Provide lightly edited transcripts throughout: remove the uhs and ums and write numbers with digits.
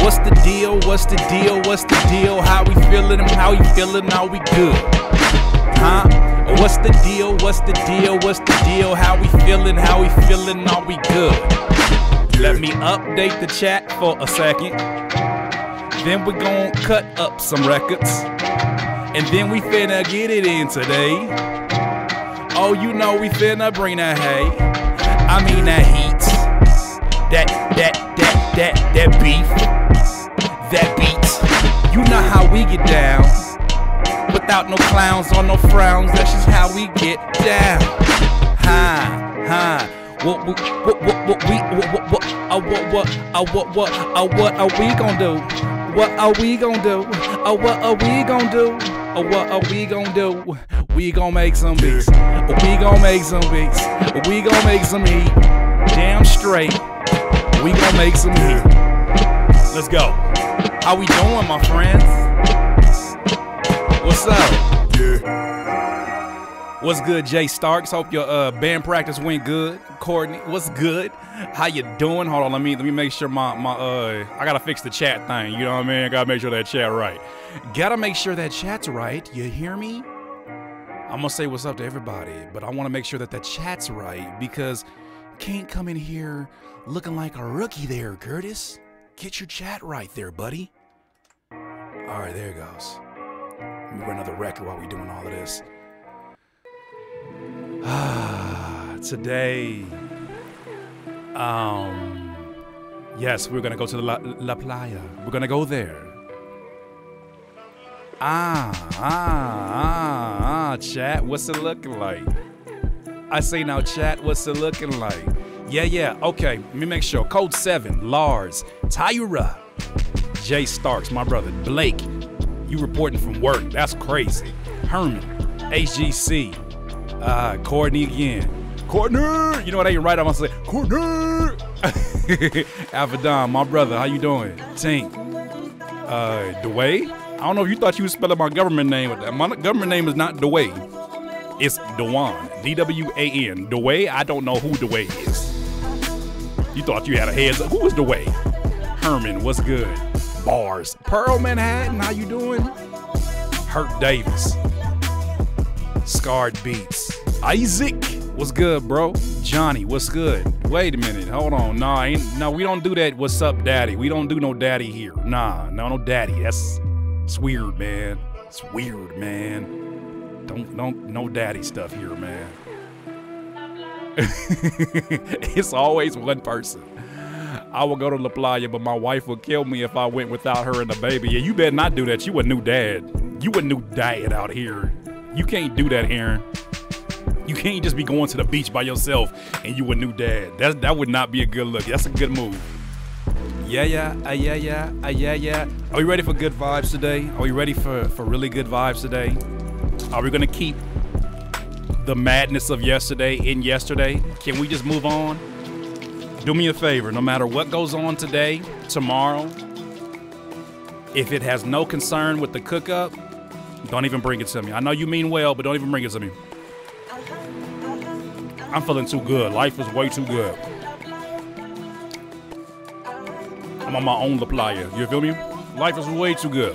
What's the deal, what's the deal, what's the deal? How we feeling, how we feeling, are we good? What's the deal, what's the deal, what's the deal? How we feeling, are we good? Let me update the chat for a second. Then we're gonna cut up some records. And then we finna get it in today. Oh, you know we finna bring that hay. I mean that heat. That beef. That beat. You know how we get down. Without no clowns or no frowns, that's just how we get down. What are we gonna do? What are we gonna do? What are we gonna do? What are we gonna do? We gonna make some beats. We gonna make some beats. We gonna make some heat. Damn straight. We gonna make some heat. Let's go. How we doing, my friends? What's up? Yeah. What's good, Jay Starks? Hope your band practice went good. Courtney, what's good? How you doing? Hold on, let me make sure I gotta fix the chat thing. You know what I mean? I gotta make sure that chat right. Gotta make sure that chat's right. You hear me? I'm gonna say what's up to everybody, but I want to make sure that the chat's right, because can't come in here looking like a rookie there, Curtiss. Get your chat right there, buddy. All right, there it goes. Let me run another record while we're doing all of this. Today, yes, we're gonna go to the La Playa. We're gonna go there. Chat, what's it looking like? I say now, chat, what's it looking like? Yeah, okay, let me make sure. Code 7, Lars, Tyra, Jay Starks, my brother, Blake, you reporting from work, that's crazy. Herman, HGC, Courtney again. Courtney, you know what, I ain't right, I'm gonna say, Courtney. Avadon, my brother, how you doing? Tink, Dwayne? I don't know if you thought you was spelling my government name with that. My government name is not Dwayne. It's Dwan. D-W-A-N. Dwayne, I don't know who Dwayne is. You thought you had a heads up. Who is Dwayne? Herman, what's good? Bars. Pearl Manhattan, how you doing? Hurt Davis. Scarred Beats. Isaac, what's good, bro? Johnny, what's good? Wait a minute. Hold on. No, we don't do that. What's up, daddy? We don't do no daddy here. No daddy. It's weird, man. It's weird, man. No daddy stuff here, man. It's always one person. I will go to La Playa, but my wife would kill me if I went without her and the baby. Yeah, you better not do that. You a new dad. You a new dad out here. You can't do that, Aaron. You can't just be going to the beach by yourself and you a new dad. That would not be a good look. That's a good move. Yeah. Are we ready for good vibes today? Are we ready for really good vibes today? Are we gonna keep the madness of yesterday in yesterday? Can we just move on? Do me a favor, no matter what goes on today, tomorrow, if it has no concern with the cook-up, don't even bring it to me. I know you mean well, but don't even bring it to me. I'm feeling too good. Life is way too good. I'm on my own La Playa. You feel me? Life is way too good.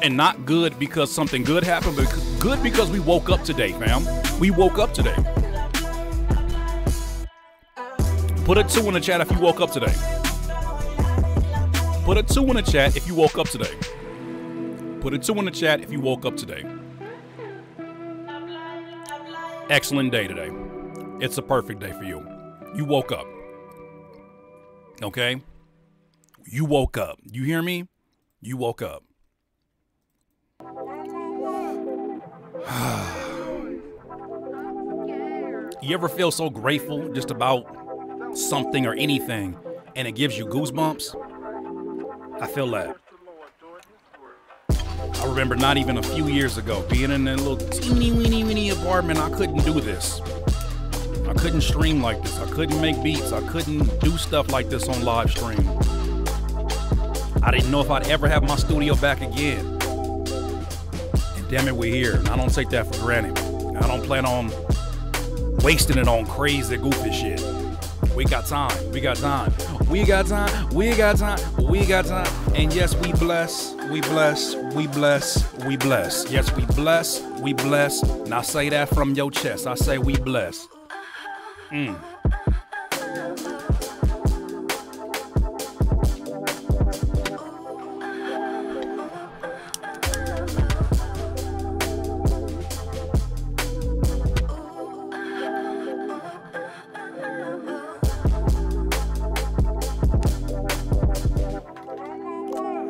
And not good because something good happened, but good because we woke up today, fam. We woke up today. Put a 2 in the chat if you woke up today. Put a 2 in the chat if you woke up today. Put a 2 in the chat if you woke up today. Excellent day today. It's a perfect day for you. You woke up. Okay? You woke up. You hear me? You woke up. You ever feel so grateful just about something or anything and it gives you goosebumps? I feel that. I remember not even a few years ago being in a little teeny weeny weeny apartment. I couldn't do this. I couldn't stream like this. I couldn't make beats. I couldn't do stuff like this on live stream. I didn't know if I'd ever have my studio back again. And damn it, we're here. And I don't take that for granted. I don't plan on wasting it on crazy, goofy shit. We got time, we got time, we got time, we got time, we got time. And yes, we bless, we bless, we bless, we bless. Yes, we bless, we bless. And I say that from your chest. I say we bless.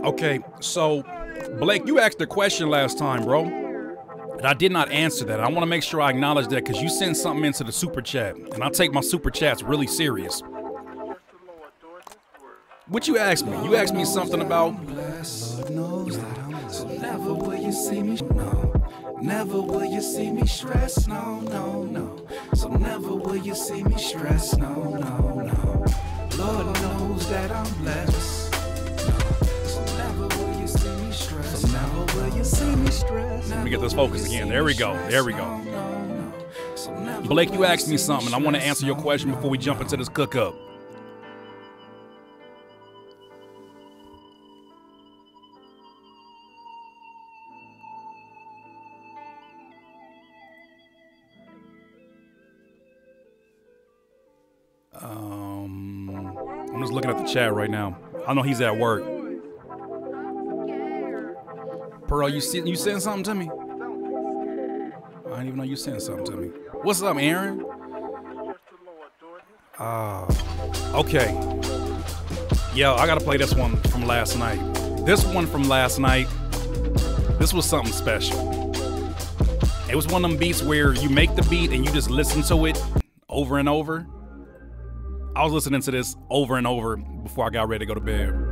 Okay, so Blake, you asked a question last time, bro, and I did not answer that. I want to make sure I acknowledge that because you sent something into the super chat, and I take my super chats really serious. What you asked me? You asked me something about. Never will you see me, no. Never will you see me stress, no, no, no. So never will you see me stress, no, no, no. Lord knows that I'm blessed. Let me get this focus again. There we go. There we go. Blake, you asked me something. I want to answer your question before we jump into this cook-up. I'm just looking at the chat right now. I know he's at work. Pearl, you sent something to me? I didn't even know you sent something to me. What's up, Aaron? Okay. Yo, I gotta play this one from last night. This one from last night, this was something special. It was one of them beats where you make the beat and you just listen to it over and over. I was listening to this over and over before I got ready to go to bed.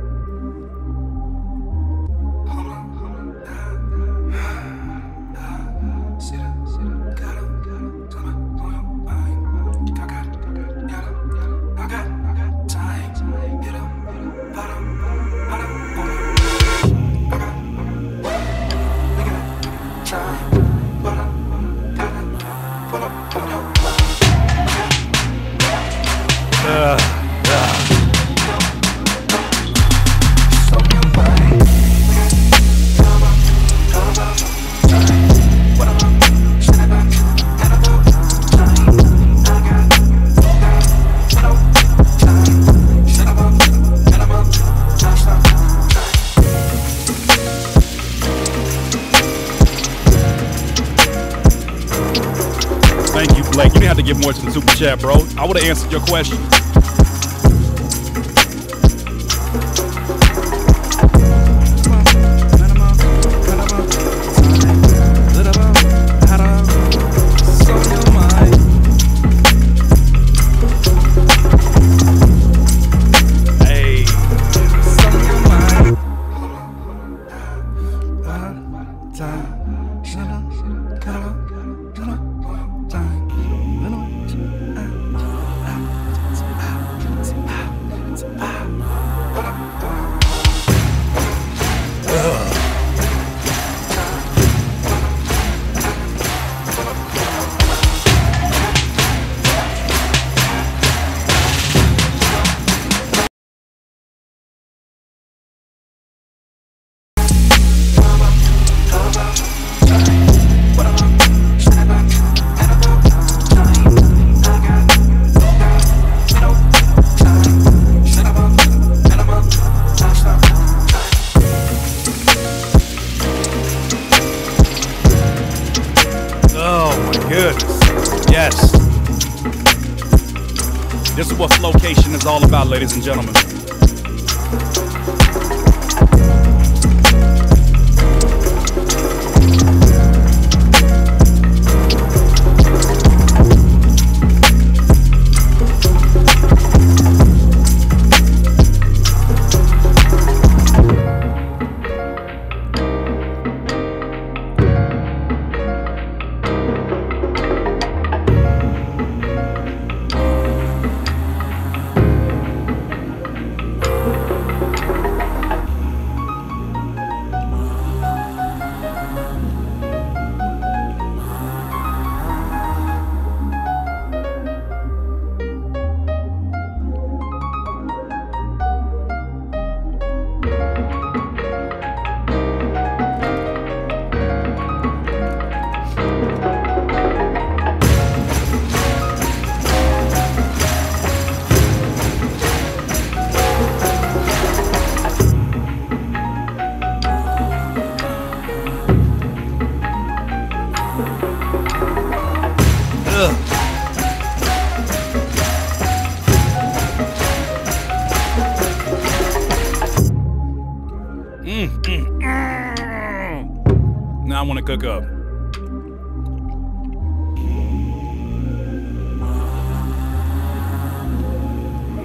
More to the super chat, bro. I would have answered your question. All about, ladies and gentlemen. up. Now I want to cook up.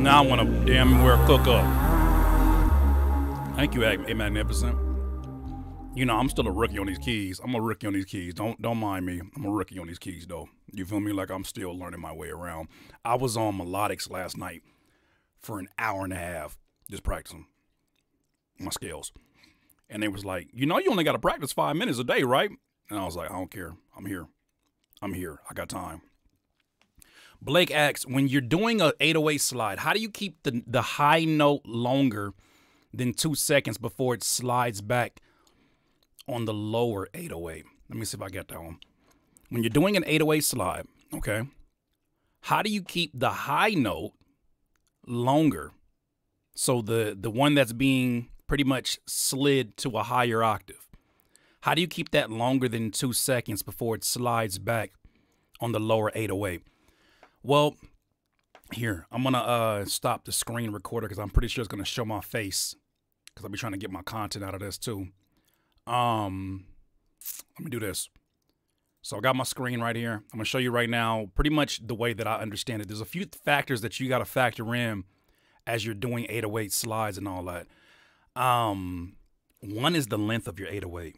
Now I want to damn near cook up. Thank you, A Magnificent. You know, I'm still a rookie on these keys. I'm a rookie on these keys. Don't mind me. I'm a rookie on these keys, though. You feel me? Like, I'm still learning my way around. I was on melodics last night for an hour and a half just practicing my scales. And they was like, you know, you only got to practice 5 minutes a day, right? And I was like, I don't care. I'm here. I'm here. I got time. Blake asks, when you're doing an 808 slide, how do you keep the high note longer than 2 seconds before it slides back on the lower 808? Let me see if I get that one. When you're doing an 808 slide, okay, how do you keep the high note longer? So the one that's being pretty much slid to a higher octave, how do you keep that longer than 2 seconds before it slides back on the lower 808? Well, here, I'm gonna stop the screen recorder because I'm pretty sure it's gonna show my face, because I'll be trying to get my content out of this too. Let me do this. So I got my screen right here. I'm gonna show you right now pretty much the way that I understand it. There's a few factors that you got to factor in as you're doing 808 slides and all that. One is the length of your 808.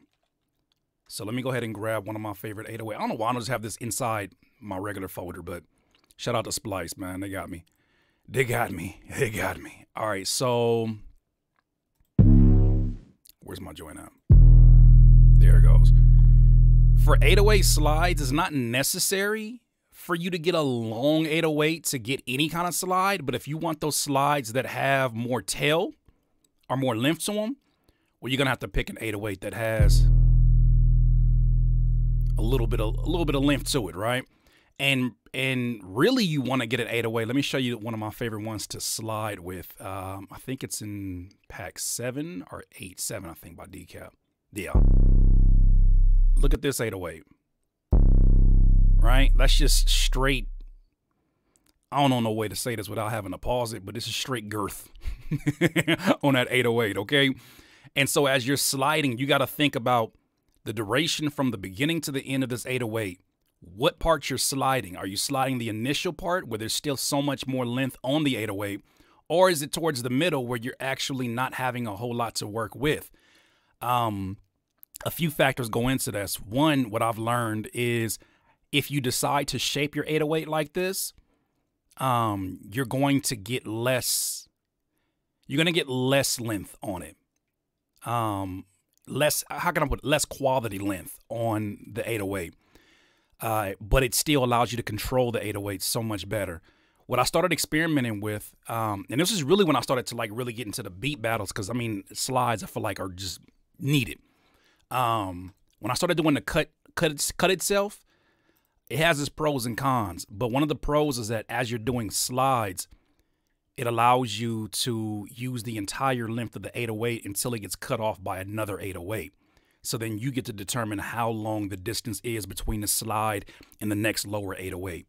So let me go ahead and grab one of my favorite 808. I don't know why I don't just have this inside my regular folder, but shout out to Splice, man. They got me. They got me. They got me. All right, so where's my joint at? There it goes. For 808 slides, it's not necessary for you to get a long 808 to get any kind of slide, but if you want those slides that have more tail or more length to them, well, you're gonna have to pick an 808 that has a little bit of length to it, right? And really, you want to get an 808. Let me show you one of my favorite ones to slide with. I think it's in pack 7 or 8, 7, I think, by DCAP. Yeah. Look at this 808, right? That's just straight. I don't know no way to say this without having to pause it, but this is straight girth on that 808, okay? And so as you're sliding, you got to think about the duration from the beginning to the end of this 808. What parts you're sliding? Are you sliding the initial part where there's still so much more length on the 808, or is it towards the middle where you're actually not having a whole lot to work with? A few factors go into this. One, what I've learned is if you decide to shape your 808 like this, you're going to get less. You're going to get less length on it. Less. How can I put it? Less quality length on the 808. But it still allows you to control the 808 so much better. What I started experimenting with, and this is really when I started to like really get into the beat battles, because I mean, slides I feel like are just needed. When I started doing the cut itself, it has its pros and cons, but one of the pros is that as you're doing slides, it allows you to use the entire length of the 808 until it gets cut off by another 808. So then you get to determine how long the distance is between the slide and the next lower 808.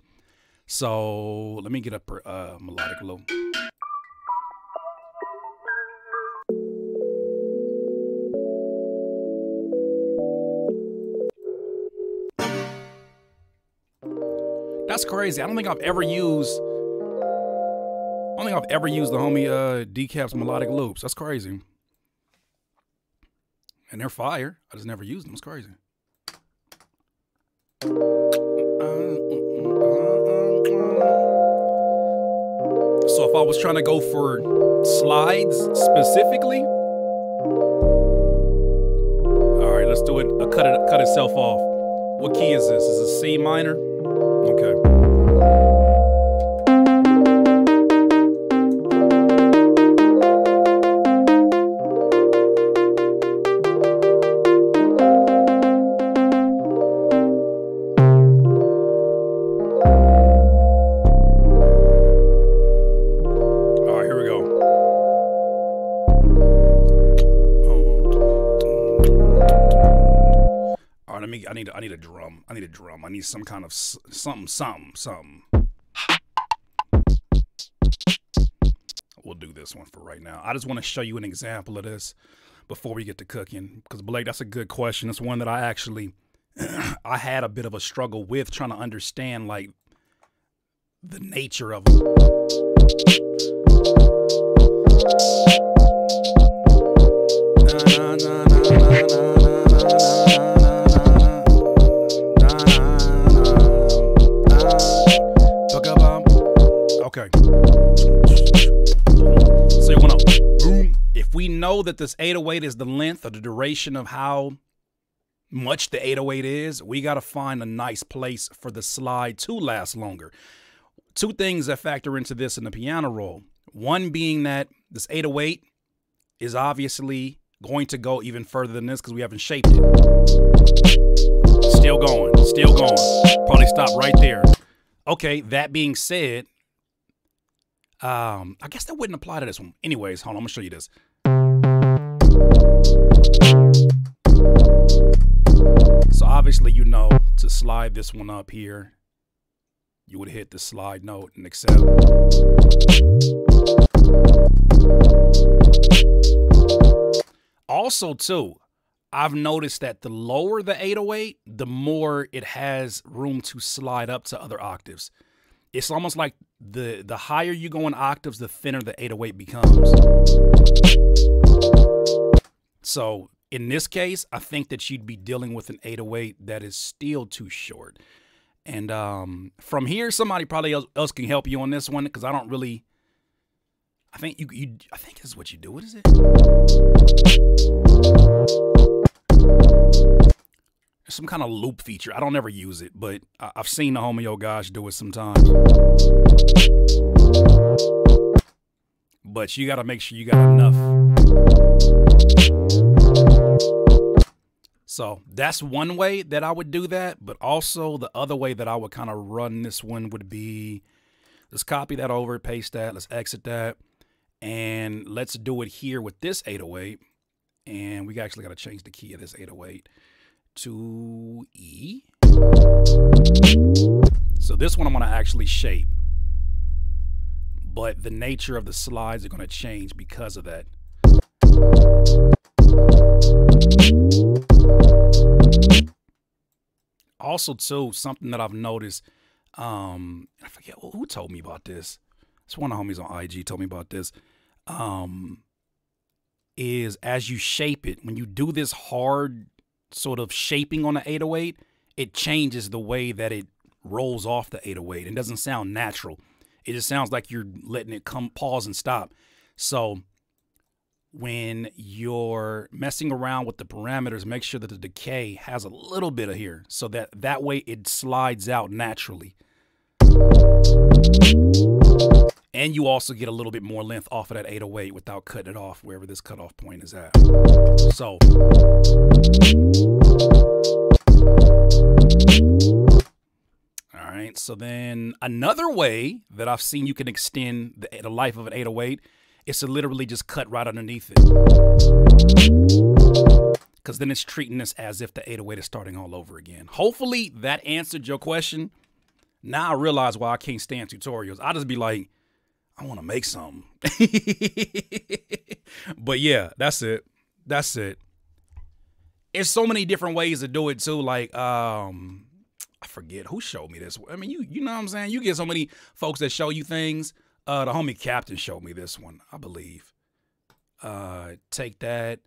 So let me get up a melodic low. That's crazy. I don't think I've ever used the homie DCAP's melodic loops. That's crazy. And they're fire. I just never used them. It's crazy. So if I was trying to go for slides specifically, all right, let's do it. A cut itself off. What key is this? Is it C minor? Okay. All right, here we go. All right, let Let me. I need a drum. I need a drum. I need some kind of something. We'll do this one for right now. I just want to show you an example of this before we get to cooking, because Blake, that's a good question. It's one that I actually I had a bit of a struggle with, trying to understand like the nature of okay. So you want to, if we know that this 808 is the length or the duration of how much the 808 is, we got to find a nice place for the slide to last longer. Two things that factor into this in the piano roll. One being that this 808 is obviously going to go even further than this because we haven't shaped it. Still going, probably stop right there. Okay, that being said, I guess that wouldn't apply to this one. Anyways, hold on, I'm gonna show you this. So obviously, you know, to slide this one up here, you would hit the slide note and accept. Also too, I've noticed that the lower the 808, the more it has room to slide up to other octaves. It's almost like the higher you go in octaves, the thinner the 808 becomes. So in this case, I think that you'd be dealing with an 808 that is still too short. And from here, somebody probably else can help you on this one, because I don't really, I think you I think this is what you do. What is it? There's some kind of loop feature. I don't ever use it, but I've seen the homie Ogosh do it sometimes. But you got to make sure you got enough. So that's one way that I would do that. But also the other way that I would kind of run this one would be, let's copy that over, paste that, let's exit that. And let's do it here with this 808. And we actually got to change the key of this 808 to E. So this one I'm going to actually shape, but the nature of the slides are going to change because of that. Also too, something that I've noticed, I forget who told me about this. It's one of the homies on IG told me about this. Is as you shape it, when you do this hard sort of shaping on the 808, it changes the way that it rolls off the 808. It doesn't sound natural. It just sounds like you're letting it come, pause and stop. So when you're messing around with the parameters, make sure that the decay has a little bit of here, so that that way it slides out naturally. And you also get a little bit more length off of that 808 without cutting it off wherever this cutoff point is at. So all right, so then another way that I've seen you can extend the life of an 808 is to literally just cut right underneath it, because then it's treating us as if the 808 is starting all over again. Hopefully that answered your question. Now I realize why I can't stand tutorials. I just be like, I want to make something. But yeah, that's it. That's it. There's so many different ways to do it too. Like, I forget who showed me this. I mean, you know what I'm saying? You get so many folks that show you things. The homie Captain showed me this one, I believe. Take that.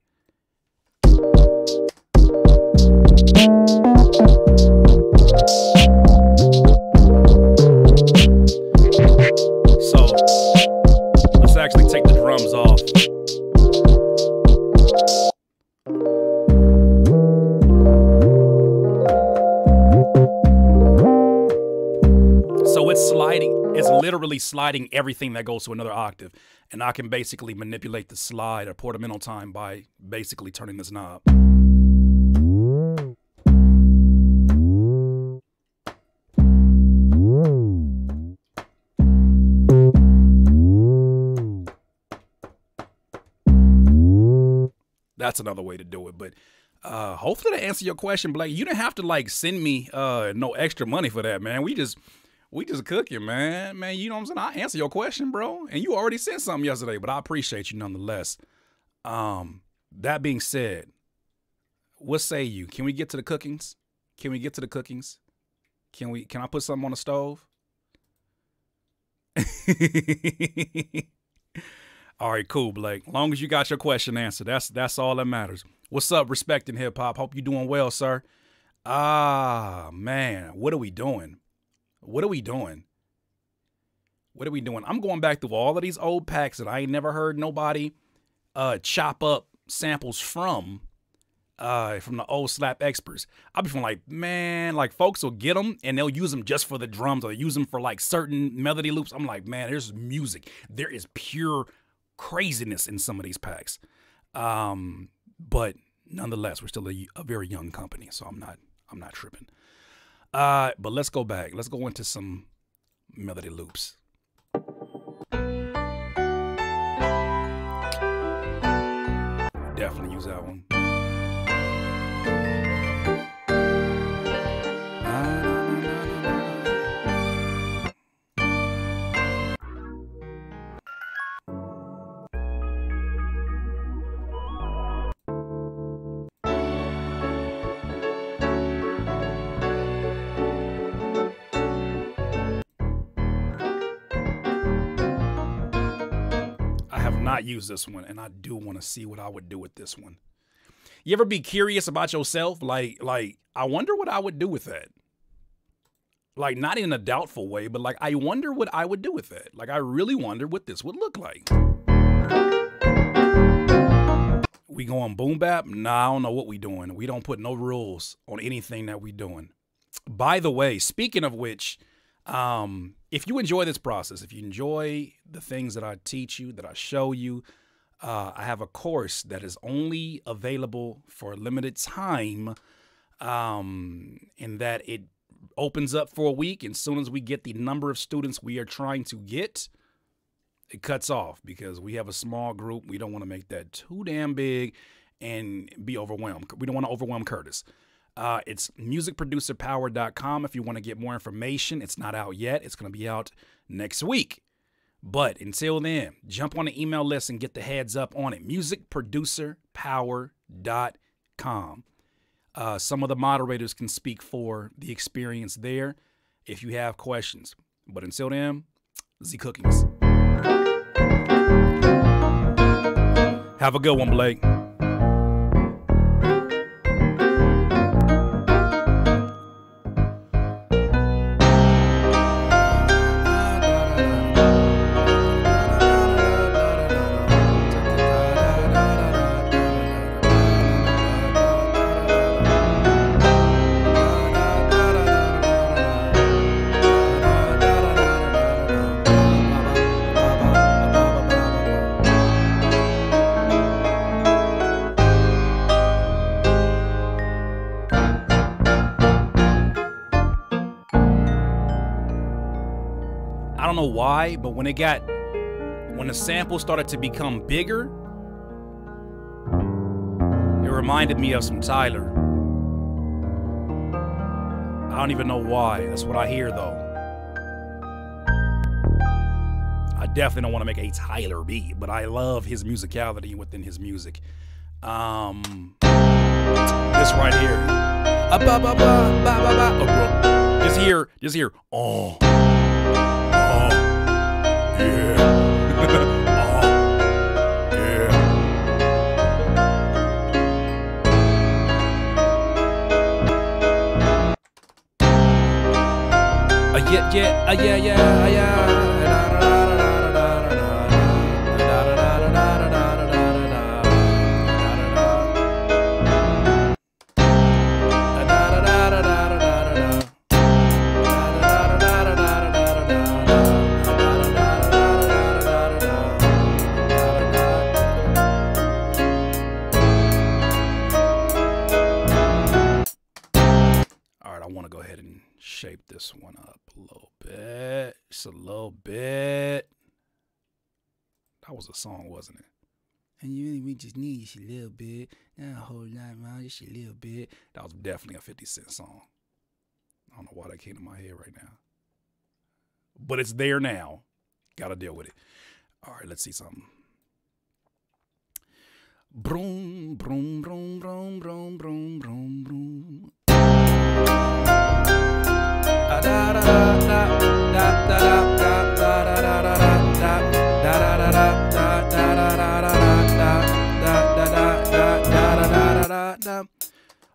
So let's actually take the drums off. So it's sliding, it's literally sliding everything that goes to another octave. And I can basically manipulate the slide or portamento time by basically turning this knob. That's another way to do it. But Hopefully that answered your question, Blake. You didn't have to like send me no extra money for that, man. We just cooking, man. Man, you know what I'm saying? I answer your question, bro. And you already sent something yesterday, but I appreciate you nonetheless. That being said, what say you? Can we get to the cookings? Can we get to the cookings? Can I put something on the stove? All right, cool, Blake. Long as you got your question answered, that's all that matters. What's up, Respecting Hip Hop? Hope you're doing well, sir. Ah, man, what are we doing? What are we doing? What are we doing? I'm going back through all of these old packs that I ain't never heard nobody chop up samples from the old slap experts. I'll be feeling like, man, like folks will get them and they'll use them just for the drums or they'll use them for like certain melody loops. I'm like, man, there's music. There is pure craziness in some of these packs. But nonetheless, we're still a very young company, so I'm not tripping. But let's go back. Let's go into some melody loops. Definitely use that one. Not use this one, and I do want to see what I would do with this one. You ever be curious about yourself? Like I wonder what I would do with that. Like, not in a doubtful way, but like, I wonder what I would do with that. Like, I really wonder what this would look like. We going boom bap? Nah, I don't know what we doing. We don't put no rules on anything that we doing. By the way, speaking of which, if you enjoy this process, if you enjoy the things that I teach you, that I show you, I have a course that is only available for a limited time, in that it opens up for a week. And as soon as we get the number of students we are trying to get, it cuts off because we have a small group. We don't want to make that too damn big and be overwhelmed. We don't want to overwhelm Curtiss. It's musicproducerpower.com if you want to get more information. It's not out yet. It's going to be out next week. But until then, jump on the email list and get the heads up on it. Musicproducerpower.com. Some of the moderators can speak for the experience there if you have questions. But until then, Z Cookings. Have a good one, Blake. Why, but when the sample started to become bigger, it reminded me of some Tyler. I don't even know why. That's what I hear though. I definitely don't want to make a Tyler beat, but I love his musicality within his music. This right here. Just here. Oh. A little bit. That was a song, wasn't it? and you really we just need just a little bit, not a whole lot, man, just a little bit. That was definitely a 50 Cent song. I don't know why that came to my head right now, but it's there now. Gotta deal with it. All right, let's see something. Broom, broom, broom, broom, broom, broom, broom, broom.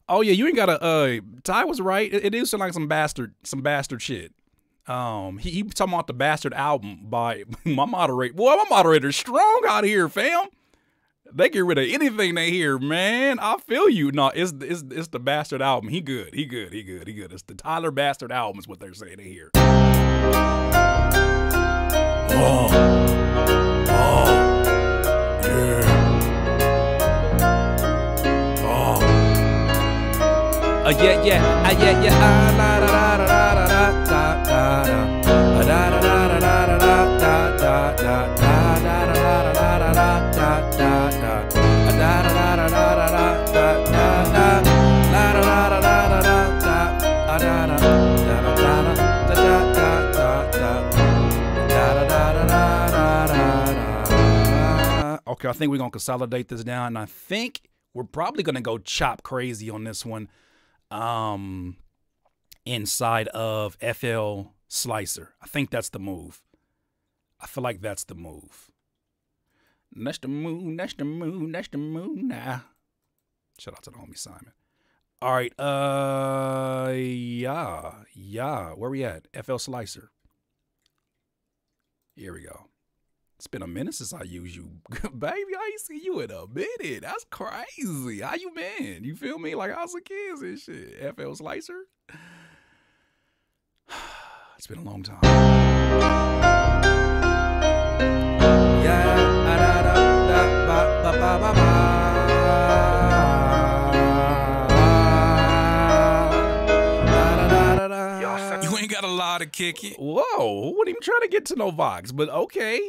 Oh yeah, you ain't gotta. Ty was right. It is sound like some bastard shit. He talking about the Bastard album by my moderator. Boy, my moderator's strong out here, fam. They get rid of anything they hear, man. I feel you. No, it's the Bastard album. He good. He good. He good. He good. It's the Tyler Bastard album is what they're saying they hear. Oh. Oh. Yeah. Oh. Yeah, yeah. Yeah, yeah. La, da, da, da, da, da, da, da, da, da, da, da. Okay, I think we're gonna consolidate this down, and I think we're probably gonna go chop crazy on this one inside of FL Slicer. I think that's the move. I feel like that's the move. That's the move, that's the move, that's the move now. Shout out to the homie Simon. All right, yeah, where we at? FL Slicer. Here we go. It's been a minute since I used you. Baby, I ain't seen you in a minute. That's crazy. How you been? You feel me? Like, I was a kid and shit. FL Slicer. It's been a long time. You ain't got a lot to kick it. Whoa, wouldn't even try to get to no Vox, but okay.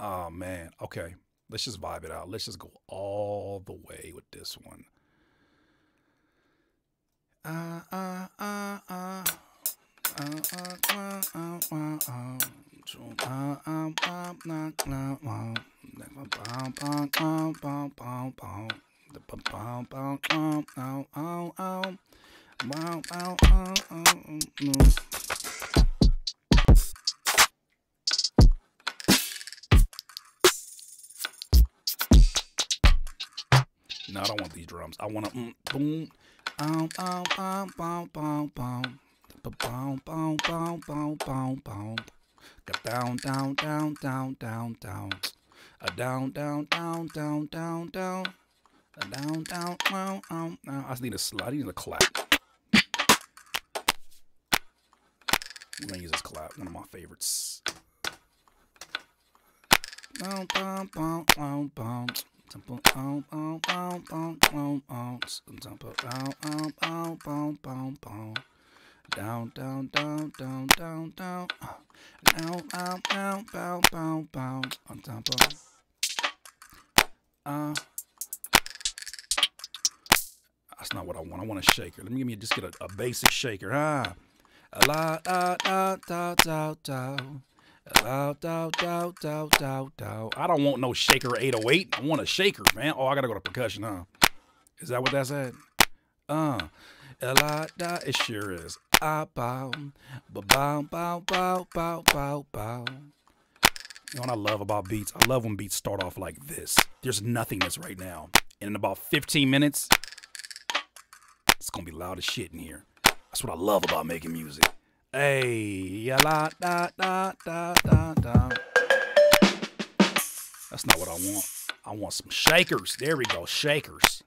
Oh man, okay, let's just vibe it out. Let's just go all the way with this one. No, I don't want these drums. I want to boom. Down, down, down, down, down, down. Down, down, down, down, down, down. Down, down, down, down. I just need a slide. I need a clap. I'm going to use this clap. One of my favorites. Down, down, down, down, down. Down, down, down, down, down, down. Down, down, down, down, down. On top of. That's not what I want. I want a shaker. Let me just get a basic shaker. Ah. La da da da da da. I don't want no shaker 808. I want a shaker, man. Oh, I gotta go to percussion, huh? Is that what that said? It sure is. Bow, bow, bow, bow, bow, bow, bow. You know what I love about beats? I love when beats start off like this. There's nothingness right now. And in about 15 minutes, it's gonna be loud as shit in here. That's what I love about making music. Hey, la da da da da da. That's not what I want. I want some shakers. There we go, shakers.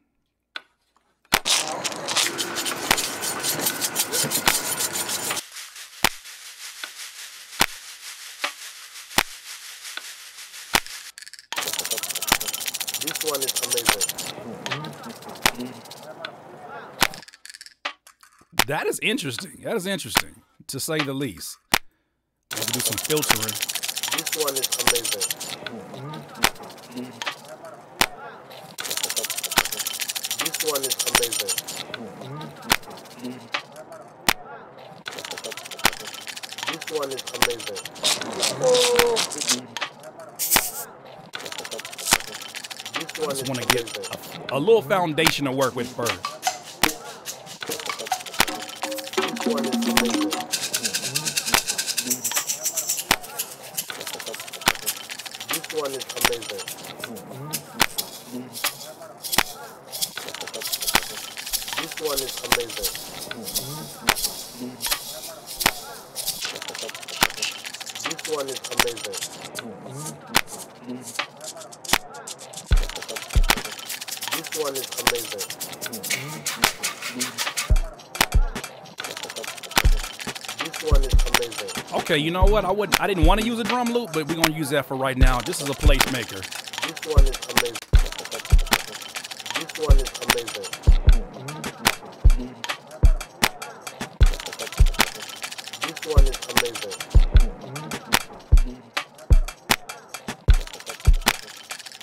This one is amazing. That is interesting. That is interesting, to say the least. I have to do some filtering. This one is amazing. This one is amazing. This one is amazing. I just want to get a little foundation to work with first. Okay, you know what? I didn't want to use a drum loop, but we're gonna use that for right now. This is a placemaker. This one is amazing. This one is amazing. This one is amazing.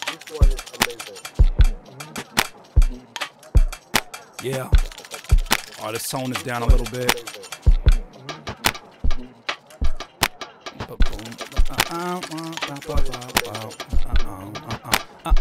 This one is amazing. Yeah. Oh, the tone is down a little bit.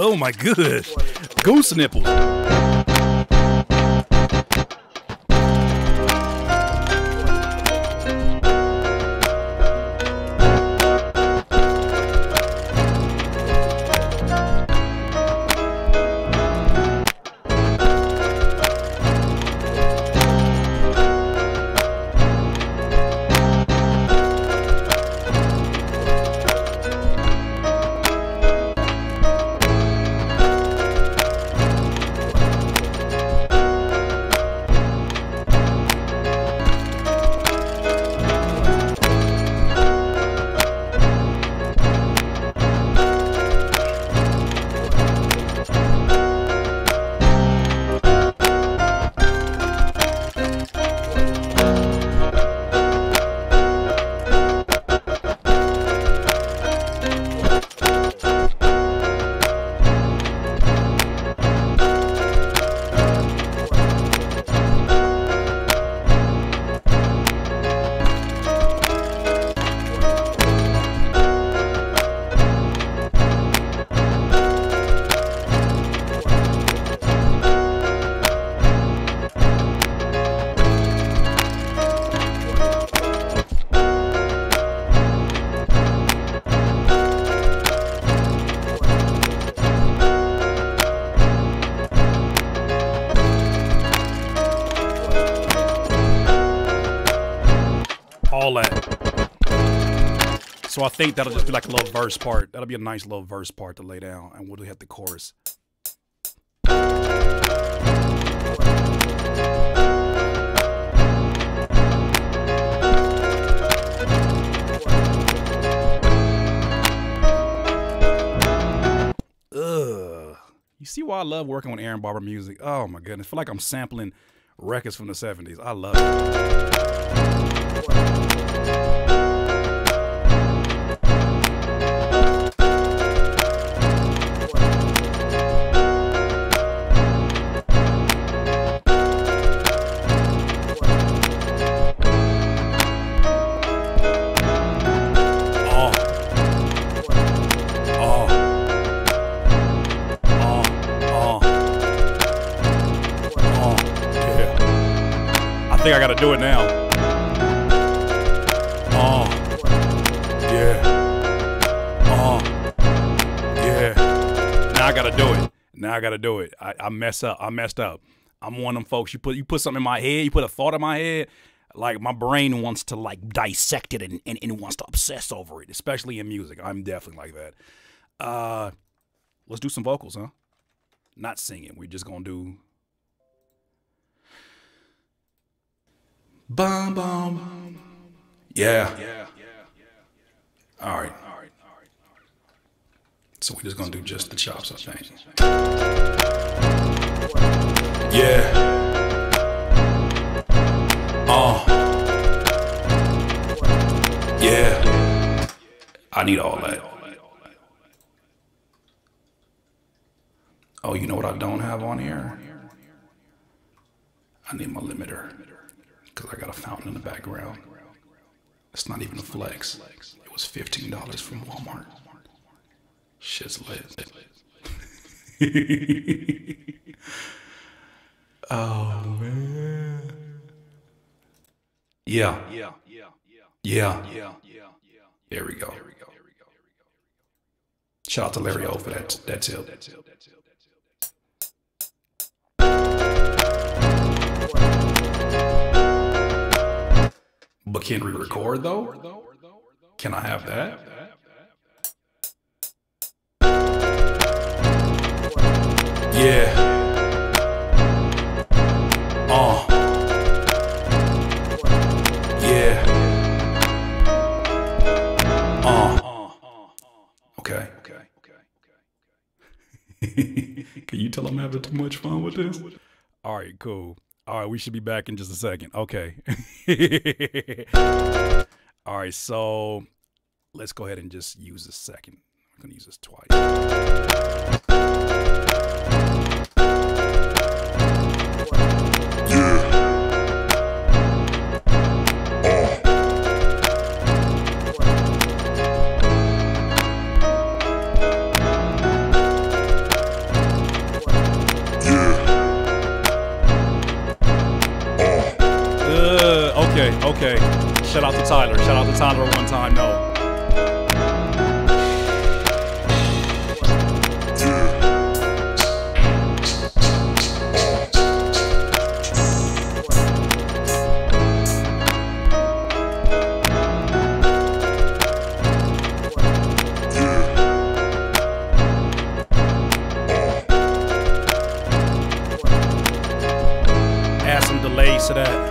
Oh my goodness, goose nipples. So I think that'll just be like a little verse part. That'll be a nice little verse part to lay down, and we'll hit the chorus. Ugh. You see why I love working with Aaron Barber music? Oh my goodness. I feel like I'm sampling records from the 70s. I love it. think I gotta do it now. Now I gotta do it. I mess up. I messed up. I'm one of them folks. You put something in my head. You put a thought in my head. Like, my brain wants to, like, dissect it and wants to obsess over it, especially in music. I'm definitely like that. Let's do some vocals, huh? Not singing. We're just going to do... Bum, bum. Yeah. All right. So we're just going to do just the chops, I think. Yeah. Yeah, I need all that. Oh, you know what I don't have on here? I need my limiter, because I got a fountain in the background. It's not even a flex. It was $15 from Walmart. Shit's lit. Oh, man. Yeah. There we go. Shout out to Larry O for that. That's it. But can we record though? Can I have that? Yeah. Okay. Can you tell I'm having too much fun with this? All right, cool. All right, we should be back in just a second. Okay. All right, so let's go ahead and just use this second. I'm going to use this twice. Okay, shout out to Tyler. Shout out to Tyler one time, no. Add some delays to that.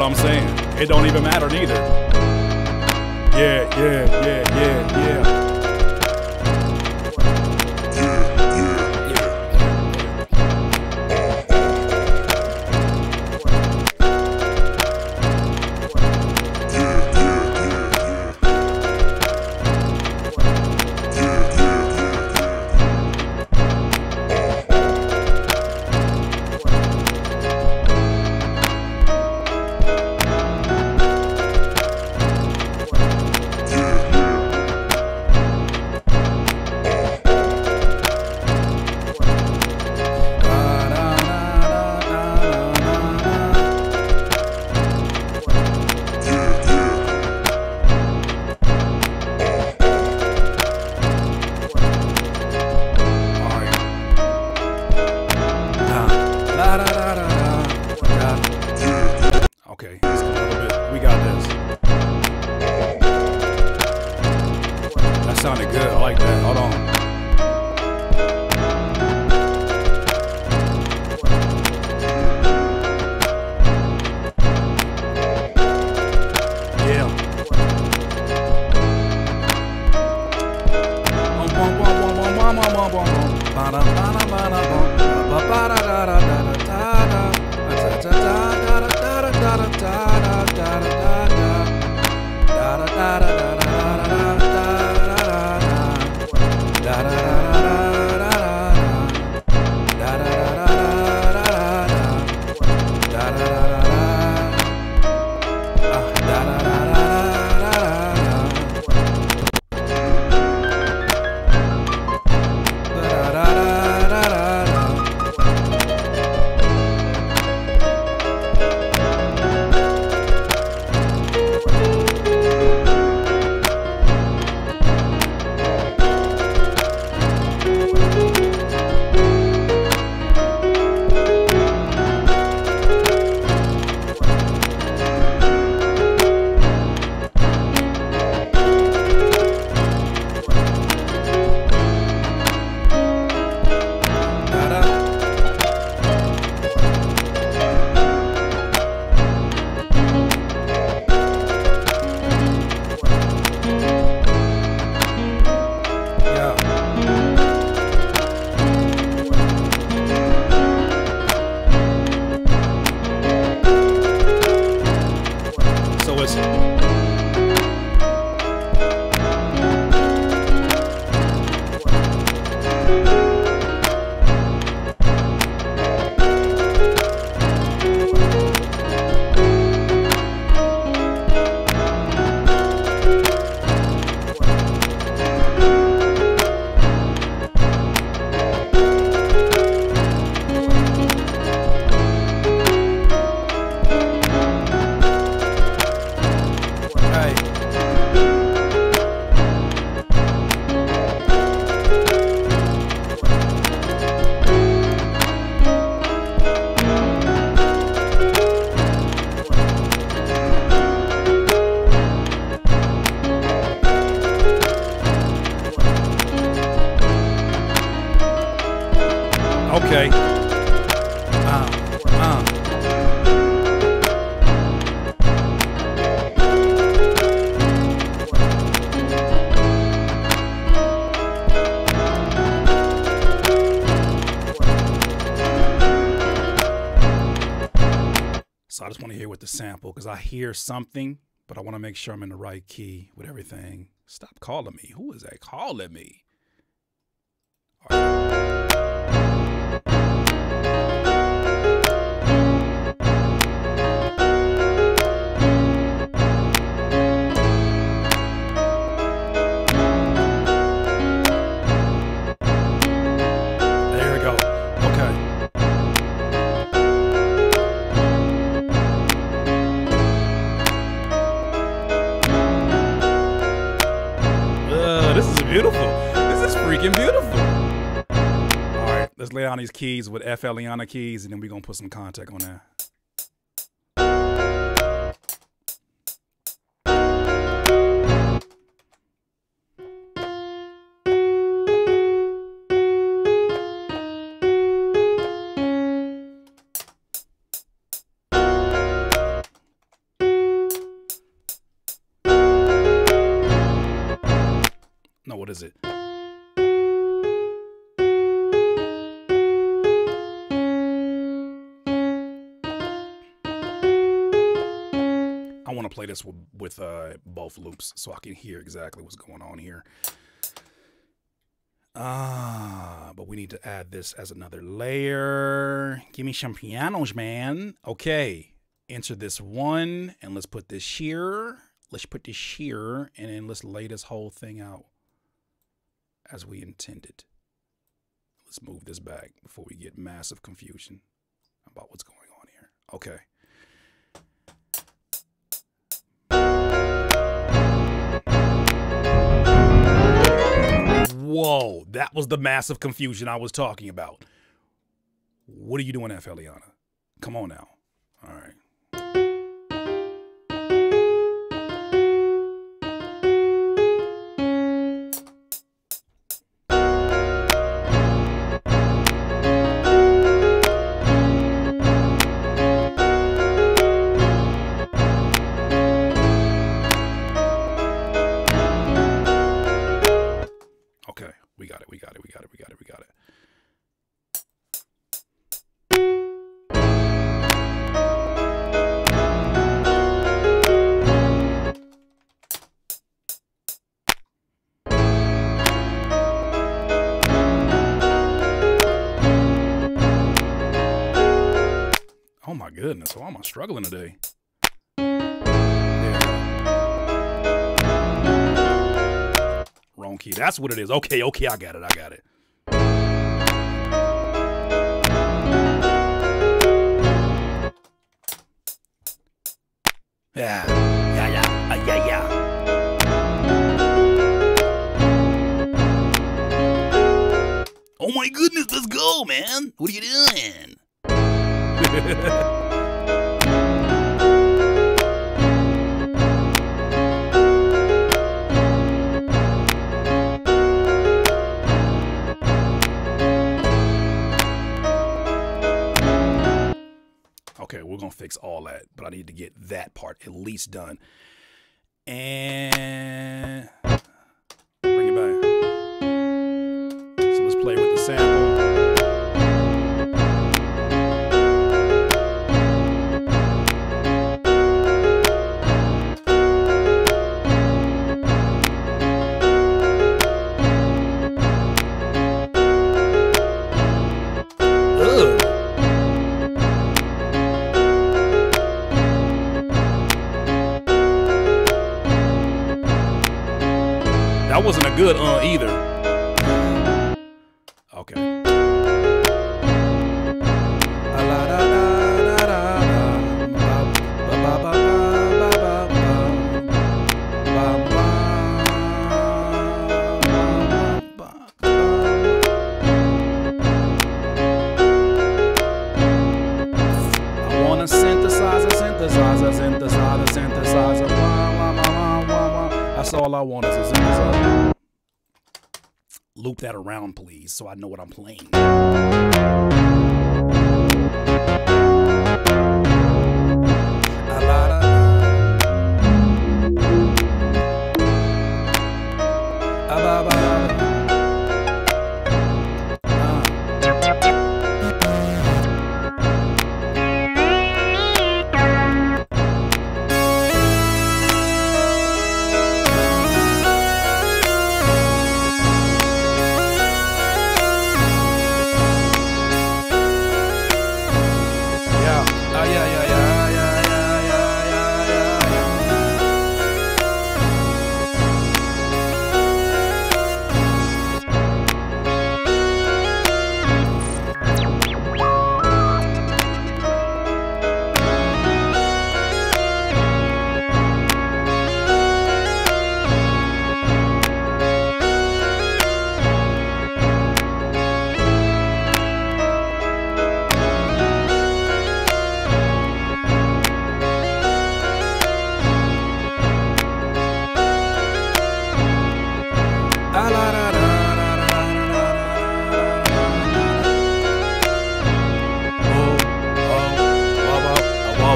I'm saying it don't even matter neither. So I just want to hear with the sample, because I hear something, but I want to make sure I'm in the right key with everything. Stop calling me. Who is that calling me? All right. There we go. Okay. This is beautiful. This is freaking beautiful. All right, let's lay on these keys with FL Liana keys, and then we're going to put some contact on there. No, what is it? I want to play this with both loops so I can hear exactly what's going on here. But we need to add this as another layer. Give me some pianos, man. Okay, enter this one, and let's put this here. Let's put this here, and then let's lay this whole thing out as we intended. Let's move this back before we get massive confusion about what's going on here. Okay. Whoa, that was the massive confusion I was talking about. What are you doing, FL Liana? Come on now. All right. Goodness, why am I struggling today? Yeah. Wrong key. That's what it is. Okay, okay, I got it. I got it. Yeah, yeah, yeah, yeah, yeah. Oh my goodness, let's go, man. What are you doing? Okay, we're going to fix all that, but I need to get that part at least done. And bring it back. So let's play with the sample. Ugh. That wasn't a good either. Okay. I want a synthesizer, synthesizer, synthesizer, synthesizer. That's all I want is a synthesizer. Loop that around, please, so I know what I'm playing.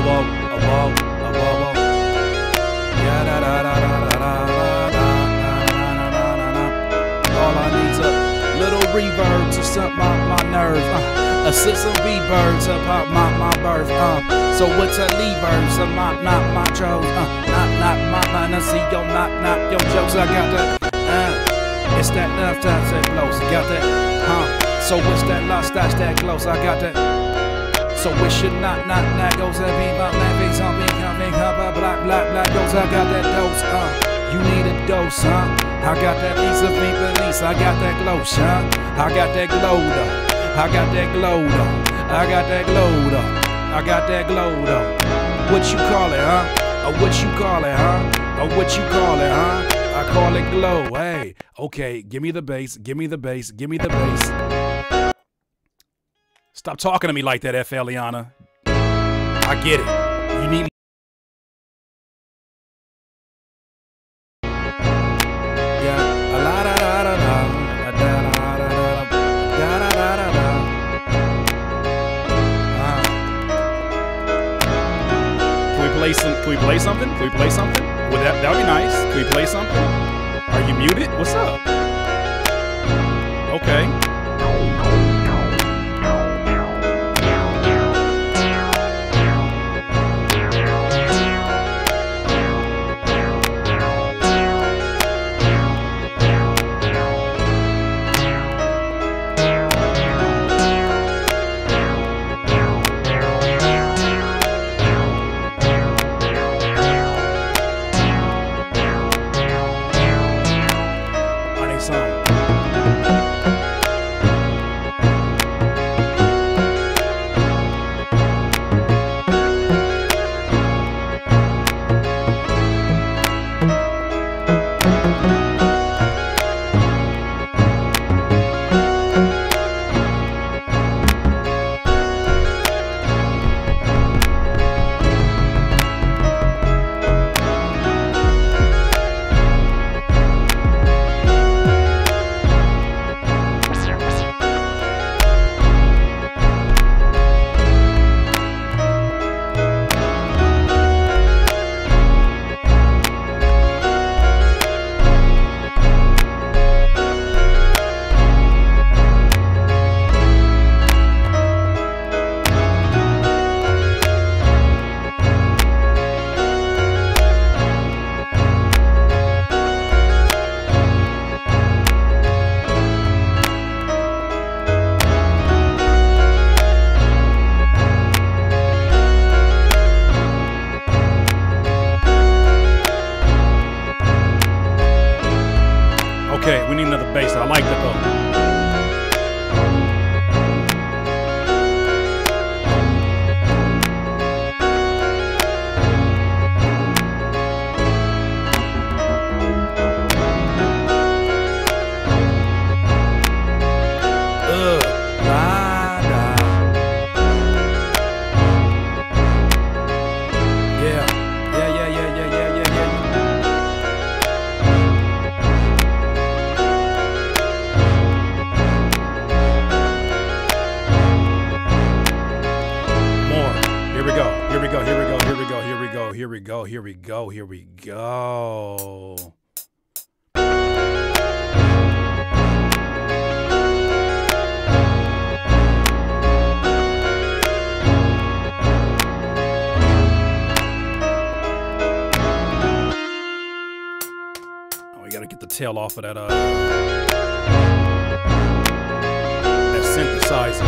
All I need's a little reverb to stump my nerves. Assist some reverbs to pop my birth. So what's a lever? So my jokes. Not my mind. I see your knock your jokes. I got that. It's that love times that blows. Got that. So what's that lost that's that close? I got that. So it should not goes that be my lavies on me, coming up, black goes. I got that dose, you need a dose, I got that piece of me release, I got that glow, I got that glow, I got that glow, I got that glow, I got that glow, what you call it, or what you call it, or what you call it, I call it glow, hey, okay, give me the bass, give me the bass, give me the bass. Stop talking to me like that, FL Liana. I get it. You need me. Can we play something? Can we play something? Would that would be nice. Can we play something? Are you muted? What's up? Okay. Here we go. Oh, we gotta get the tail off of that synthesizer.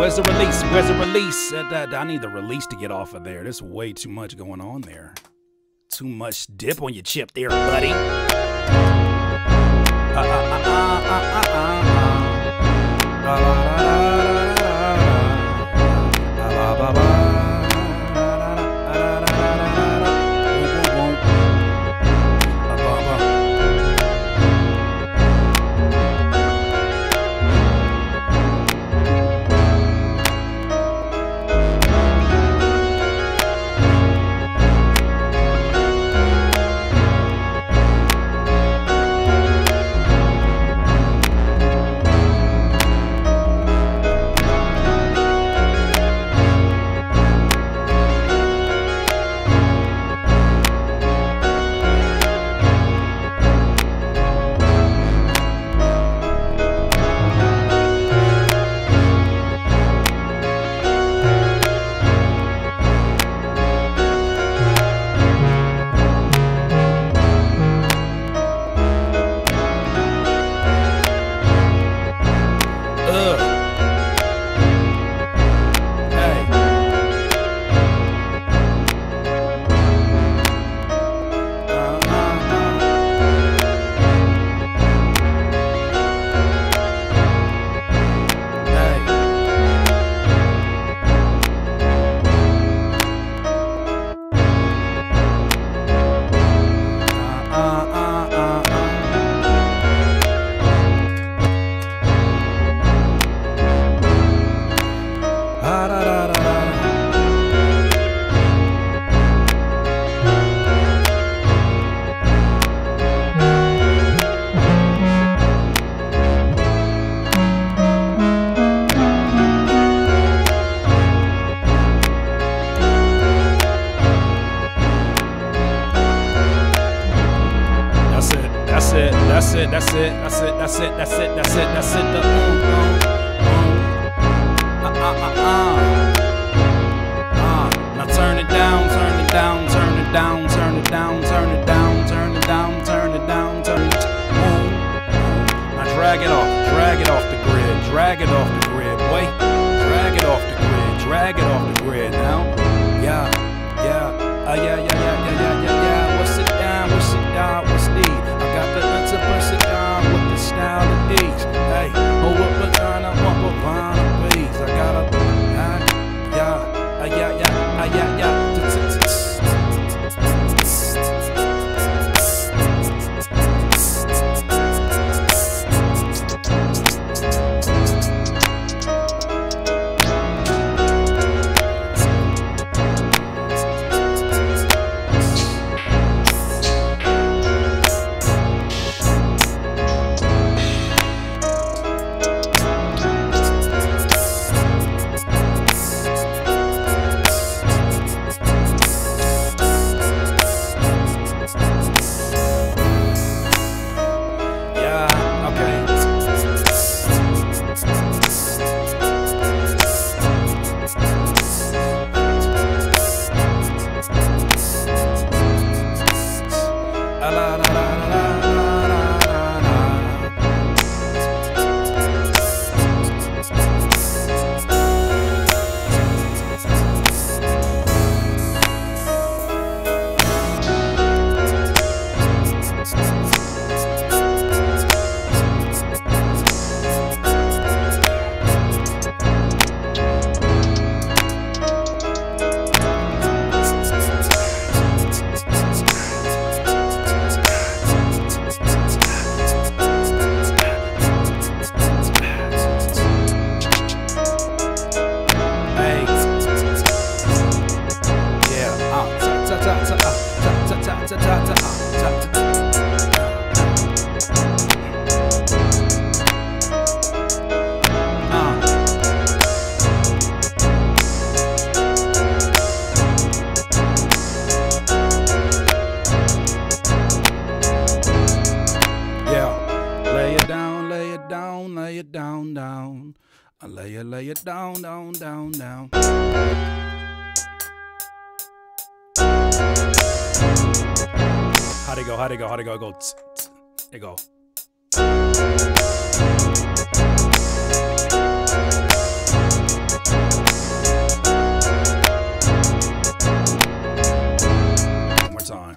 Where's the release? Where's the release? I need the release to get off of there. There's way too much going on there. Too much dip on your chip there, buddy. That's it, that's it, that's it, that's it, that's it, that's it, that's it. Now turn it down, turn it down, turn it down, turn it down, turn it down, turn it down, turn it down, turn it down. Now drag it off the grid, drag it off the grid, boy. Drag it off the grid, drag it off the grid now. Yeah, yeah, yeah, yeah, yeah, yeah, yeah, yeah. What's it down, what's it down, what's the? To bust it down with the style of ease. Hey, hold up a gun, I want a line, please. I gotta, yeah, yeah, yeah, yeah, yeah. How'd it go? It goes. It go. One more time.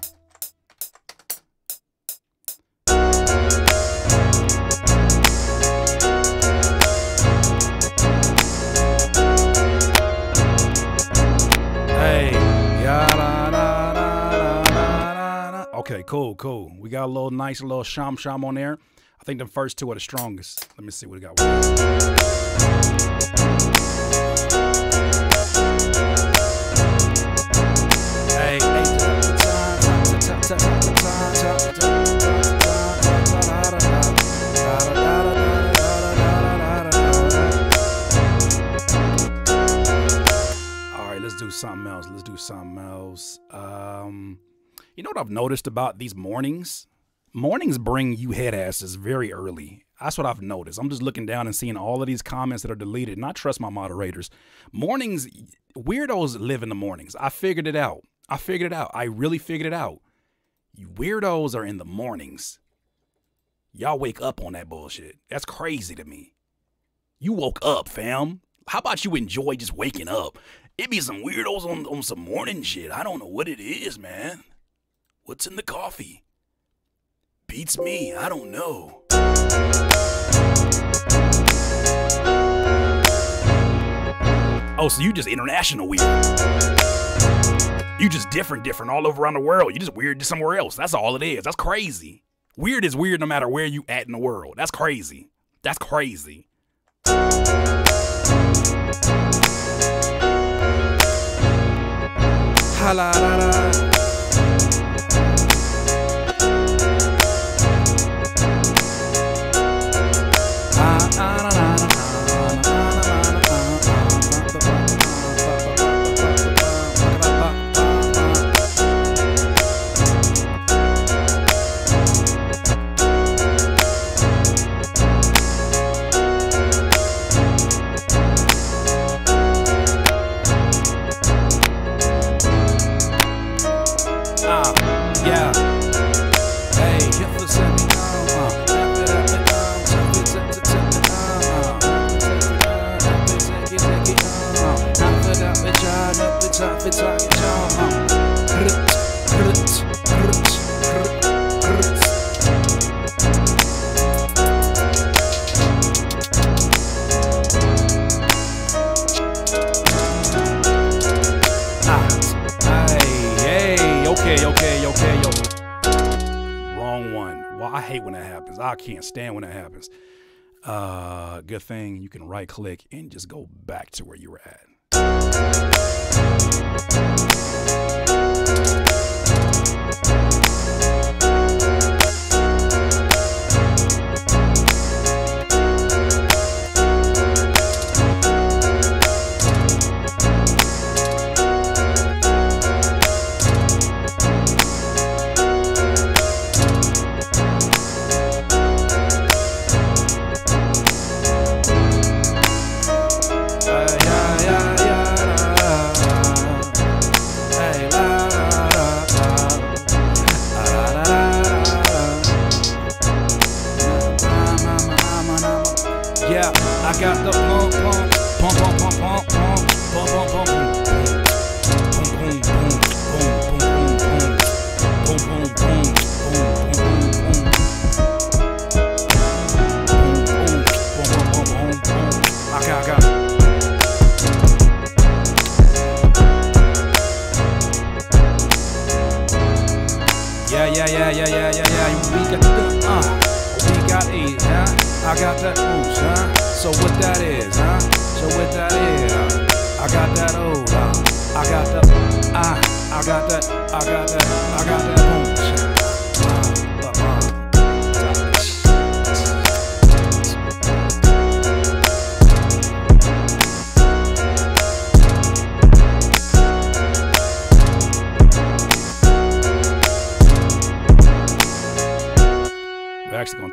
Okay, cool. We got a little nice little sham on there. I think the first two are the strongest. Let me see what we got. Hey, hey. All right, let's do something else. You know what I've noticed about these mornings? Mornings bring you head asses very early. That's what I've noticed. I'm just looking down and seeing all of these comments that are deleted, and I trust my moderators. Mornings, weirdos live in the mornings. I figured it out. I really figured it out. You weirdos are in the mornings. Y'all wake up on that bullshit. That's crazy to me. You woke up, fam. How about you enjoy just waking up? It be some weirdos on some morning shit. I don't know what it is, man. What's in the coffee? Beats me, I don't know. Oh, so you just international weird. You just different all over around the world. You just weird somewhere else. That's all it is. That's crazy. Weird is weird no matter where you at in the world. That's crazy. That's crazy. Ha la la la. hate when that happens. I can't stand when that happens. Good thing you can right click and just go back to where you were at.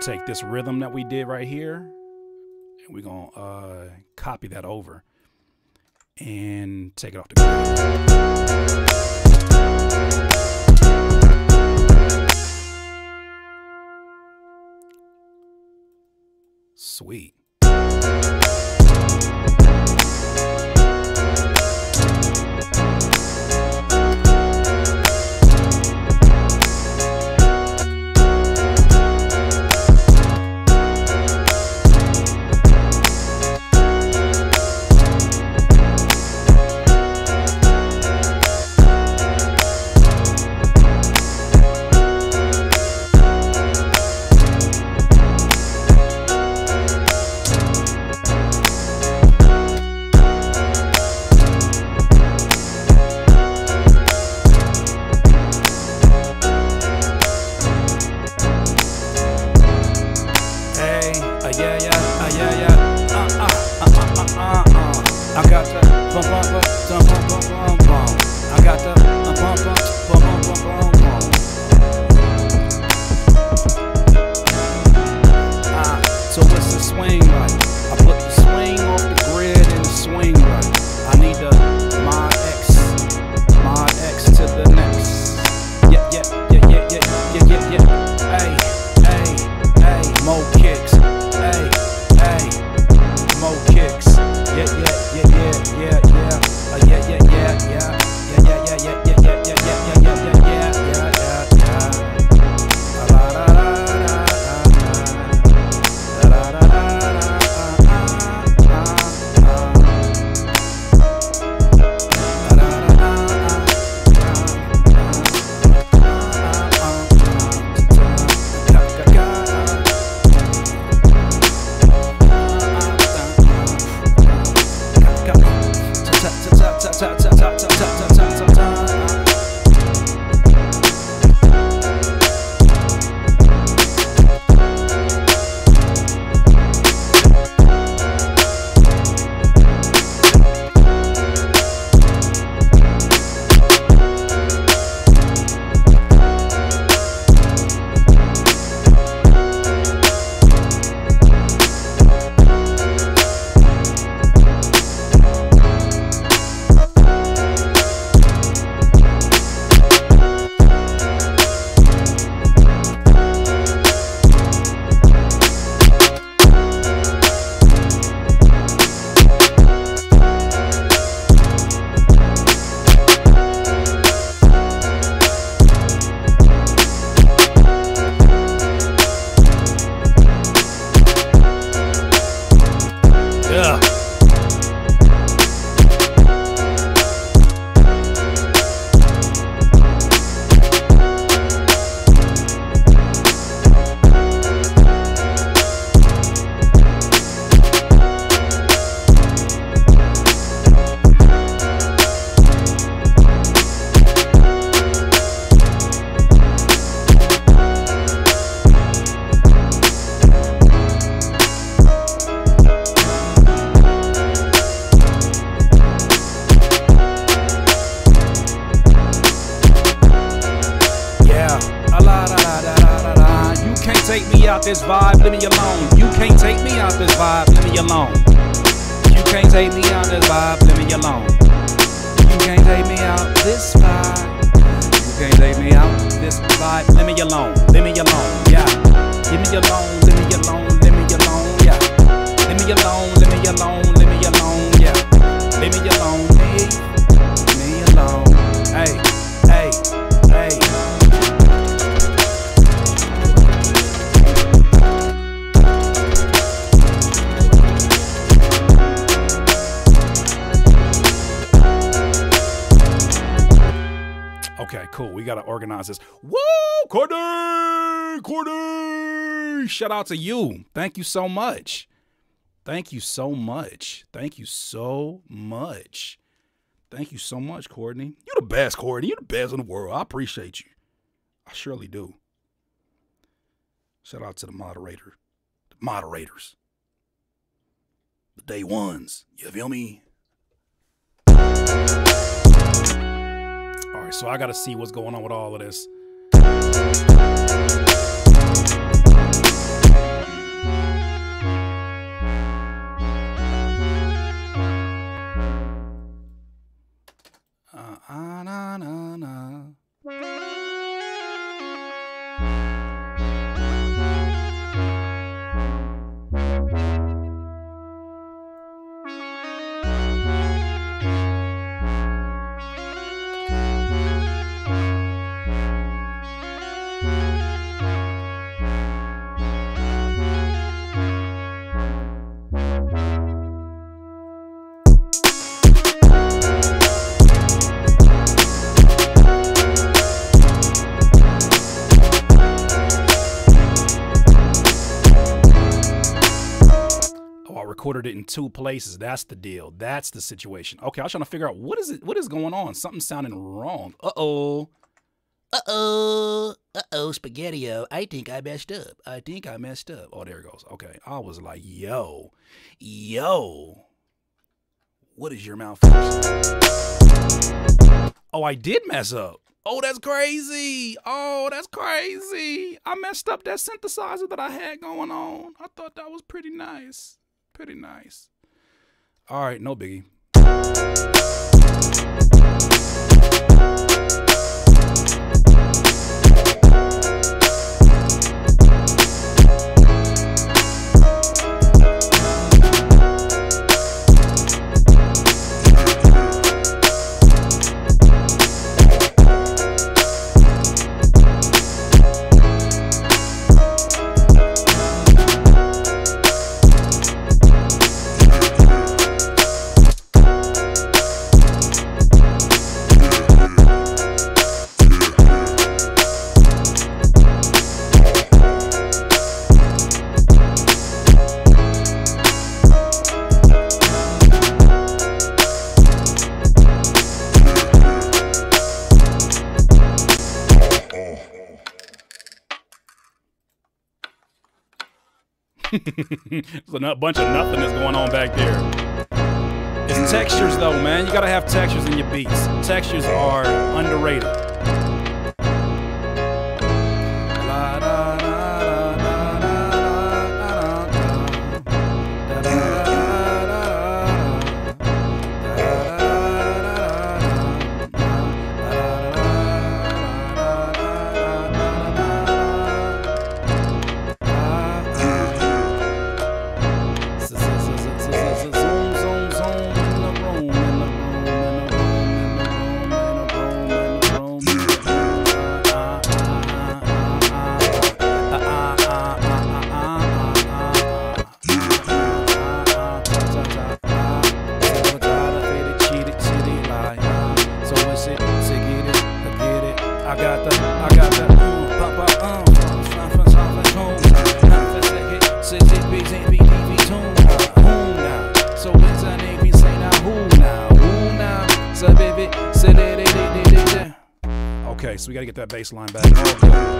Take this rhythm that we did right here, and we're gonna copy that over and take it off the ground. Sweet. this vibe, leave me alone. You can't take me out this vibe, leave me alone. You can't take me out this vibe, leave me alone. You can't take me out this vibe. You can't take me out this vibe, leave me alone, leave me alone, yeah. Leave me alone, leave me alone, leave me alone, yeah. Leave me alone, leave me alone, leave me alone, yeah. Leave me alone, leave me alone, hey, hey, hey. Okay, cool. We got to organize this. Woo! Cordy! Cordy! Shout out to you. Thank you so much. Thank you so much. Thank you so much. Thank you so much, Courtney. You're the best, Courtney. You're the best in the world. I appreciate you. I surely do. Shout out to the moderator. The moderators. The day ones. You feel me? So I gotta see what's going on with all of this. Na, na, na. Recorded it in two places. That's the deal. That's the situation. Okay, I was trying to figure out what is it. What is going on? Something's sounding wrong. Uh oh, Spaghetti-O. I think I messed up. I think I messed up. Oh, there it goes. Okay, I was like, yo. What is your malfunction? Oh, I did mess up. Oh, that's crazy. Oh, that's crazy. I messed up that synthesizer that I had going on. I thought that was pretty nice. Pretty nice. All right, no biggie. There's a bunch of nothingness going on back there. It's textures though, man. You gotta have textures in your beats. Textures are underrated. So we gotta get that bass line back. Okay.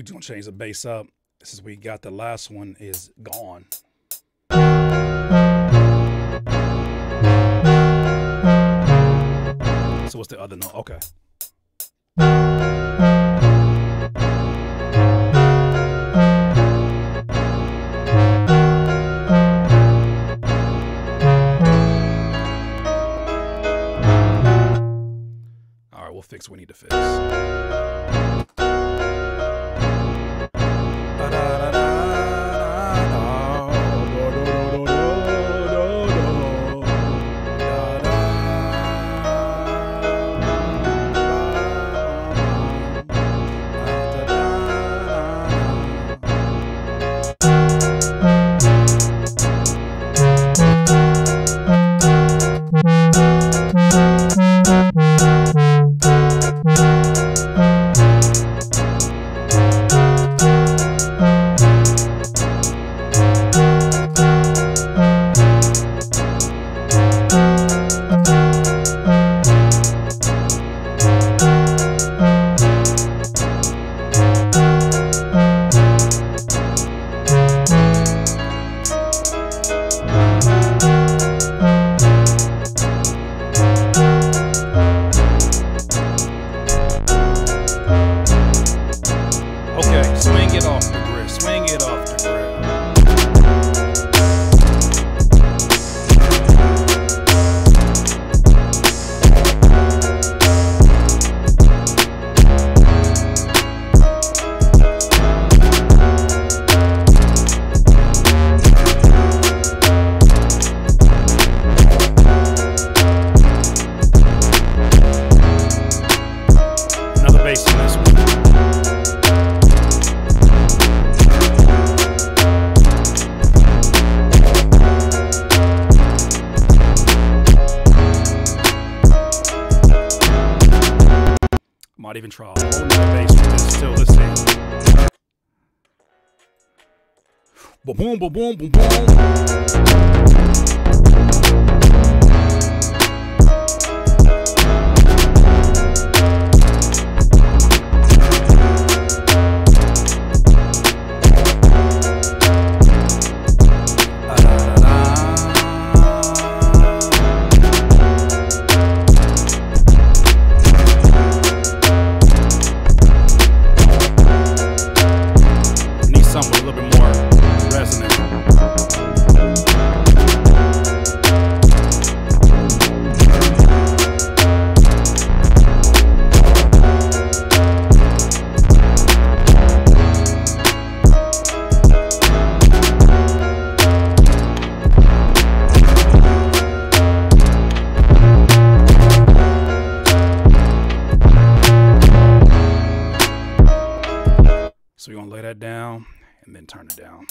we're gonna change the bass up since we got the last one is gone. So what's the other note? Okay. All right, we'll fix what we need to fix. Might even try a whole new bass with this still. Let's see. Boom, boom, boom, boom, boom, So we're gonna lay that down and then turn it down.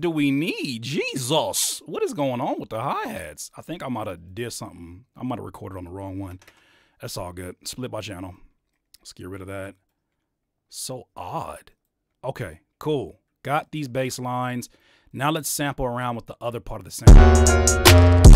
Do we need? Jesus, what is going on with the hi-hats? I think I might have did something. I might have recorded on the wrong one. That's all good. Split by channel. Let's get rid of that. So odd. Okay, cool. Got these bass lines. Now let's sample around with the other part of the sample.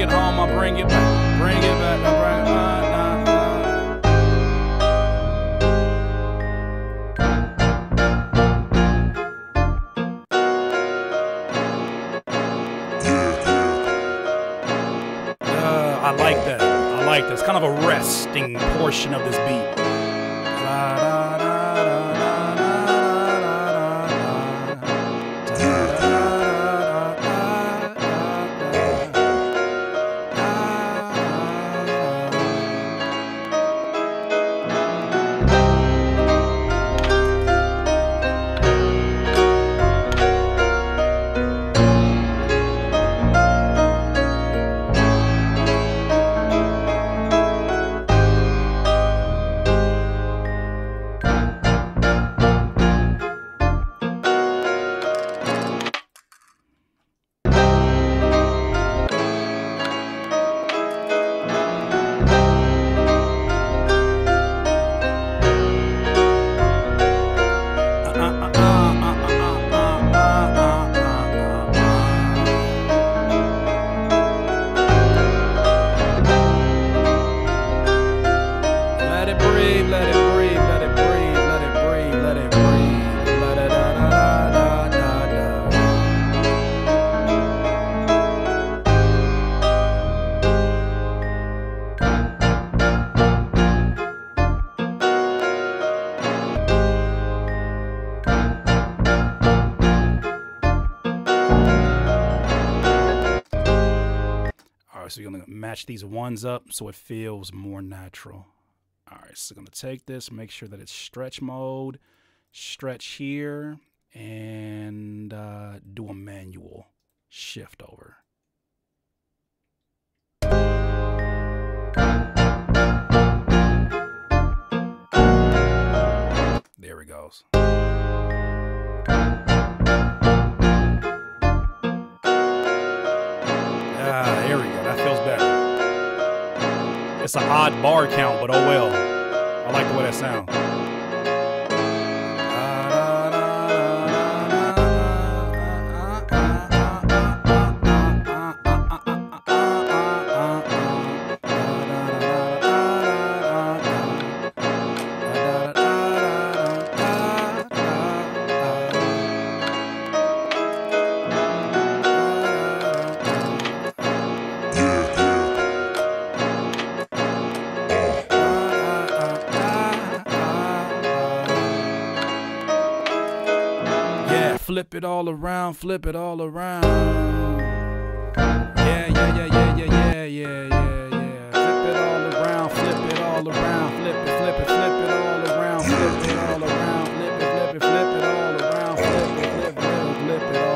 take it home, I'll bring it back. Bring it back, I'll bring it back. I like that. I like that. It's kind of a resting portion of this beat. So you're gonna match these ones up so it feels more natural. All right, so I'm gonna take this, make sure that it's stretch mode, stretch here, and do a manual shift over. There it goes. Ah, here we go. That feels better. It's an odd bar count, but oh well. I like the way that sounds. Flip it all around, flip it all around. Yeah, yeah, yeah, yeah, yeah, yeah, yeah, yeah. Flip it all around, flip it all around, flip it all around, flip it all around, flip it all around, flip it all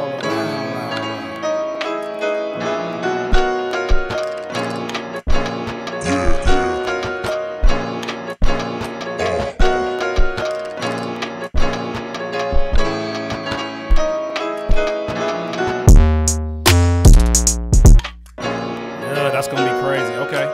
That's gonna be crazy. Okay.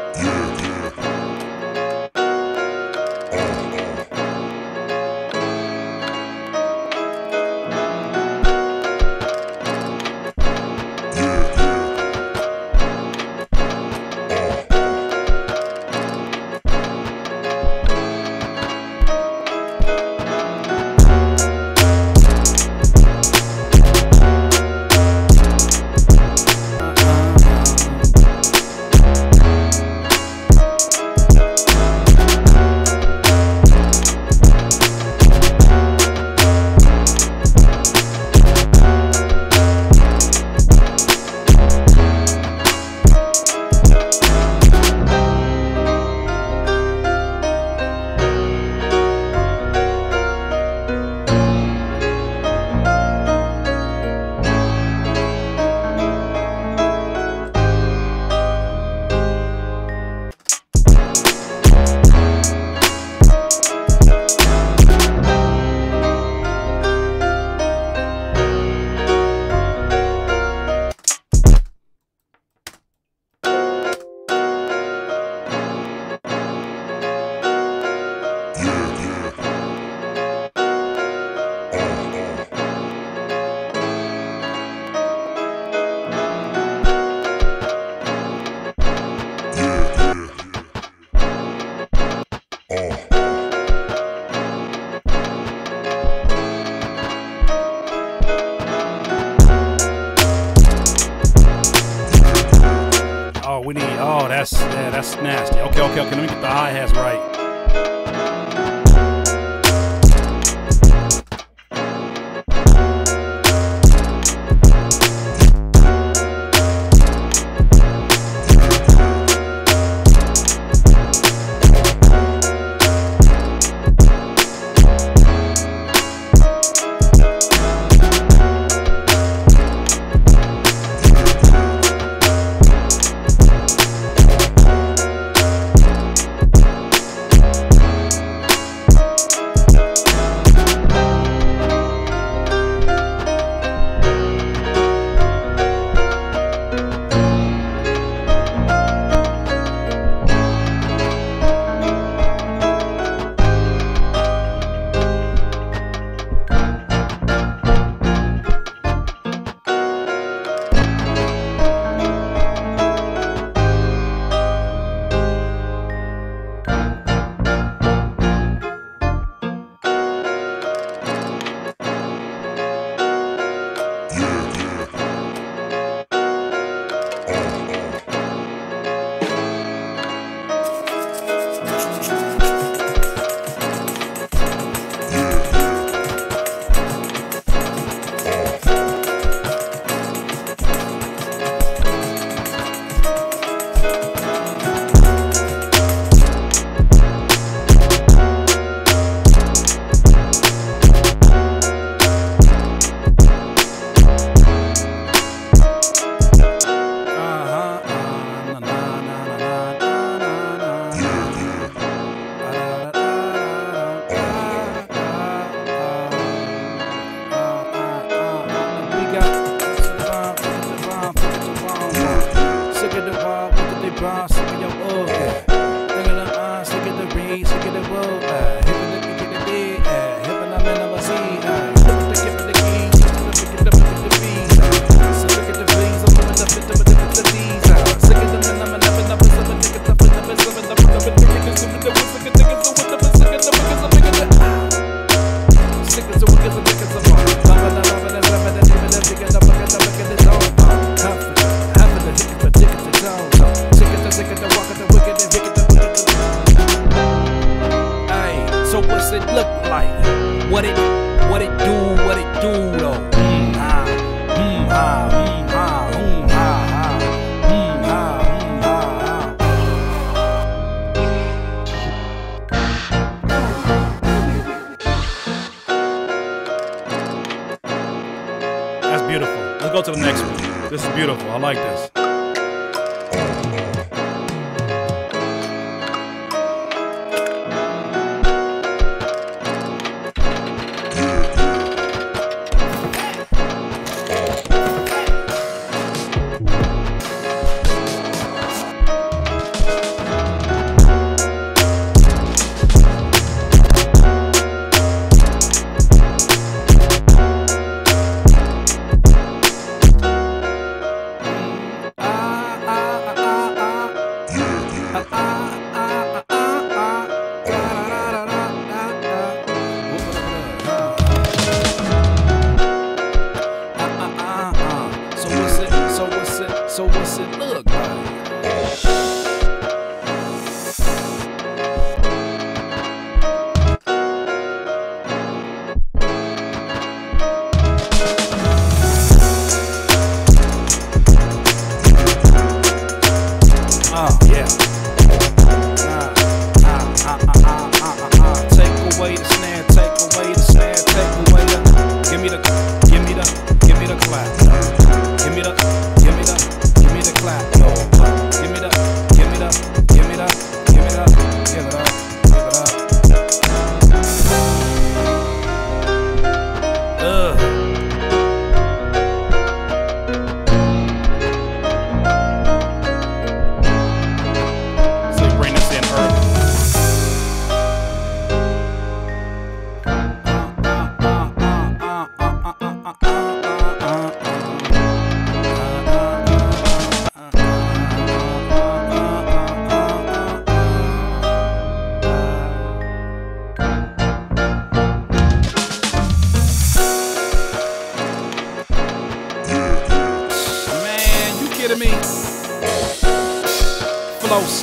That's nasty. Okay, okay, okay. Let me get the hi-hats right.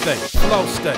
state, flow state,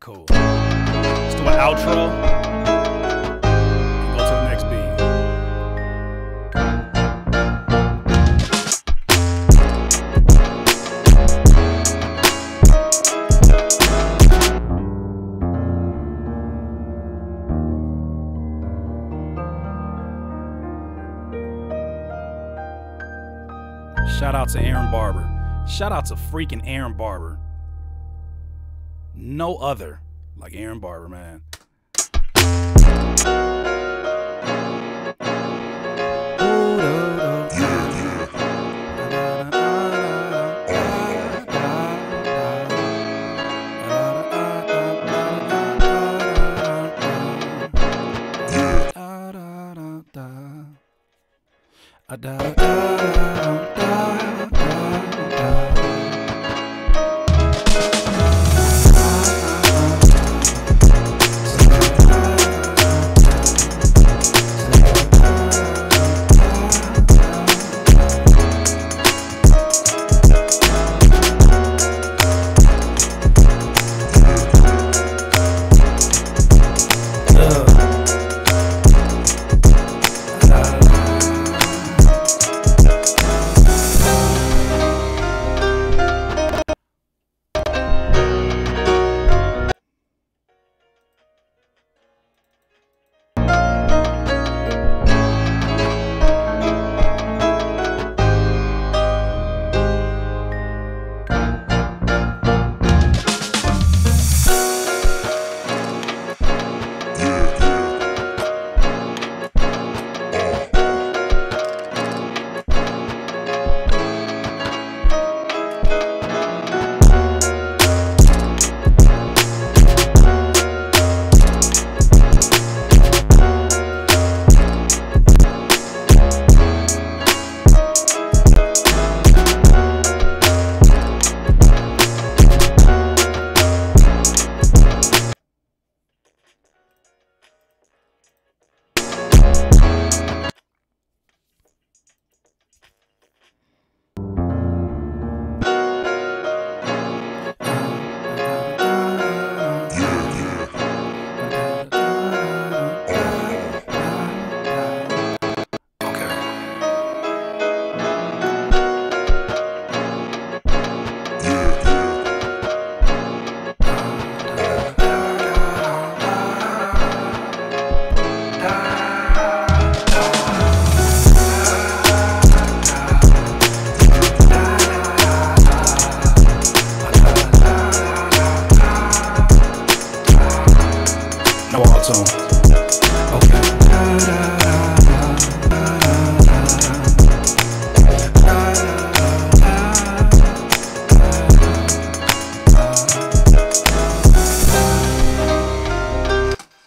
Cool. Let's do an outro and go to the next beat. Shout out to Aaron Barber. Shout out to freaking Aaron Barber. No other like Aaron Barber, man.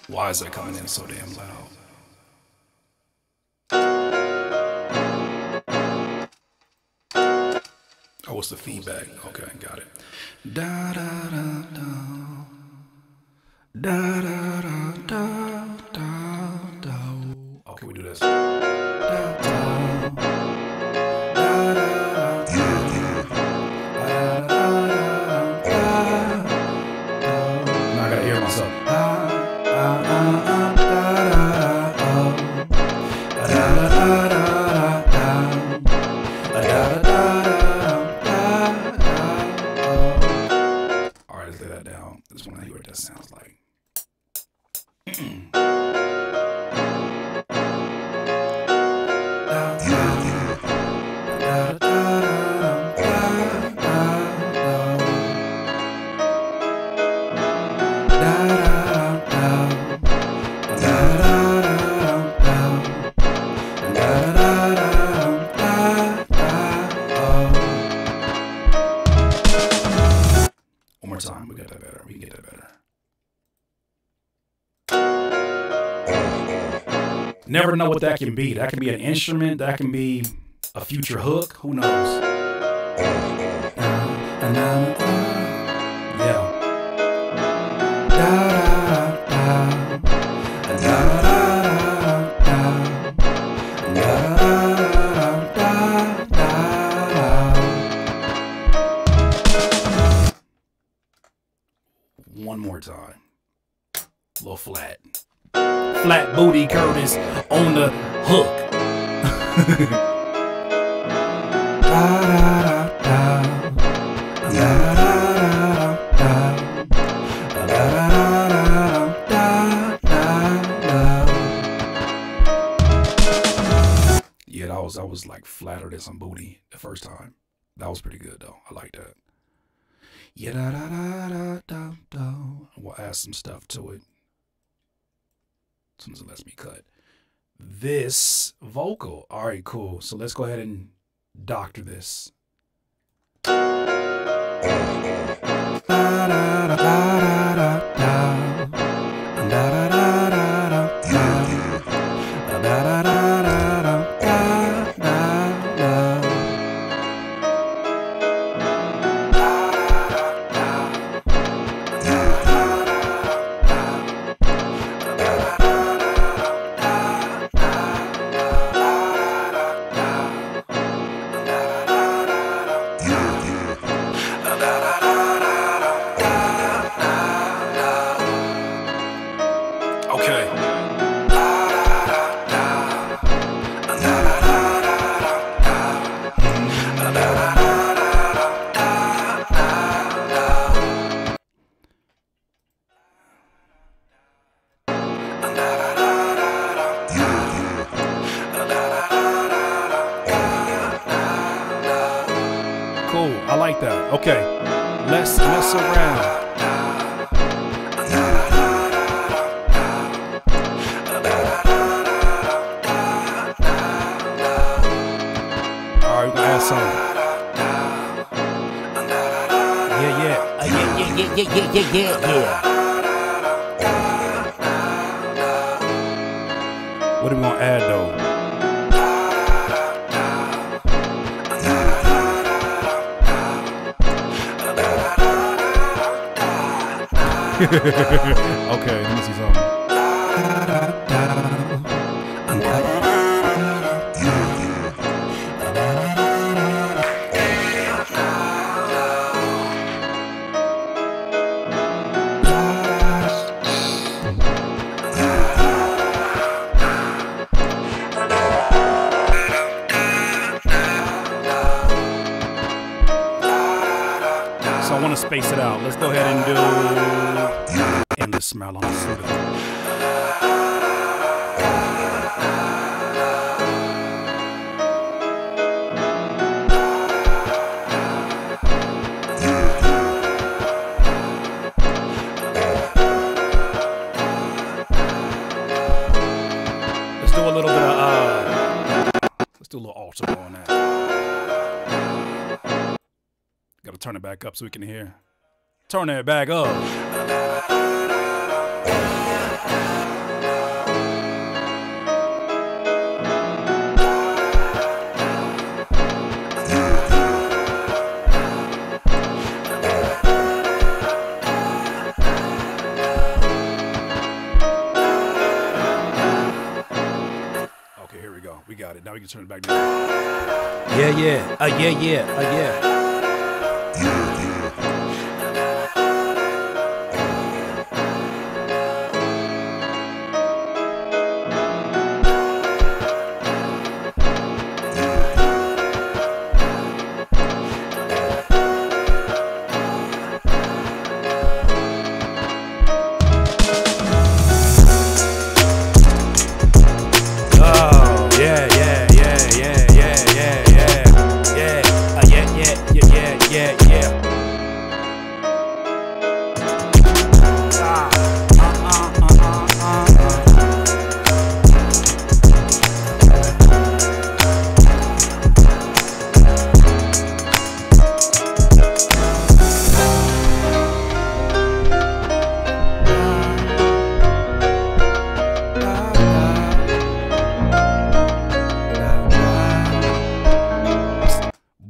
Why is that coming in so damn loud? Oh, what's the feedback? Okay, got it. Da da da da da da da da da. Okay, we do this. Now I gotta hear myself. Da da da. never know what that can be. That can be an instrument, that can be a future hook, who knows? One more time. A little flat. Flat booty Curtiss on the hook. Yeah, I was like flatter than some booty the first time. That was pretty good though. I like that. Yeah, da, da, da, da, da, da. We'll add some stuff to it as soon as it lets me cut this vocal. All right, cool. So let's go ahead and doctor this. Okay, let's mess around. Alright, we're gonna have some. Yeah, yeah. Yeah. What are we gonna add though? Okay, let me see something. So I want to space it out. Let's go ahead and do. And the smell on the suit. Let's do a little bit of let's do a little altar on that. Gotta turn it back up so we can hear. Turn it back up. Okay, here we go. We got it. Now we can turn it back down. Yeah, yeah. Yeah, yeah. Yeah. Yeah.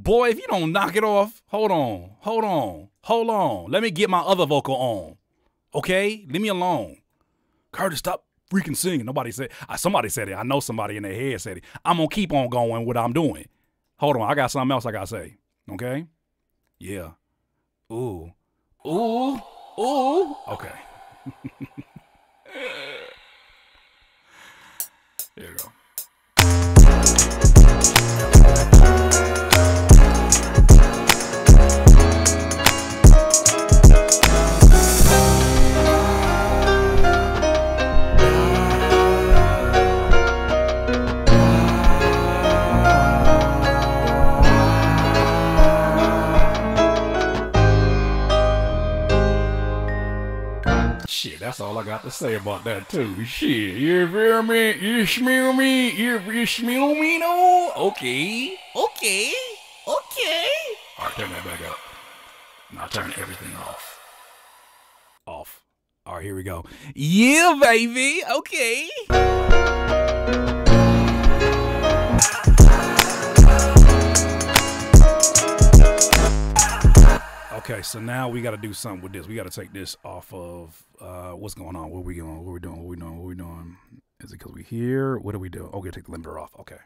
boy, if you don't knock it off, hold on. Let me get my other vocal on. Okay? Leave me alone. Curtiss, stop freaking singing. Nobody said, somebody said it. I know somebody in their head said it. I'm going to keep on going what I'm doing. Hold on. I got something else I got to say. Okay? Yeah. Ooh. Ooh. Ooh. Okay. There you go. Shit, that's all I got to say about that too. Shit, you feel me? You smell me? You smell me? No? Okay. All right, turn that back up. Now turn everything off. Off. All right, here we go. Yeah, baby. Okay. Okay, so now we got to do something with this. We got to take this off of what's going on. What are we doing? What are we doing? What are we doing? What are we doing? Is it because we're here? What do we do? Okay, take the limiter off. Okay.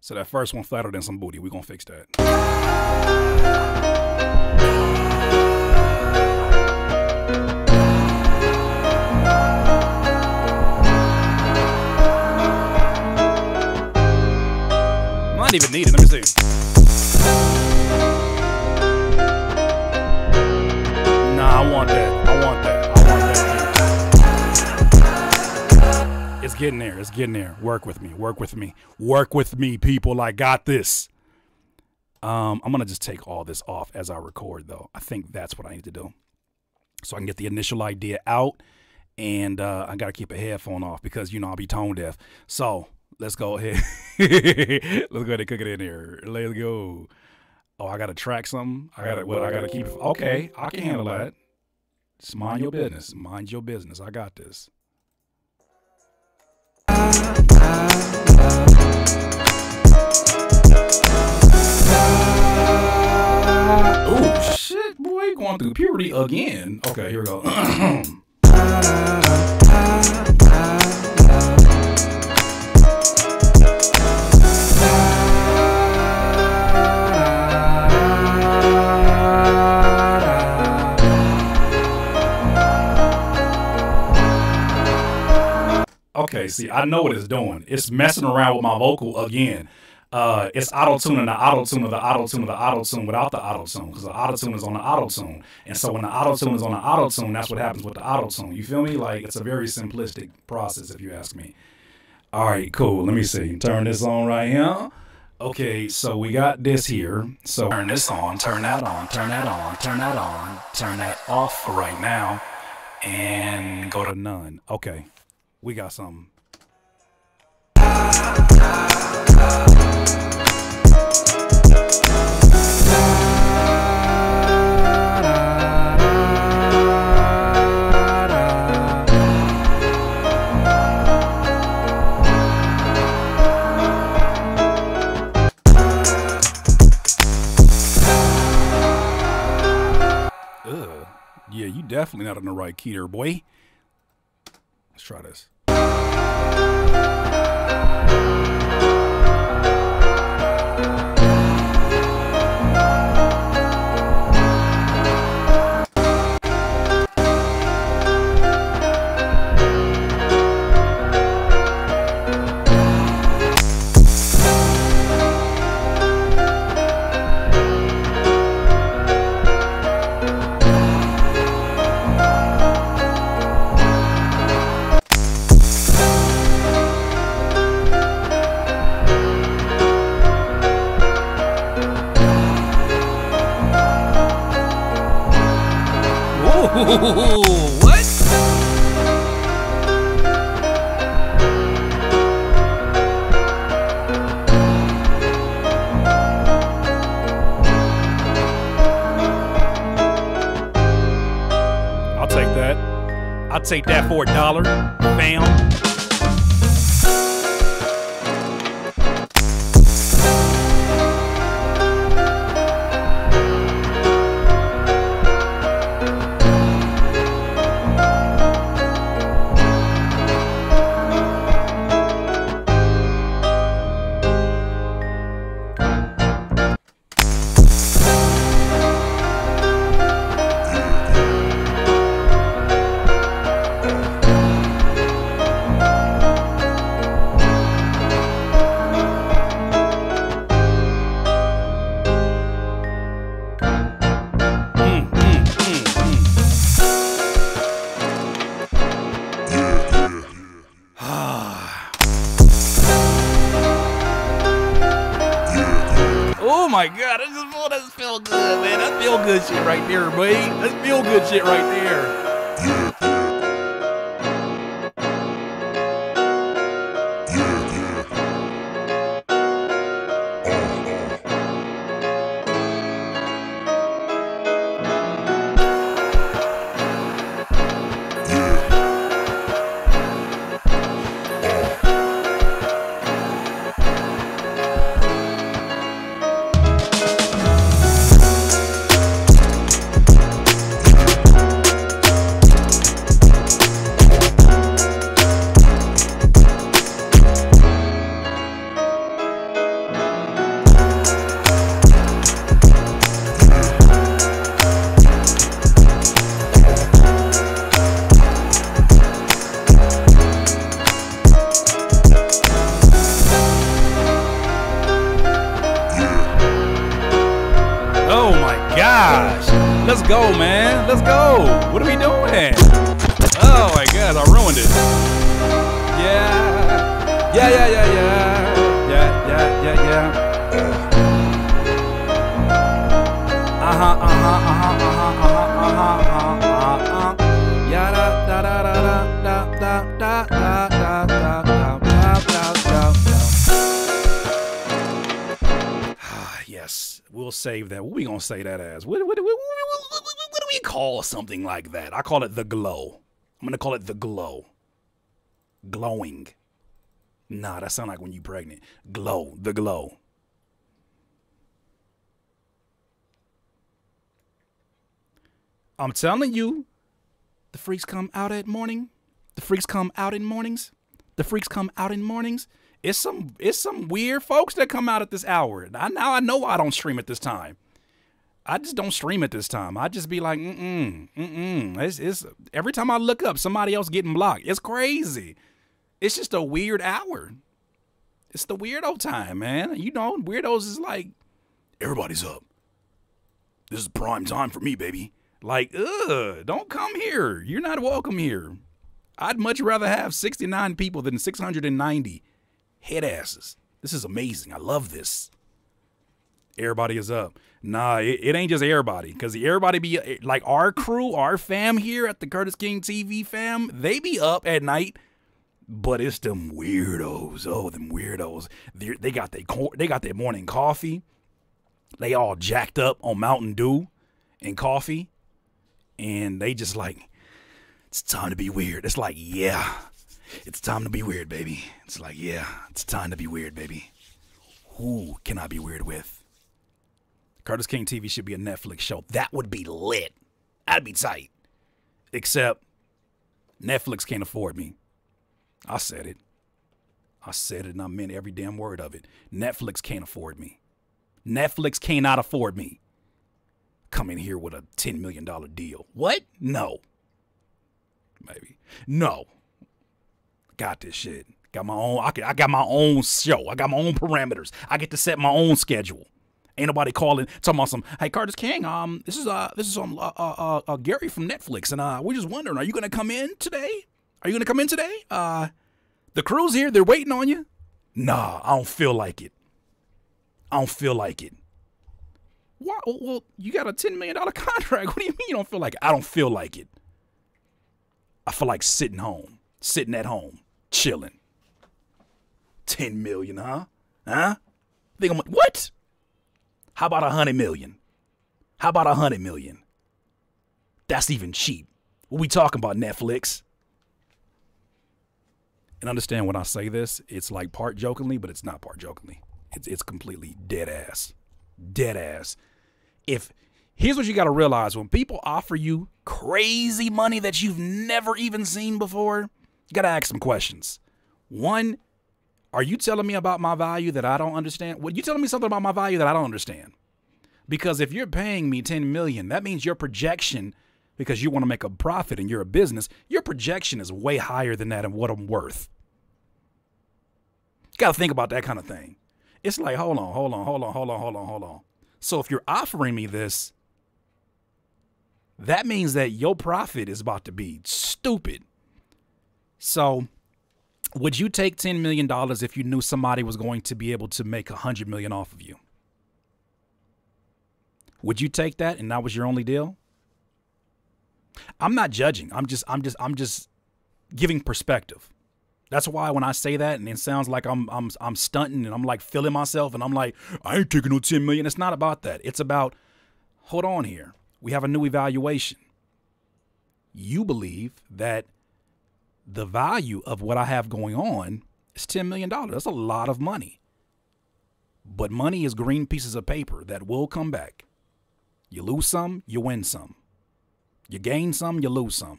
So that first one flatter than some booty. We're gonna fix that. Might even need it. Let me see. Nah, I want that. It's getting there. It's getting there. Work with me. Work with me, people. I got this. I'm going to just take all this off as I record, though. I think that's what I need to do. So I can get the initial idea out. And I got to keep a headphone off because, you know, I'll be tone deaf. So let's go ahead. and cook it in here. Let's go. Oh, I got to track something. I got to keep it. Okay. I can handle that. Just mind your business. Mind your business. I got this. Oh shit, boy, going through puberty again. Okay, here we go. Okay, see, I know what it's doing. It's messing around with my vocal again. It's auto-tuning the auto-tune of the auto-tune of the auto-tune without the auto-tune, because the auto-tune is on the auto-tune. And so when the auto-tune is on the auto-tune, that's what happens with the auto-tune. You feel me? Like, it's a very simplistic process, if you ask me. All right, cool. Let me see. Turn this on right here. Okay, so we got this here. So turn this on, turn that on, turn that on, turn that on, turn that off for right now, and go to none. Okay. We got something. Yeah, you definitely not in the right key there, boy. Let's try this. What? Say that for a dollar, fam. Oh my God, that's feel good, man. That's feel good shit right there, buddy. That's feel good shit right there. Say that as what do we call something like that? I call it the glow. I'm gonna call it the glow. Glowing. Nah, that sound like when you pregnant. Glow. The glow. I'm telling you, the freaks come out at morning. The freaks come out in mornings. The freaks come out in mornings. It's some weird folks that come out at this hour. Now I know why I don't stream at this time. I just don't stream at this time. I just be like, It's every time I look up, somebody else getting blocked. It's crazy. It's just a weird hour. It's the weirdo time, man. You know, weirdos is like, everybody's up. This is prime time for me, baby. Like, ugh, don't come here. You're not welcome here. I'd much rather have 69 people than 690 head asses. This is amazing. I love this. Everybody is up. Nah, it ain't just everybody, because everybody be like our crew, our fam here at the Curtiss King TV fam. They be up at night, but it's them weirdos. Oh, them weirdos! They got their morning coffee. They all jacked up on Mountain Dew and coffee, and they just like, it's time to be weird. It's like, yeah, it's time to be weird, baby. It's like, yeah, it's time to be weird, baby. Who can I be weird with? Curtiss King TV should be a Netflix show. That would be lit. I'd be tight. Except Netflix can't afford me. I said it. I said it and I meant every damn word of it. Netflix can't afford me. Netflix cannot afford me. Come in here with a $10 million deal. What? No. Maybe. No. Got this shit. Got my own. I got my own show. I got my own parameters. I get to set my own schedule. Ain't nobody calling, talking about some, hey, Curtiss King, this is Gary from Netflix, and we're just wondering, are you gonna come in today? Are you gonna come in today? The crew's here, they're waiting on you. Nah, I don't feel like it. I don't feel like it. Why? Well, you got a $10 million contract. What do you mean you don't feel like it? I don't feel like it. I feel like sitting home, sitting at home, chilling. 10 million, huh? Huh? Think I'm like, what? How about 100 million? How about 100 million? That's even cheap. What we talking about, Netflix? And understand when I say this, it's like part jokingly, but it's not part jokingly. It's completely dead ass. Dead ass. Here's what you got to realize. When people offer you crazy money that you've never even seen before, you got to ask some questions. One, are you telling me about my value that I don't understand? Well, you telling me something about my value that I don't understand? Because if you're paying me $10 million, that means your projection, because you want to make a profit and you're a business, your projection is way higher than that and what I'm worth. You got to think about that kind of thing. It's like, hold on. So if you're offering me this, that means that your profit is about to be stupid. So would you take $10 million if you knew somebody was going to be able to make $100 million off of you? Would you take that and that was your only deal? I'm not judging. I'm just giving perspective. That's why when I say that and it sounds like I'm stunting and I'm like feeling myself and I'm like, I ain't taking no 10 million. It's not about that. It's about, hold on here. We have a new evaluation. You believe that the value of what I have going on is $10 million. That's a lot of money. But money is green pieces of paper that will come back. You lose some, you win some. You gain some, you lose some.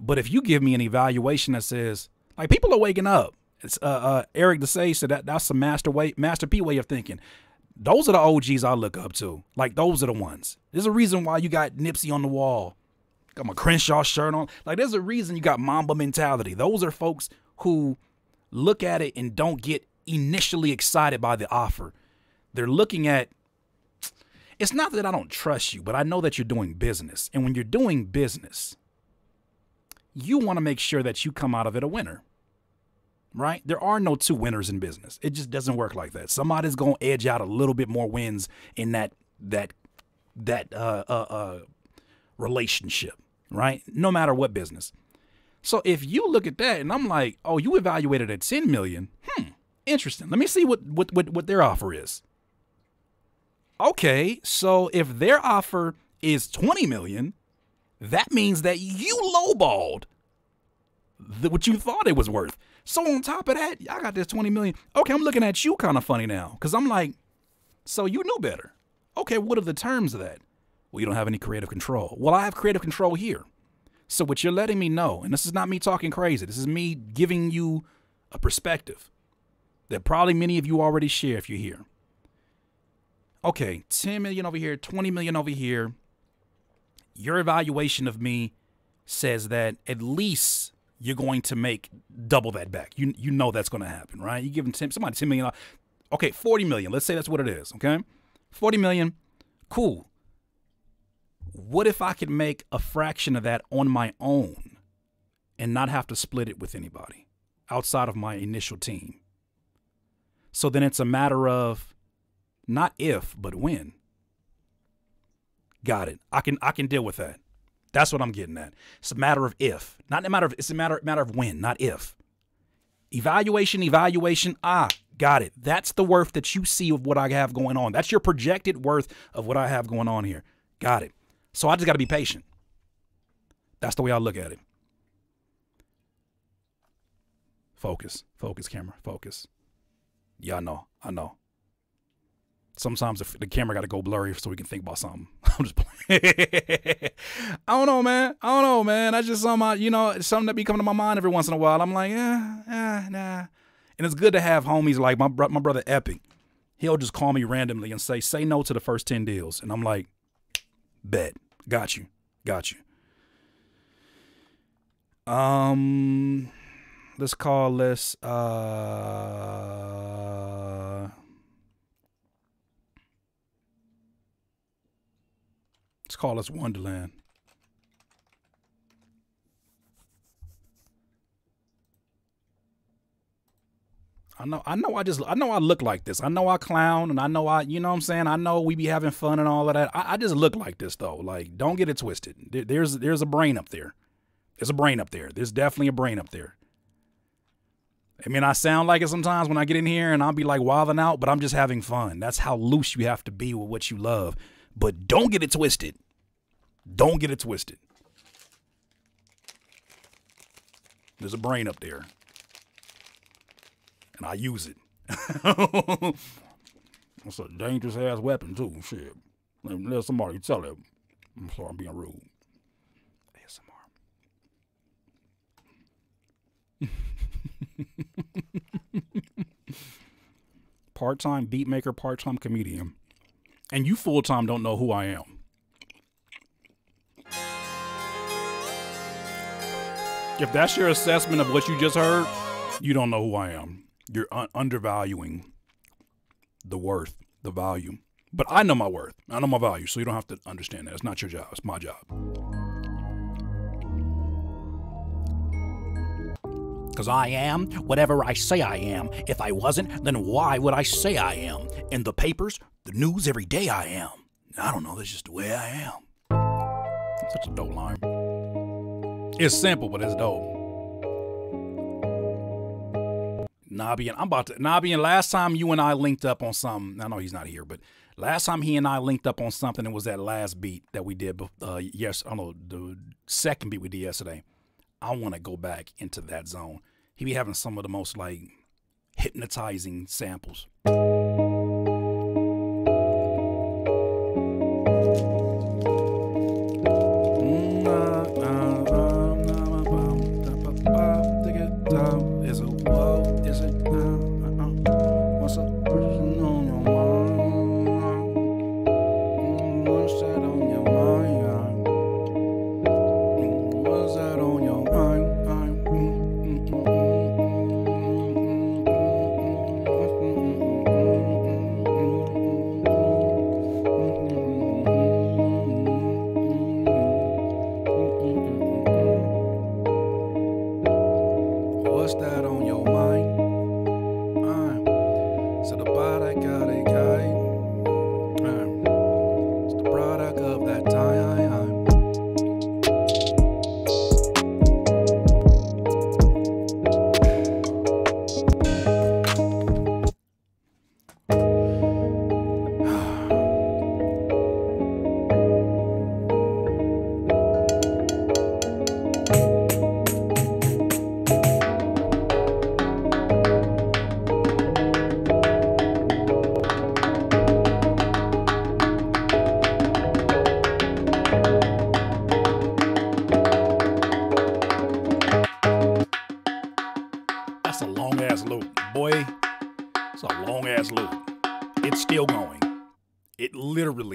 But if you give me an evaluation that says, like, people are waking up. It's Eric Desai said that's a master P way of thinking. Those are the OGs I look up to. Like, those are the ones. There's a reason why you got Nipsey on the wall. Got my Crenshaw shirt on. Like, there's a reason you got Mamba mentality. Those are folks who look at it and don't get initially excited by the offer. They're looking at, it's not that I don't trust you, but I know that you're doing business. And when you're doing business, you want to make sure that you come out of it a winner, right? There are no two winners in business. It just doesn't work like that. Somebody's going to edge out a little bit more wins in that relationship, right? No matter what business. So if you look at that and I'm like, oh, you evaluated at 10 million. Interesting. Let me see what their offer is. Okay. So if their offer is 20 million, that means that you lowballed what you thought it was worth. So on top of that, I got this 20 million. Okay, I'm looking at you kind of funny now because I'm like, so you knew better. Okay, what are the terms of that? Well, you don't have any creative control. Well, I have creative control here. So what you're letting me know, and this is not me talking crazy, this is me giving you a perspective that probably many of you already share if you're here. Okay, 10 million over here, 20 million over here. Your evaluation of me says that at least you're going to make double that back. You know that's going to happen, right? You give them somebody $10 million. Okay, $40 million. Let's say that's what it is, okay? $40 million. Cool. What if I could make a fraction of that on my own and not have to split it with anybody outside of my initial team? So then it's a matter of not if, but when. Got it. I can deal with that. That's what I'm getting at. It's a matter of if, not a matter of, it's a matter of when, not if. Evaluation. Ah, got it. That's the worth that you see of what I have going on. That's your projected worth of what I have going on here. Got it. So I just got to be patient. That's the way I look at it. Focus, camera, focus. Yeah, I know. Sometimes the camera got to go blurry so we can think about something. I'm just playing. I don't know, man. That's just somehow, you know, it's something that be coming to my mind every once in a while. I'm like, nah. And it's good to have homies like my brother Epic. He'll just call me randomly and say no to the first 10 deals. And I'm like, bet. Got you. Let's call this, let's call us Wonderland. I know I look like this. I know I clown and I know you know what I'm saying? I know we be having fun and all of that. I just look like this though. Like, don't get it twisted. There's a brain up there. There's a brain up there. There's definitely a brain up there. I mean, I sound like it sometimes when I get in here and I'll be like wilding out, but I'm just having fun. That's how loose you have to be with what you love. But don't get it twisted. Don't get it twisted. There's a brain up there. And I use it. It's a dangerous ass weapon too. Shit. Let somebody tell it. I'm sorry, I'm being rude. ASMR. Part-time beat maker, part-time comedian. And you full-time don't know who I am. If that's your assessment of what you just heard, you don't know who I am. You're undervaluing the worth, the value. But I know my worth. I know my value, so you don't have to understand that. It's not your job. It's my job. Because I am whatever I say I am. If I wasn't, then why would I say I am? In the papers, the news, every day I am. I don't know. That's just the way I am. That's such a dope line. It's simple, but it's dope. Nobby, and last time you and I linked up on something, I know he's not here, but last time he and I linked up on something, it was that last beat that we did, yes, I don't know, the second beat we did yesterday. I want to go back into that zone. He be having some of the most, like, hypnotizing samples.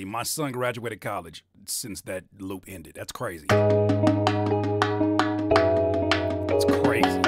My son graduated college since that loop ended. That's crazy. It's crazy.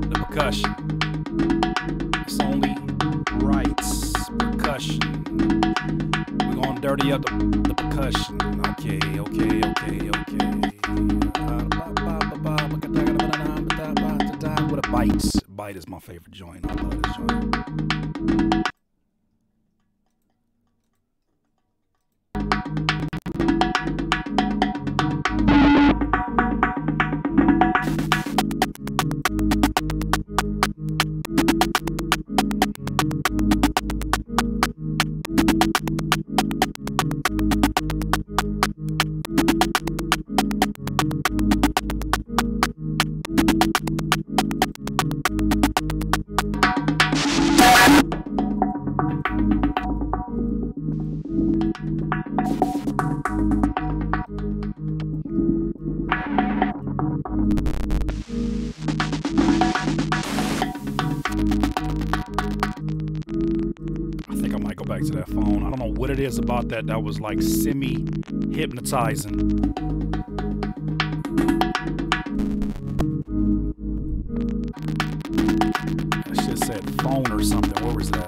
the percussion. It's only right percussion. We're gonna dirty up the percussion. Okay, okay, okay, okay. With a bite. Bite is my favorite joint. I love this joint. Is about that was like semi hypnotizing. That shit said phone or something. What was that?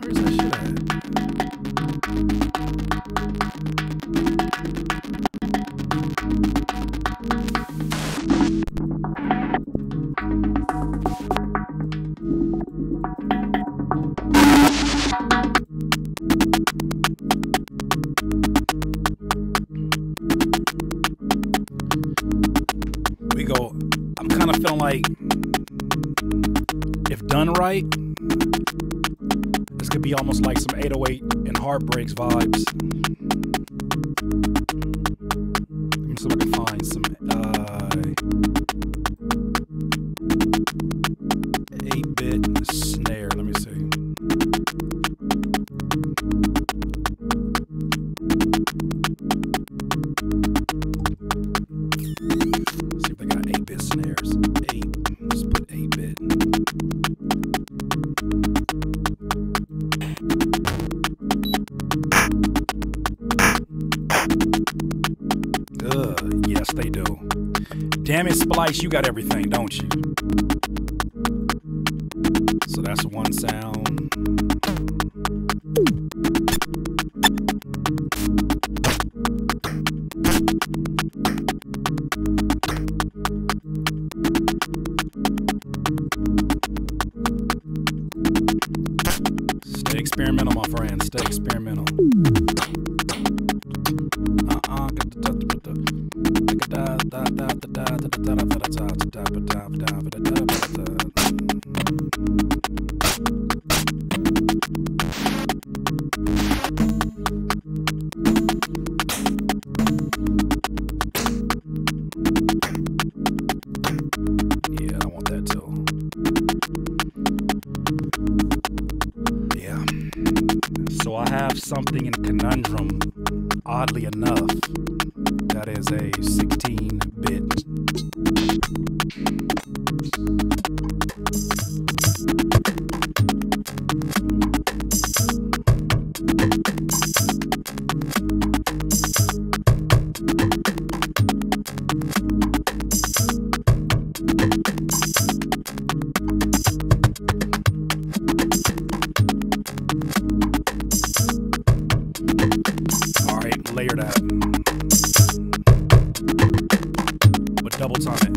Where's that shit at? Right, this could be almost like some 808 and Heartbreaks vibes. Let me see if I can find some 8-bit snare. Let me see. See if they got 8-bit snares. 8. Let's put 8-bit. Yes, they do. Damn it, Splice, you got everything, don't you? So that's one sound. Stay experimental, my friend. Stay experimental. Something in Conundrum, oddly enough, that is a 16-bit. All right, layer that. But double time it.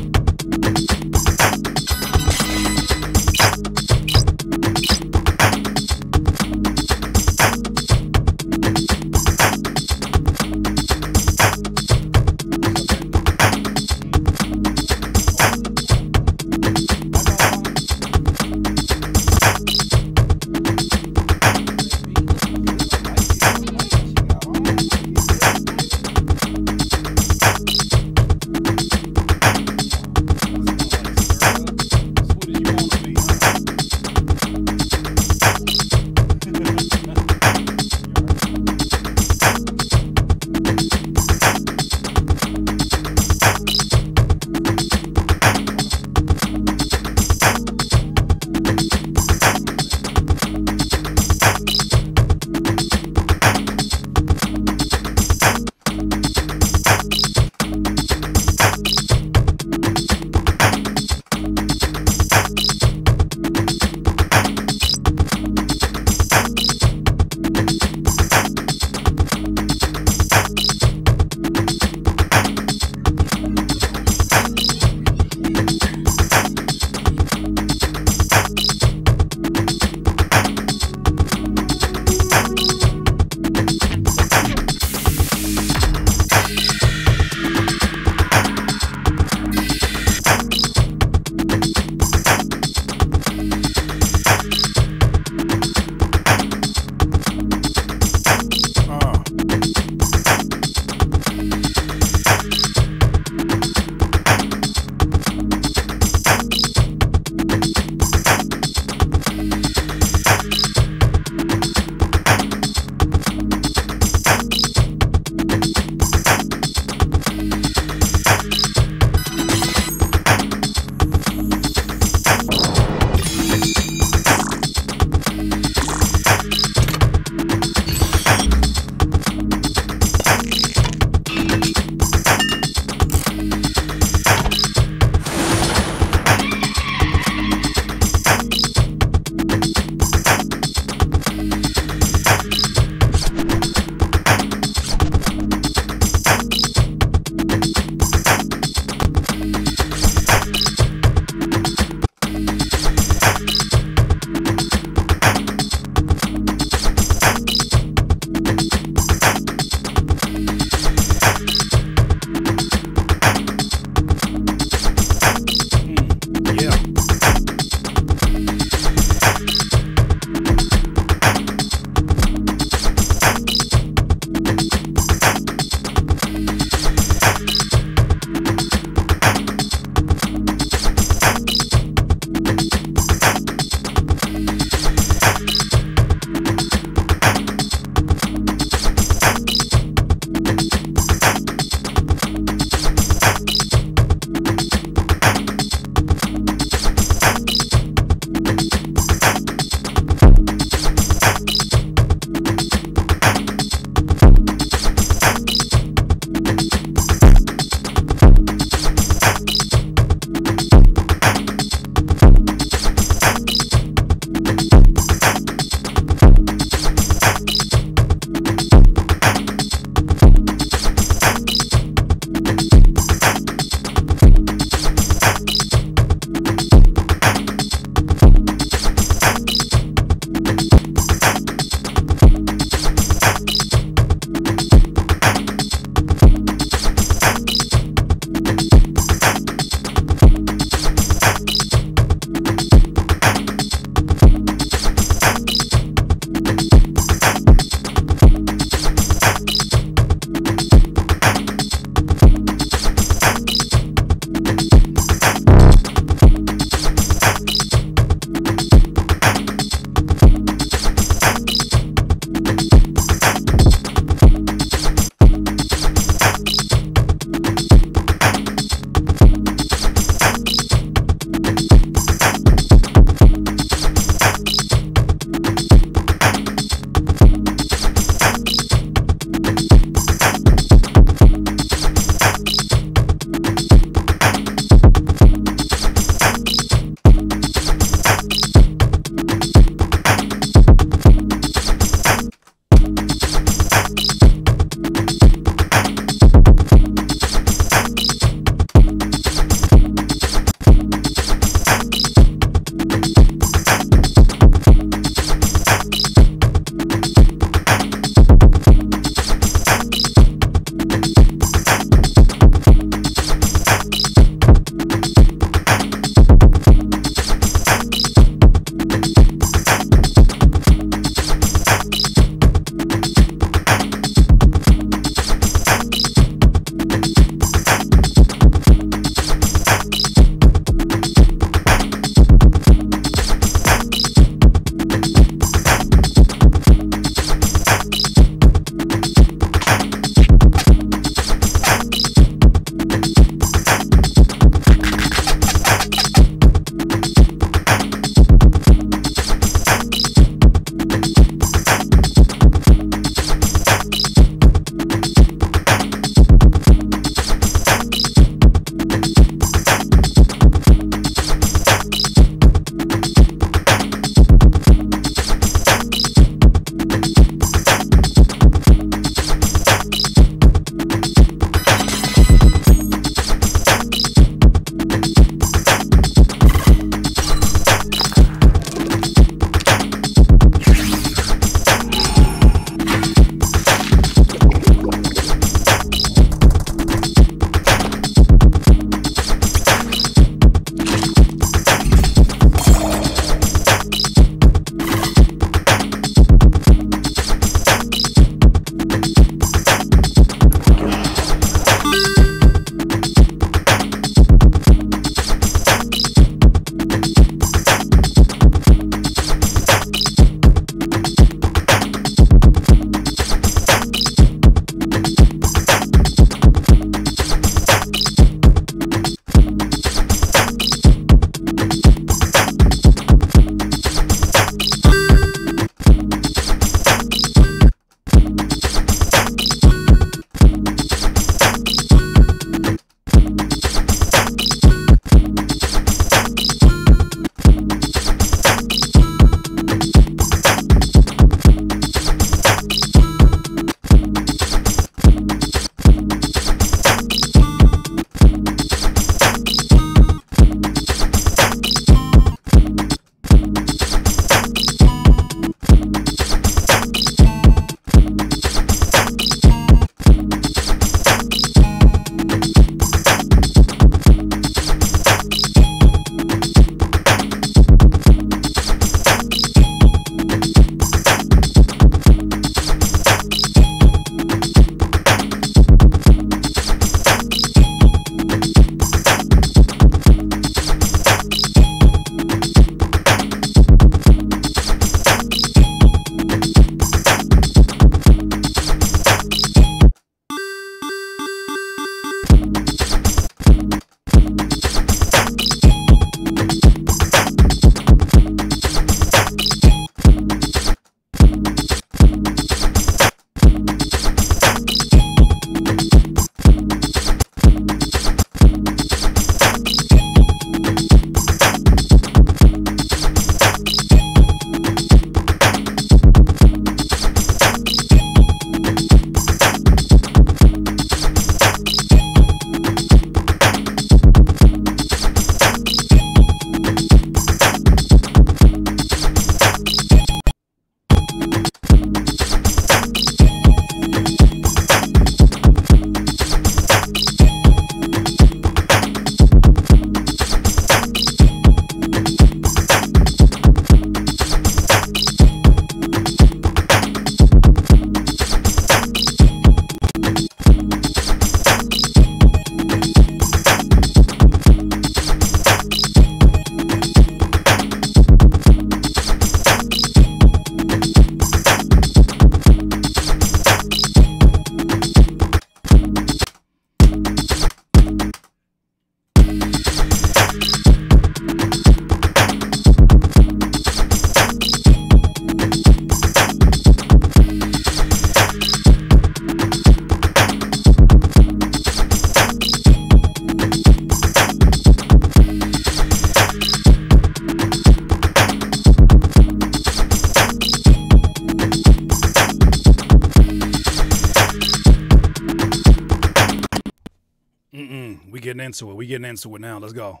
into it. We getting into it now. Let's go.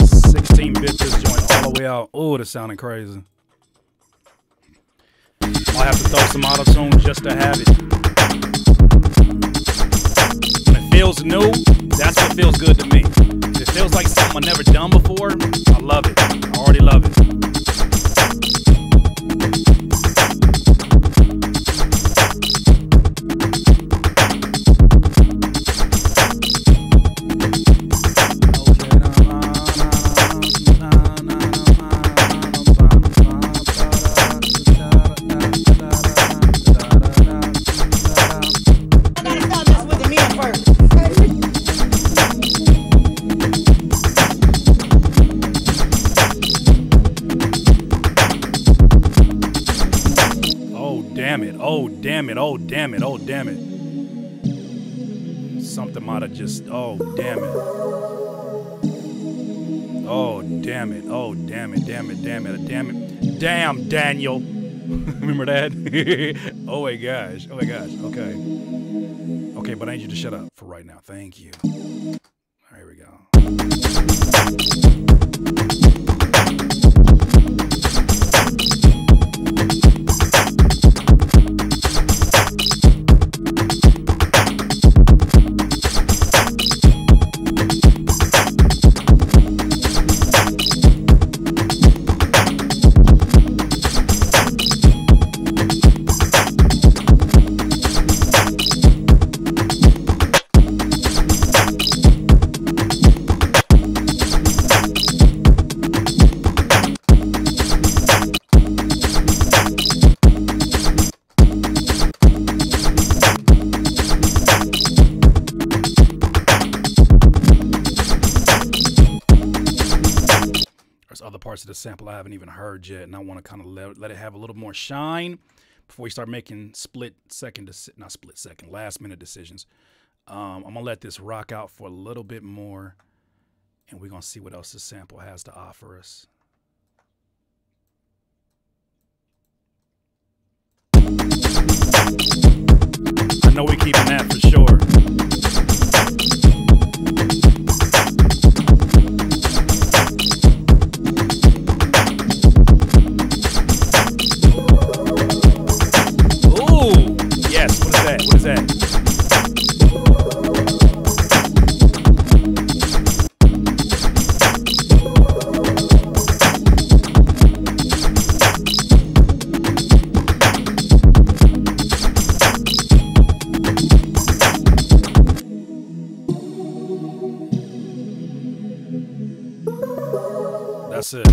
16-bit this joint all the way out. Oh, that's sounding crazy. I'll have to throw some auto-tune just to have it. When it feels new, that's what feels good to me. If it feels like something I've never done before, I love it. I already love it. Oh, damn it. Oh, damn it. Something might have just... Oh, damn it. Oh, damn it. Oh, damn it. Damn it. Damn it. Damn it. Damn, Daniel. Remember that? Oh, my gosh. Oh, my gosh. Okay. Okay, but I need you to shut up for right now. Thank you. All right, here we go. Parts of the sample I haven't even heard yet, and I want to kind of let it have a little more shine before you start making last minute decisions. I'm gonna let this rock out for a little bit more, and we're gonna see what else the sample has to offer us. I know we're keeping that for sure. What is that? That's it.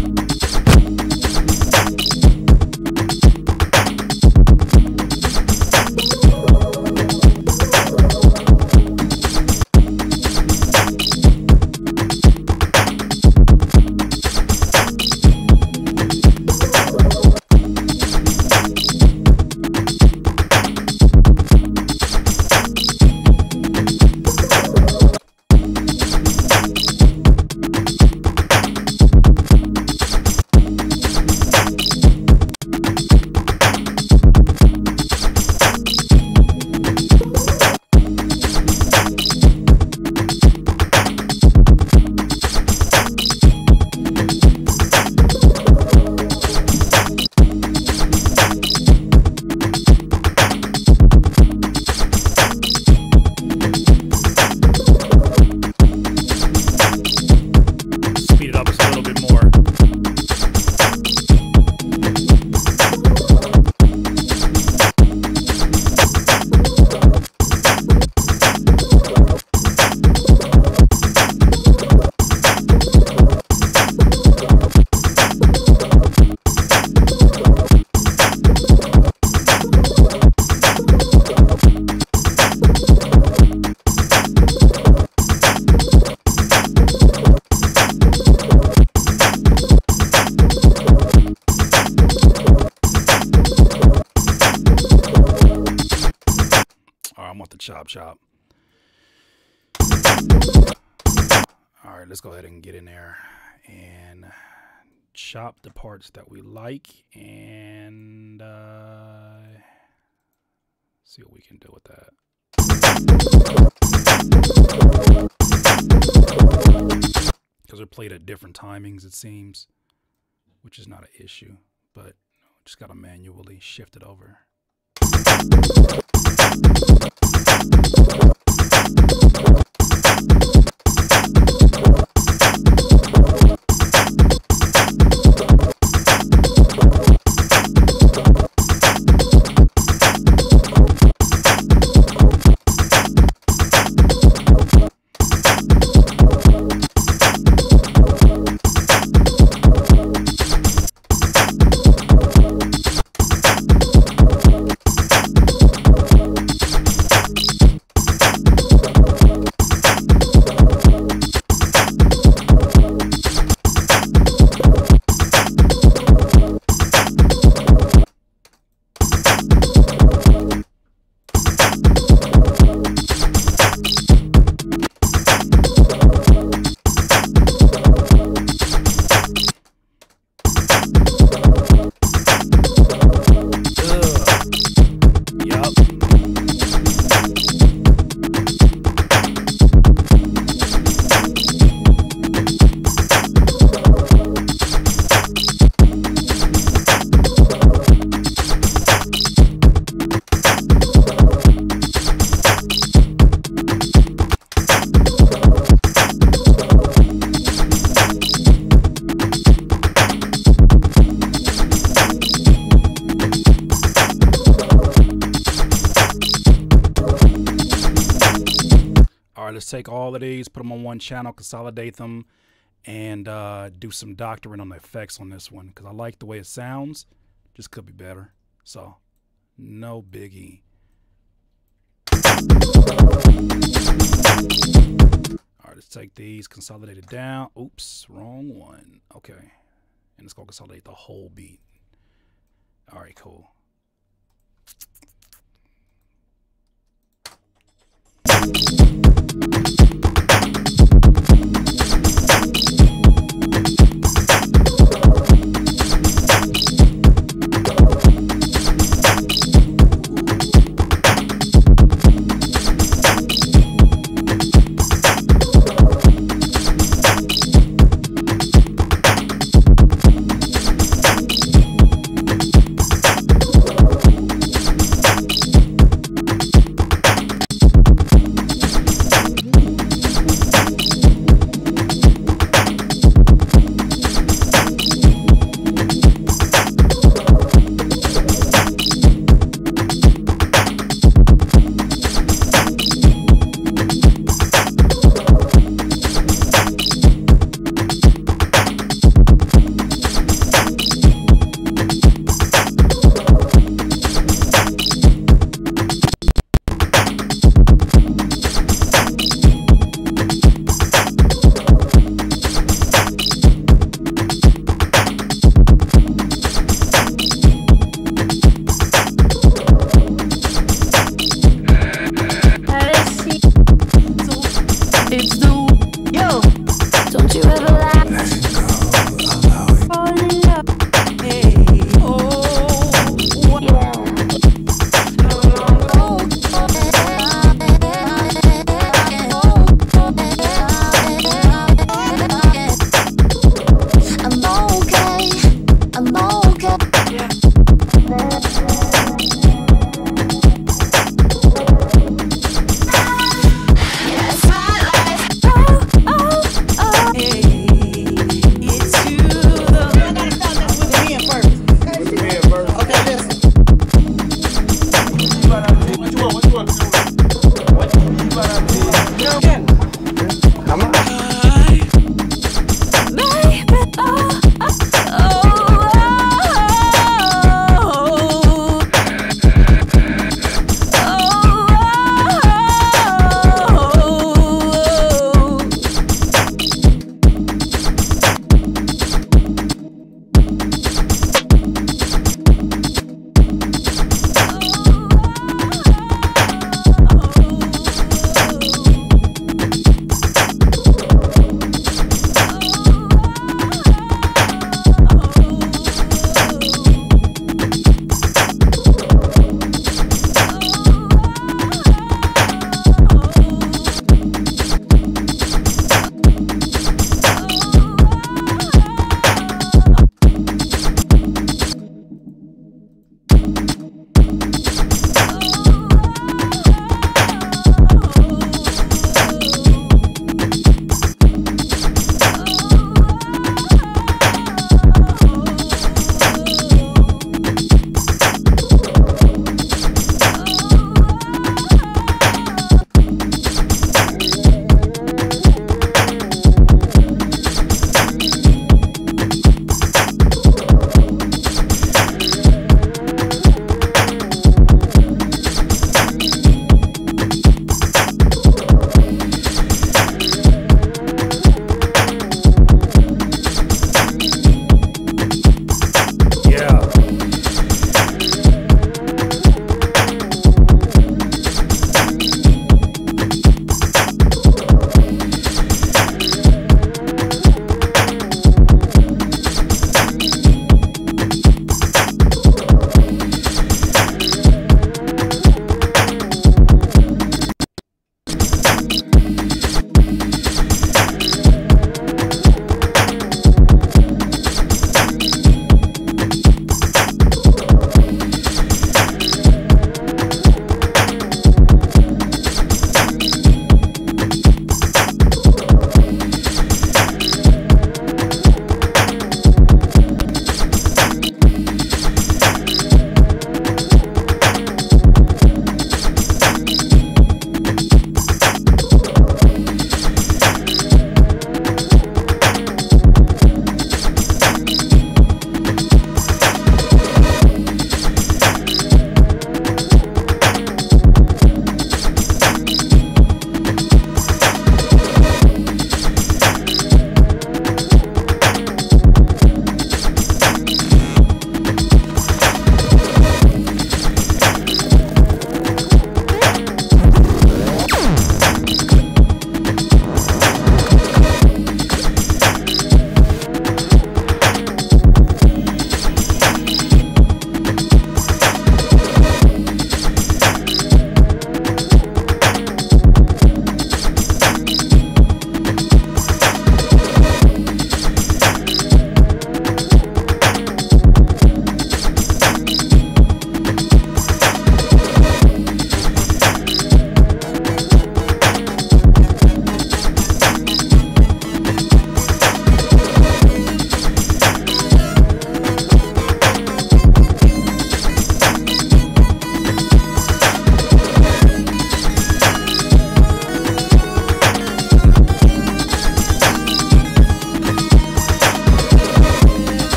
Chop. All right, let's go ahead and get in there and chop the parts that we like and see what we can do with that. because they're played at different timings, it seems, which is not an issue, but just gotta manually shift it over. Take all of these, put them on one channel, consolidate them, and do some doctoring on the effects on this one, because I like the way it sounds, just could be better, so no biggie. All right, let's take these, consolidate it down. Oops, wrong one. Okay, and it's gonna consolidate the whole beat. All right, cool.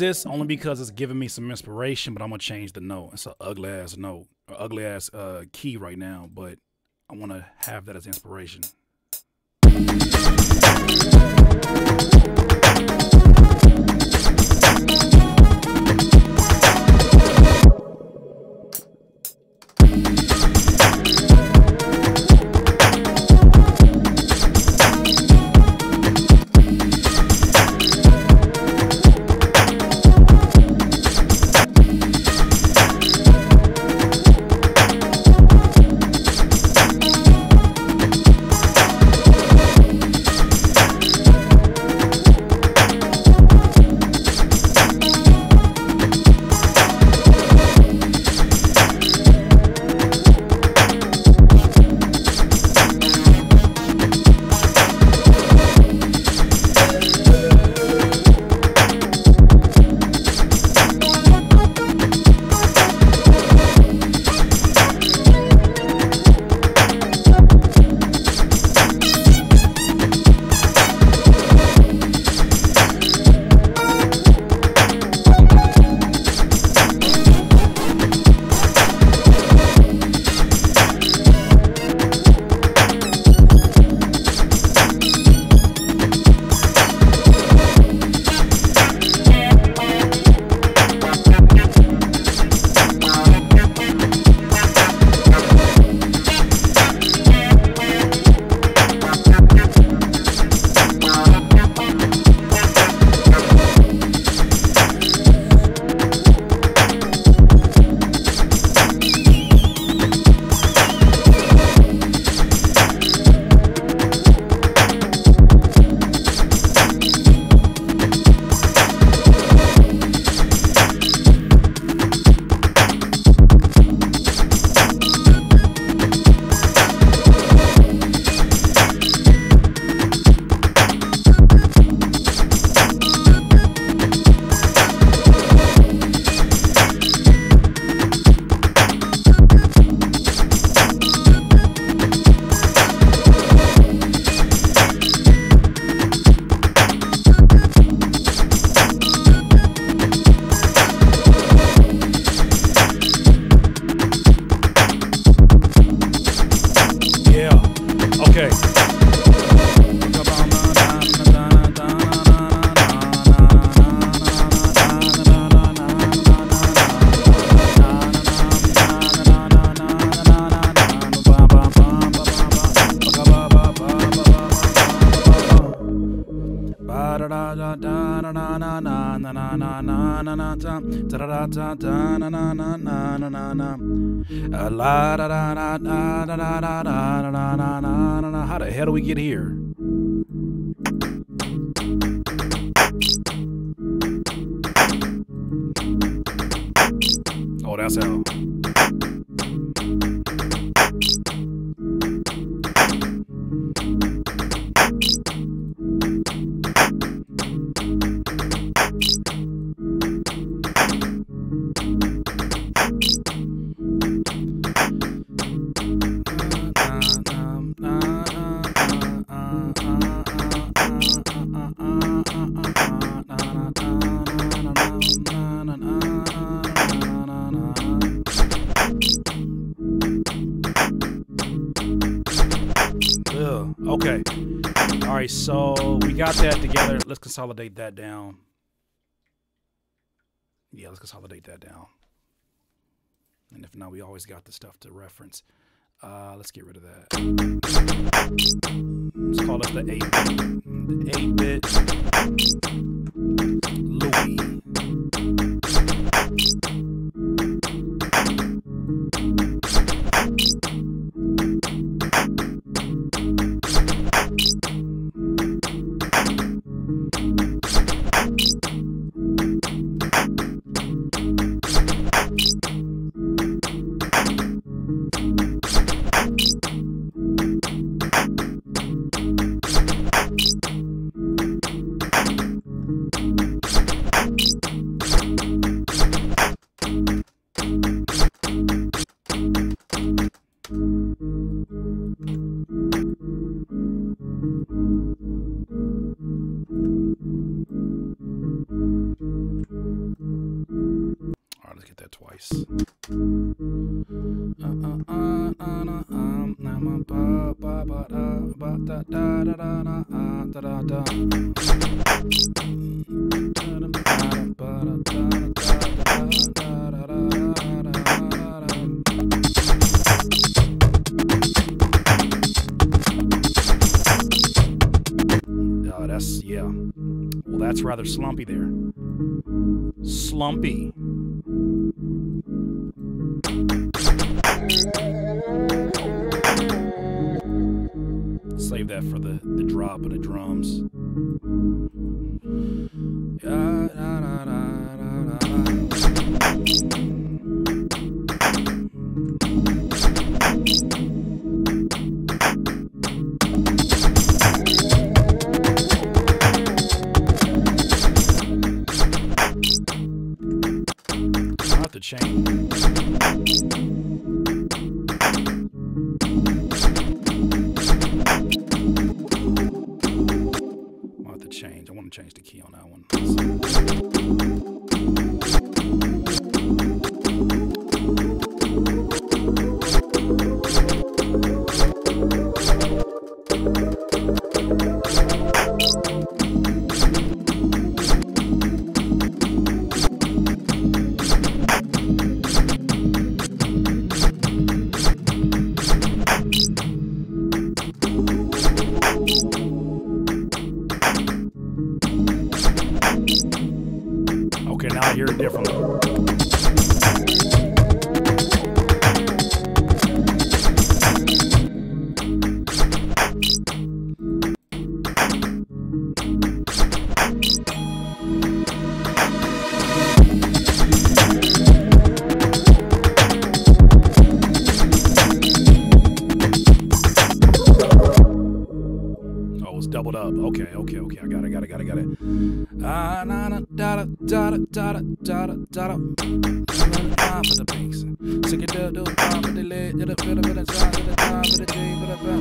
use this only because it's giving me some inspiration, but I'm gonna change the note. It's an ugly ass note, or ugly ass key right now, but I want to have that as inspiration. How the hell do we get here? Oh, that's how. So we got that together. Let's consolidate that down. Yeah, let's consolidate that down. And if not, we always got the stuff to reference. Let's get rid of that. Let's call it the 8-bit Louis. that twice. That's, yeah. Well, that's rather slumpy there. Slumpy. Save that for the drop of the drums. Not the chain. Change. I want to change the key on that one.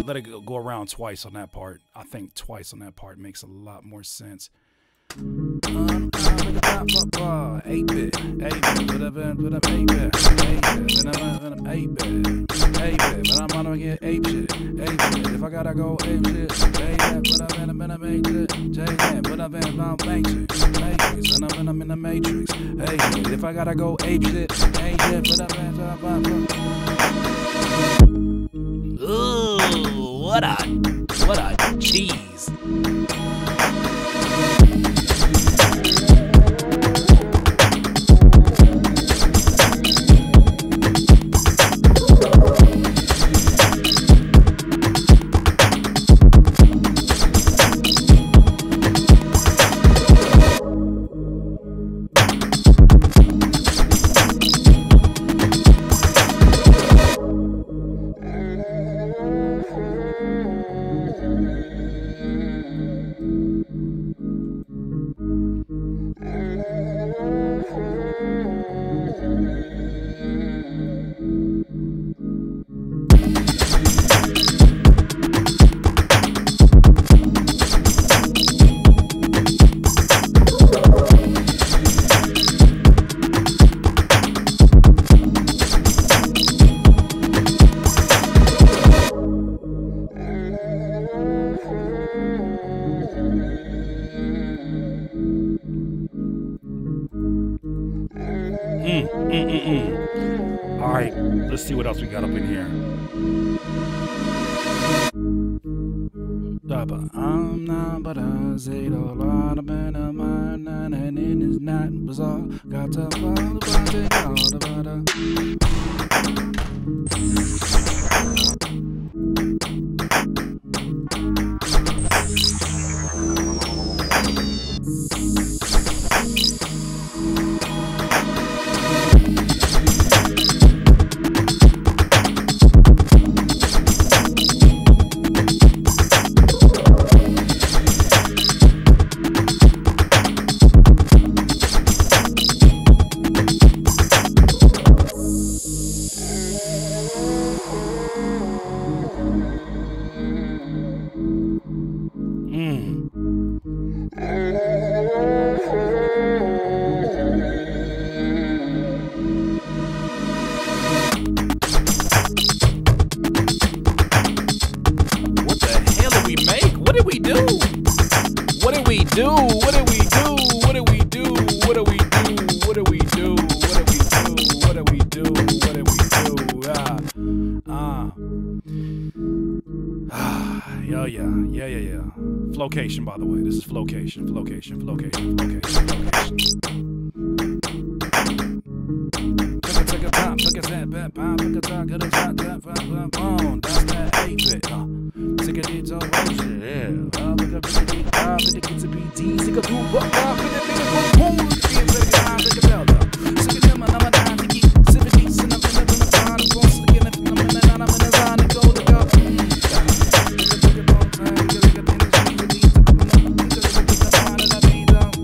Let it go around twice on that part. I think twice on that part makes a lot more sense. 8-bit, if I gotta go 8-bit, I'm in the matrix, if I gotta go 8-bit, ooh, what a cheese. See what else we got up in here. I'm not, but I say a lot of men of mine, and it is not bizarre. Got to follow do? What do we do? What do we do? What do we do? What do we do? What do we do? What do we do? What do we do? Yeah. Flowcation, by the way. This is Flowcation. Flowcation. Take a pop, take a snap, pop, take a talk, get a shot, boom, that's that 8-bit. Take a detail, yeah. I'll look up to the big five, take a kid to BT, take a poop, pop, pop, take a nigga, boom, boom, take a big five, take a belt up. Take a gentleman, I'm a dime, take a 7 feet, and I'm in the pond, I'm going to stick in the pond, I'm in the line, and go to go. Take a long time, take a minute, take a beat, take a pond, and I beat down.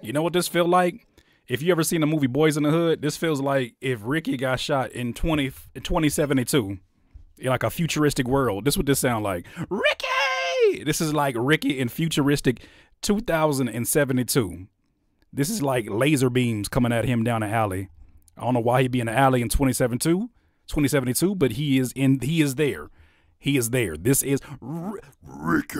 You know what this feel like? If you ever seen the movie Boys in the Hood, this feels like if Ricky got shot in 2072, in like a futuristic world. This is what this sound like. Ricky! This is like Ricky in futuristic 2072. This is like laser beams coming at him down an alley. I don't know why he'd be in the alley in 2072, but he is in. He is there. He is there. This is Ricky.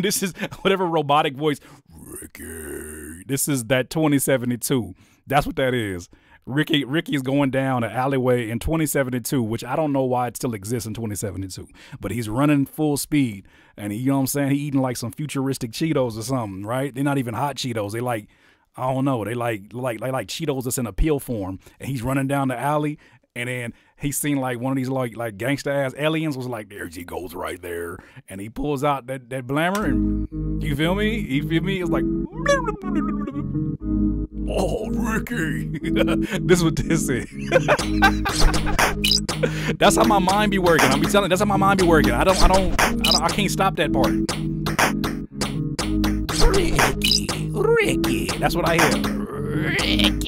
This is whatever robotic voice. Ricky. This is that 2072. That's what that is. Ricky is going down an alleyway in 2072, which I don't know why it still exists in 2072. But he's running full speed. And he, you know what I'm saying? He eating like some futuristic Cheetos or something, right? They're not even hot Cheetos. They like, I don't know. They like Cheetos that's in a pill form. And he's running down the alley. And then he seen like one of these like gangster ass aliens was like, there he goes right there. And he pulls out that blammer and you feel me? You feel me? It's like, oh, Ricky. This is what this is. That's how my mind be working. I'm be telling you, that's how my mind be working. I can't stop that part. Ricky. That's what I hear. Ricky.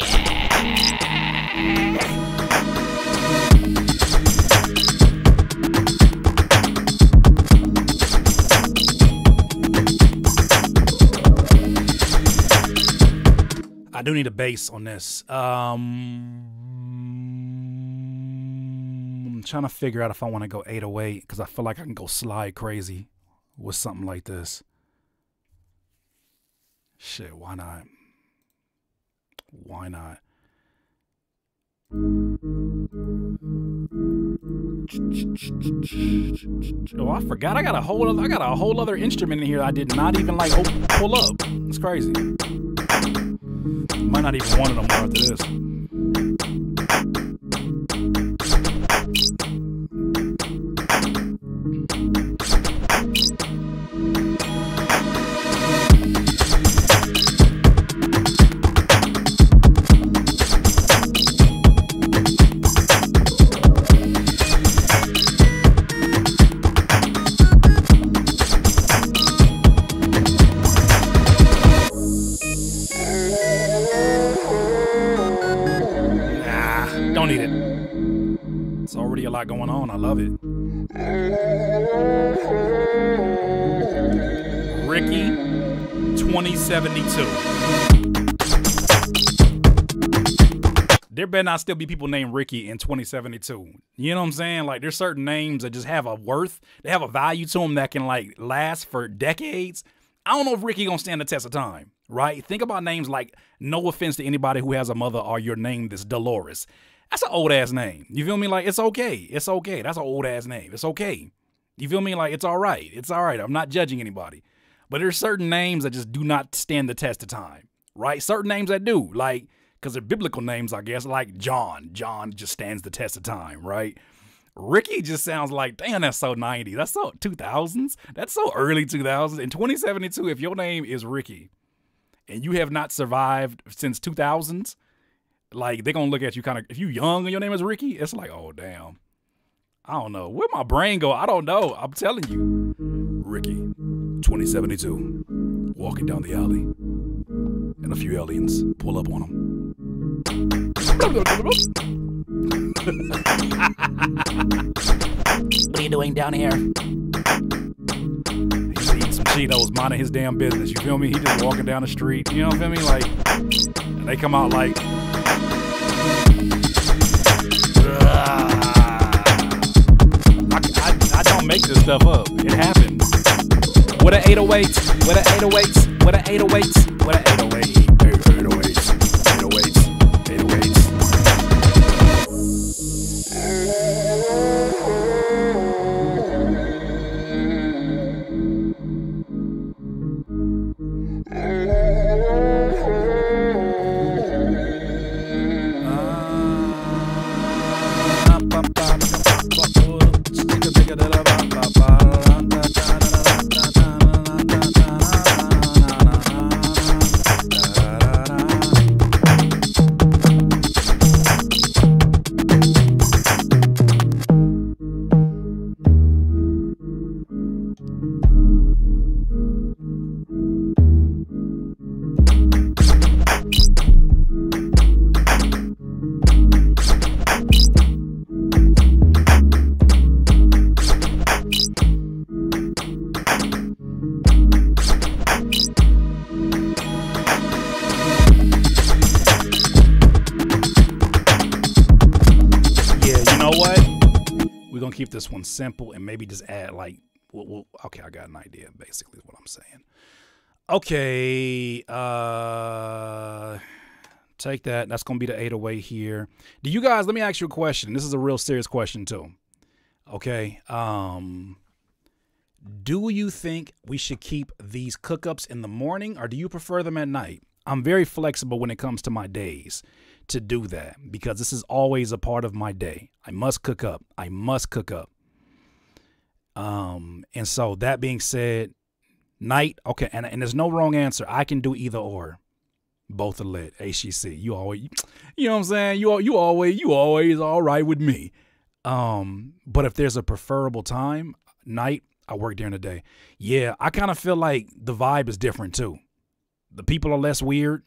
I do need a bass on this. I'm trying to figure out if I want to go 808 because I feel like I can go slide crazy with something like this. Shit, why not? Why not? Oh, I forgot. I got a whole other instrument in here that I did not even like pull up. It's crazy. Might not even want it no more after this. Already a lot going on. I love it. Ricky 2072. There better not still be people named Ricky in 2072. You know what I'm saying? Like there's certain names that just have a worth. They have a value to them that can like last for decades. I don't know if Ricky gonna stand the test of time, right? Think about names like, no offense to anybody who has a mother or your name that's Dolores. That's an old ass name. You feel me? Like, it's okay. It's okay. That's an old ass name. It's okay. You feel me? Like, it's all right. It's all right. I'm not judging anybody. But there's certain names that just do not stand the test of time, right? Certain names that do, like, because they're biblical names, I guess, like John. John just stands the test of time, right? Ricky just sounds like, damn, that's so 90s. That's so 2000s. That's so early 2000s. In 2072, if your name is Ricky and you have not survived since 2000s, like, they're going to look at you kind of, if you young and your name is Ricky, it's like, oh, damn. I don't know. Where'd my brain go? I don't know. I'm telling you. Ricky, 2072, walking down the alley. And a few aliens pull up on him. What are you doing down here? He sees Cito was minding his damn business. You feel me? He just walking down the street. You know what I mean? Like, and they come out like. I don't make this stuff up. It happened. With an 808s. With an 808s. With an 808s. With an 808. 808s. 808s. 808s. Keep this one simple and maybe just add like, okay, I got an idea, basically is what I'm saying. Okay, take that. That's going to be the 808 here. Do you guys, let me ask you a question. This is a real serious question too. Okay, do you think we should keep these cookups in the morning or do you prefer them at night? I'm very flexible when it comes to my days to do that because this is always a part of my day. I must cook up. I must cook up. And so that being said, night. Okay. And there's no wrong answer. I can do either or. Both are lit. HCC. You always, you know what I'm saying? You always all right with me. But if there's a preferable time, night, I work during the day. Yeah. I kind of feel like the vibe is different too. The people are less weird.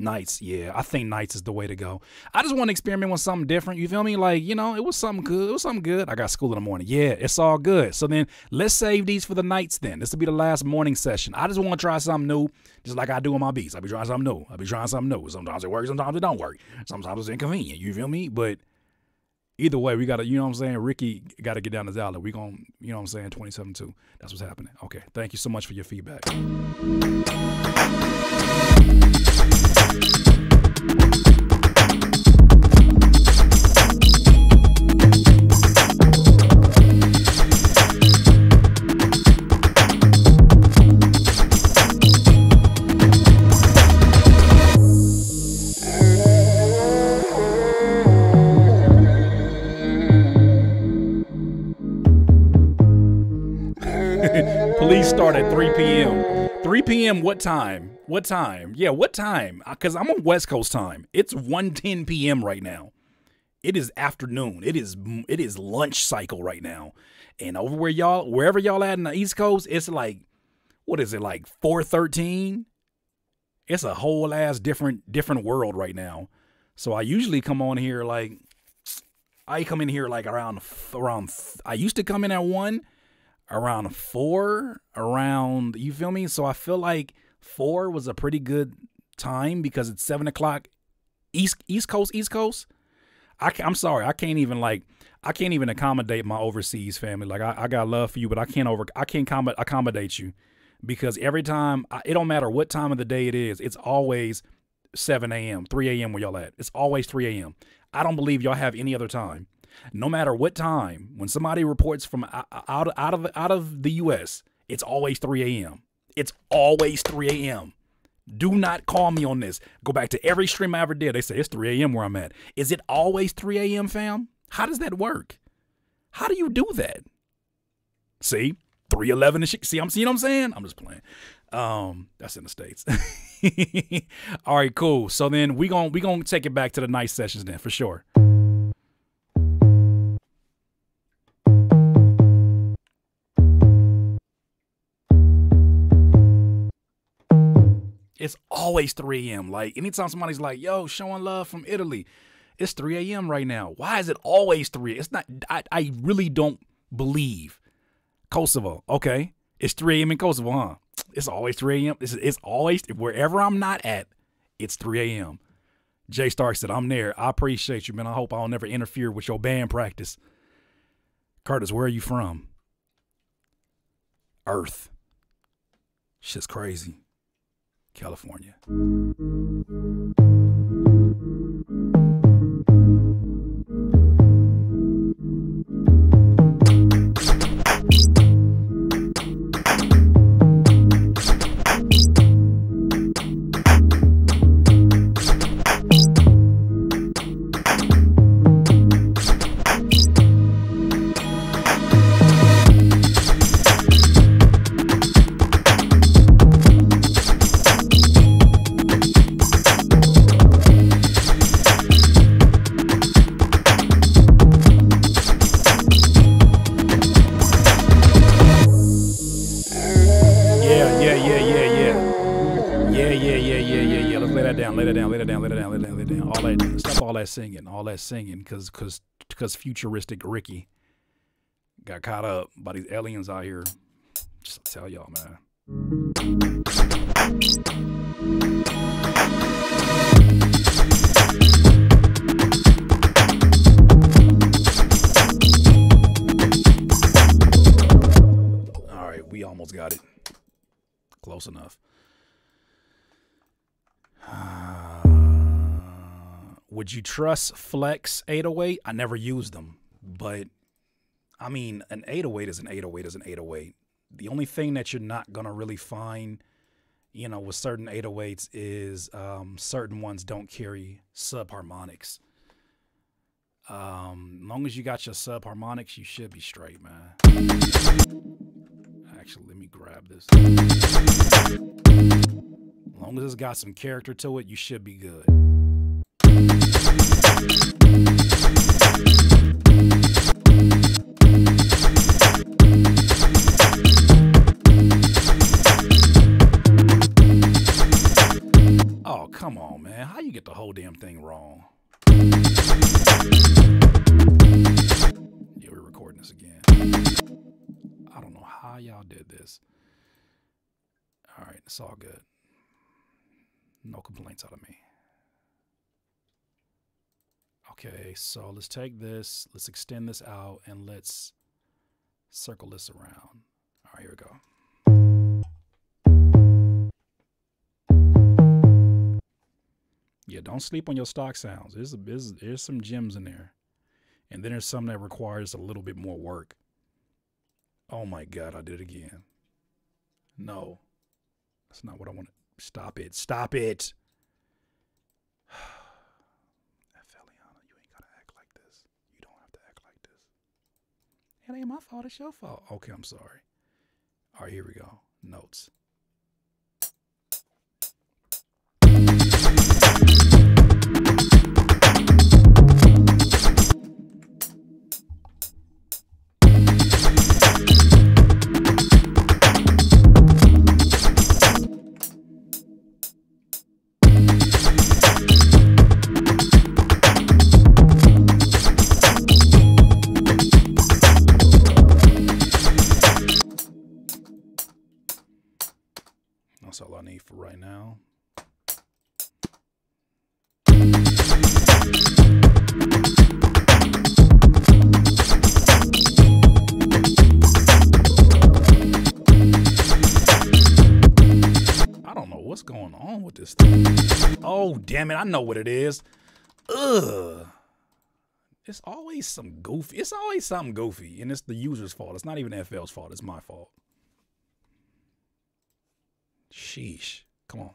Nights, yeah. I think nights is the way to go. I just want to experiment with something different. You feel me? Like, you know, it was something good. It was something good. I got school in the morning. Yeah, it's all good. So then let's save these for the nights then. This will be the last morning session. I just want to try something new, just like I do on my beats. I'll be trying something new. I'll be trying something new. Sometimes it works. Sometimes it don't work. Sometimes it's inconvenient. You feel me? But either way, we got to, you know what I'm saying? Ricky got to get down his alley. We going to, you know what I'm saying? 2072. That's what's happening. Okay. Thank you so much for your feedback. Please start at 3 p.m. 3 p.m. What time? What time? Yeah, what time? Because I'm on West Coast time. It's 1:10 p.m. right now. It is afternoon. It is lunch cycle right now. And over where y'all, wherever y'all at in the East Coast, it's like, what is it, like 4:13? It's a whole ass different world right now. So I usually come on here like, I come in here like around. I used to come in at 1. Around 4, around, you feel me? So I feel like 4 was a pretty good time because it's 7 o'clock East Coast. I'm sorry, I can't even accommodate my overseas family. Like I got love for you, but I can't accommodate you because every time it don't matter what time of the day it is, it's always 7 a.m., 3 a.m. where y'all at. It's always 3 a.m. I don't believe y'all have any other time. No matter what time, when somebody reports from out of the U.S., it's always 3 a.m. It's always 3 a.m. Do not call me on this. Go back to every stream I ever did. They say it's 3 a.m. where I'm at. Is it always 3 a.m., fam? How does that work? How do you do that? See, 3:11 and shit. See, I'm seeing. You know what I'm saying, I'm just playing. That's in the States. All right, cool. So then we gonna take it back to the night sessions then for sure. It's always 3 a.m. Like anytime somebody's like, yo, showing love from Italy. It's 3 a.m. right now. Why is it always 3? It's not, I really don't believe. Kosovo. Okay. It's 3 a.m. in Kosovo, huh? It's always 3 a.m. It's always, wherever I'm not at, it's 3 a.m. Jay Stark said, I'm there. I appreciate you, man. I hope I'll never interfere with your band practice. Curtiss, where are you from? Earth. Shit's crazy. California. Singing, all that singing, because futuristic Ricky got caught up by these aliens out here. Just tell y'all, man. All right, we almost got it. Close enough. Would you trust Flex 808? I never used them, but I mean, an 808 is an 808 is an 808. The only thing that you're not going to really find, you know, with certain 808s is certain ones don't carry subharmonics. As long as you got your subharmonics, you should be straight, man. Actually, let me grab this. As long as it's got some character to it, you should be good. Oh, come on, man. How you get the whole damn thing wrong? Yeah, we're recording this again. I don't know how y'all did this. All right, it's all good. No complaints out of me. Okay, so let's take this, let's extend this out, and let's circle this around. All right, here we go. Yeah, don't sleep on your stock sounds. There's some gems in there. And then there's some that requires a little bit more work. Oh my God, I did it again. No, that's not what I want. Stop it, stop it. It ain't my fault, it's your fault. Okay, I'm sorry. All right, here we go. Notes. Damn it, I know what it is. Ugh. It's always some goofy. It's always something goofy, and it's the user's fault. It's not even FL's fault. It's my fault. Sheesh. Come on.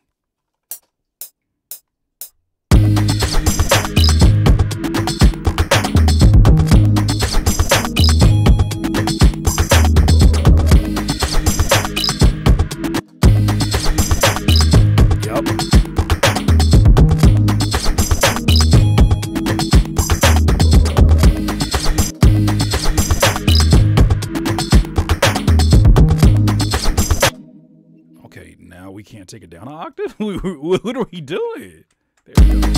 Can't take it down an octave. What are we doing? There we go.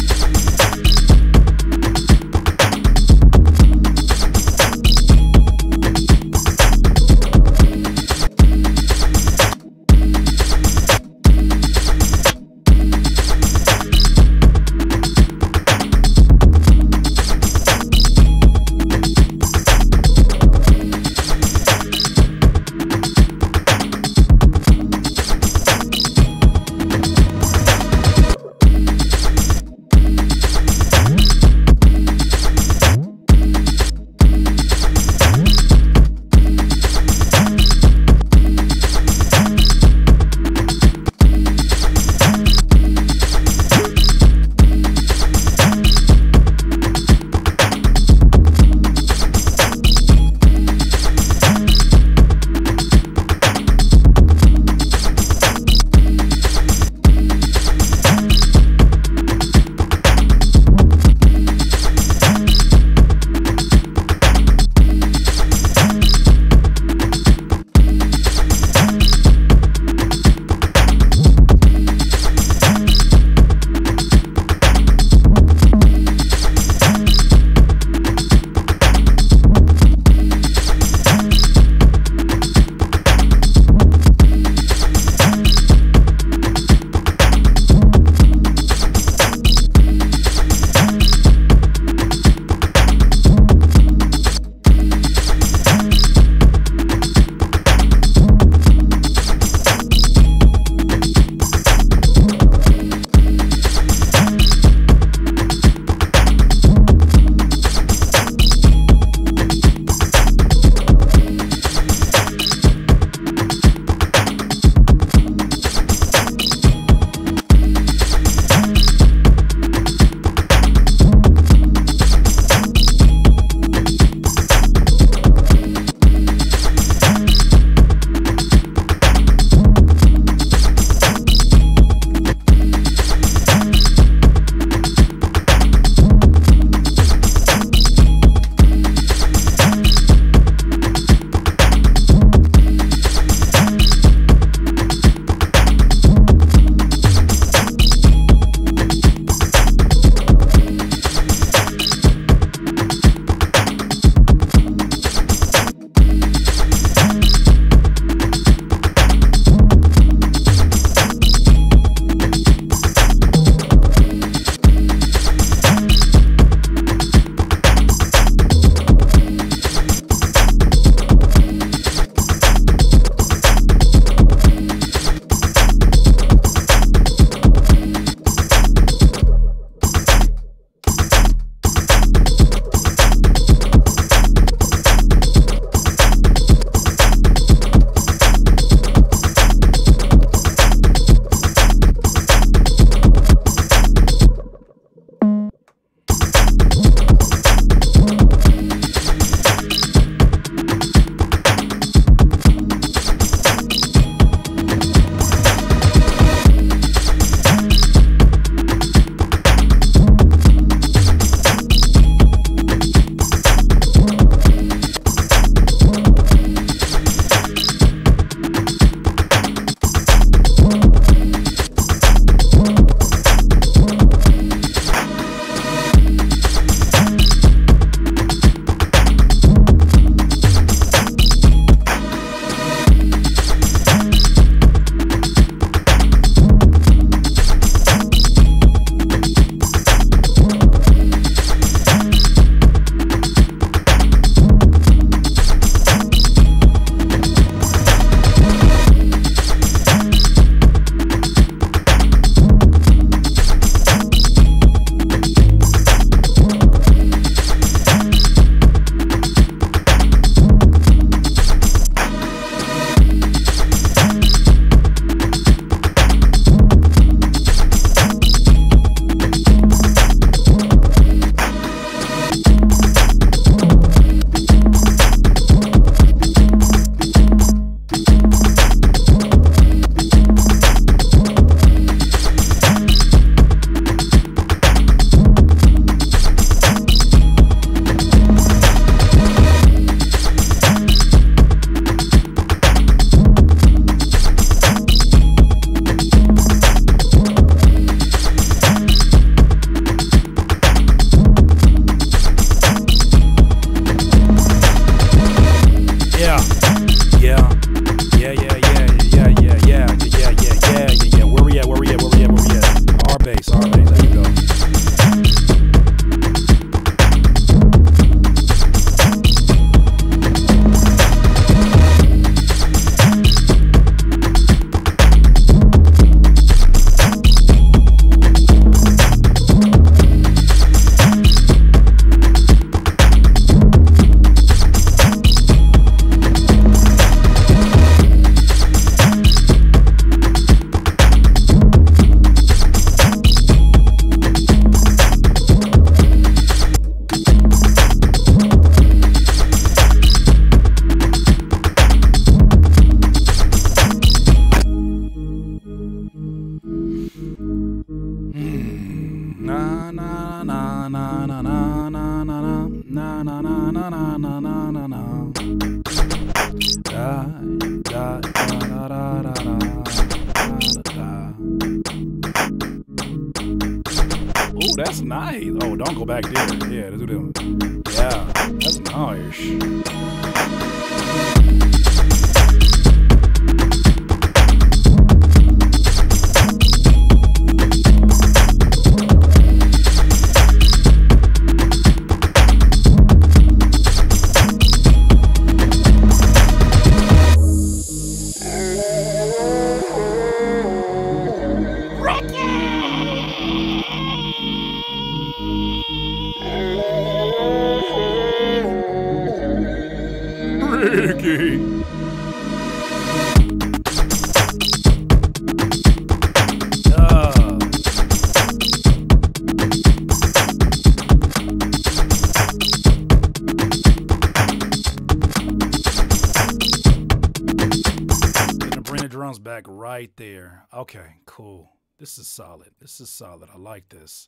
Okay, cool. This is solid. This is solid. I like this.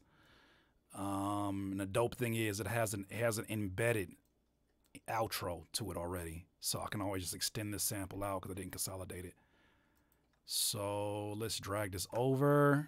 And the dope thing is it has an embedded outro to it already. So I can always just extend this sample out because I didn't consolidate it. So let's drag this over.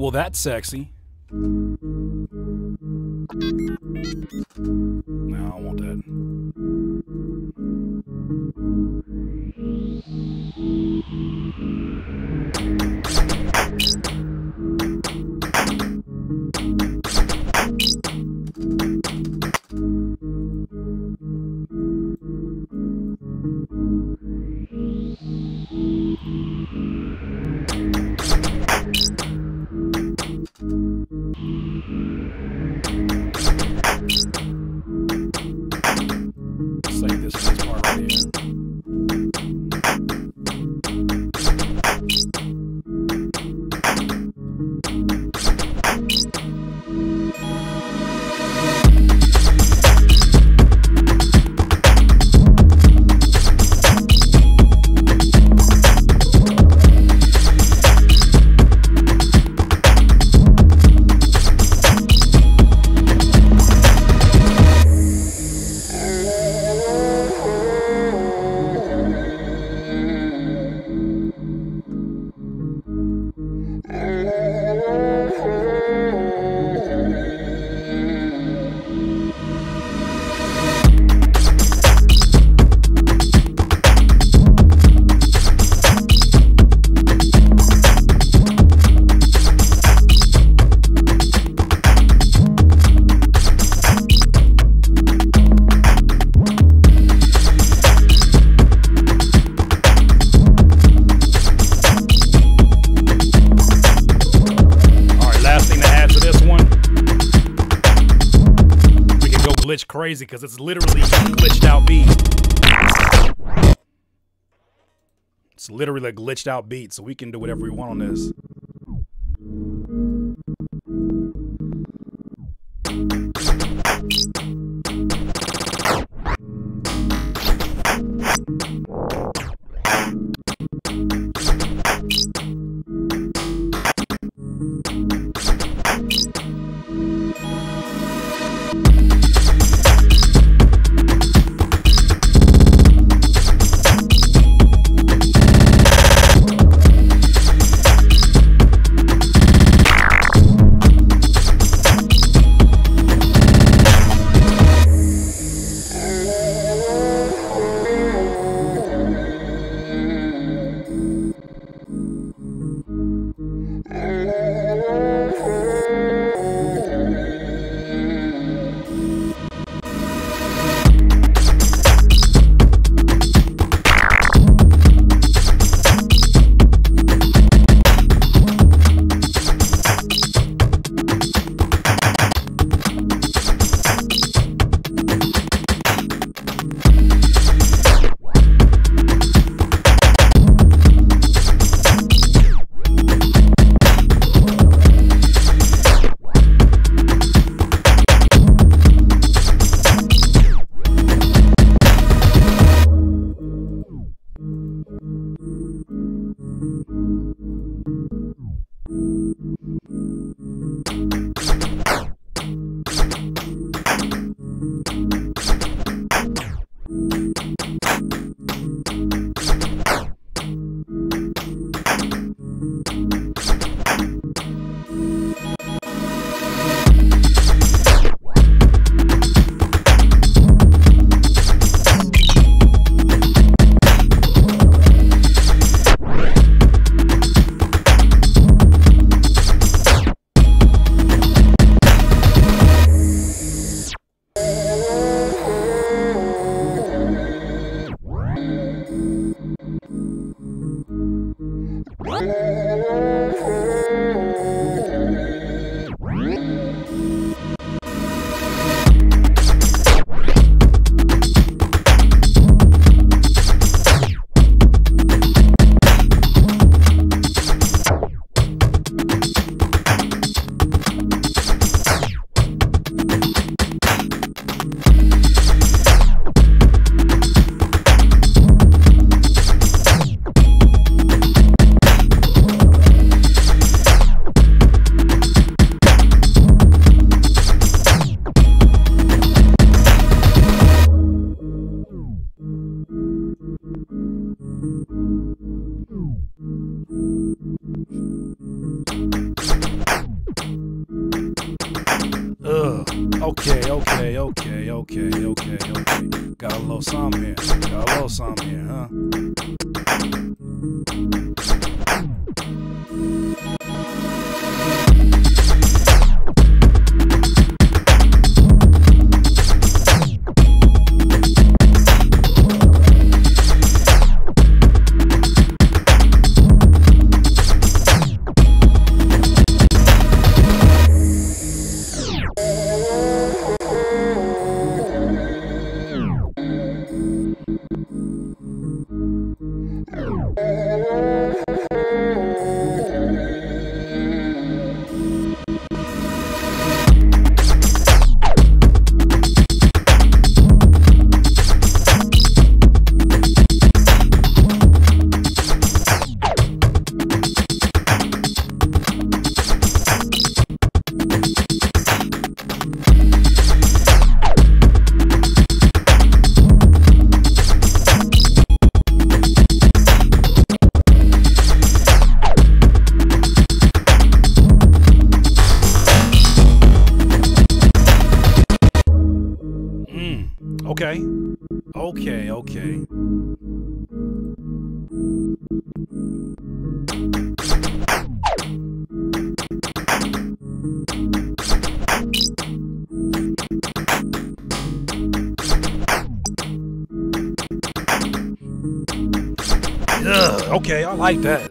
Well, that's sexy. No, I want crazy because it's literally glitched out beat. It's literally a glitched out beat, so we can do whatever we want on this. Okay. Got a little something here. Huh? Okay. Ugh, okay, I like that.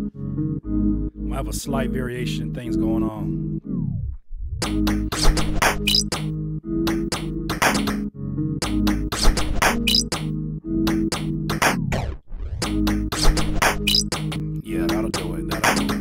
I have a slight variation in things going on. Yeah, that'll do it. That'll do it.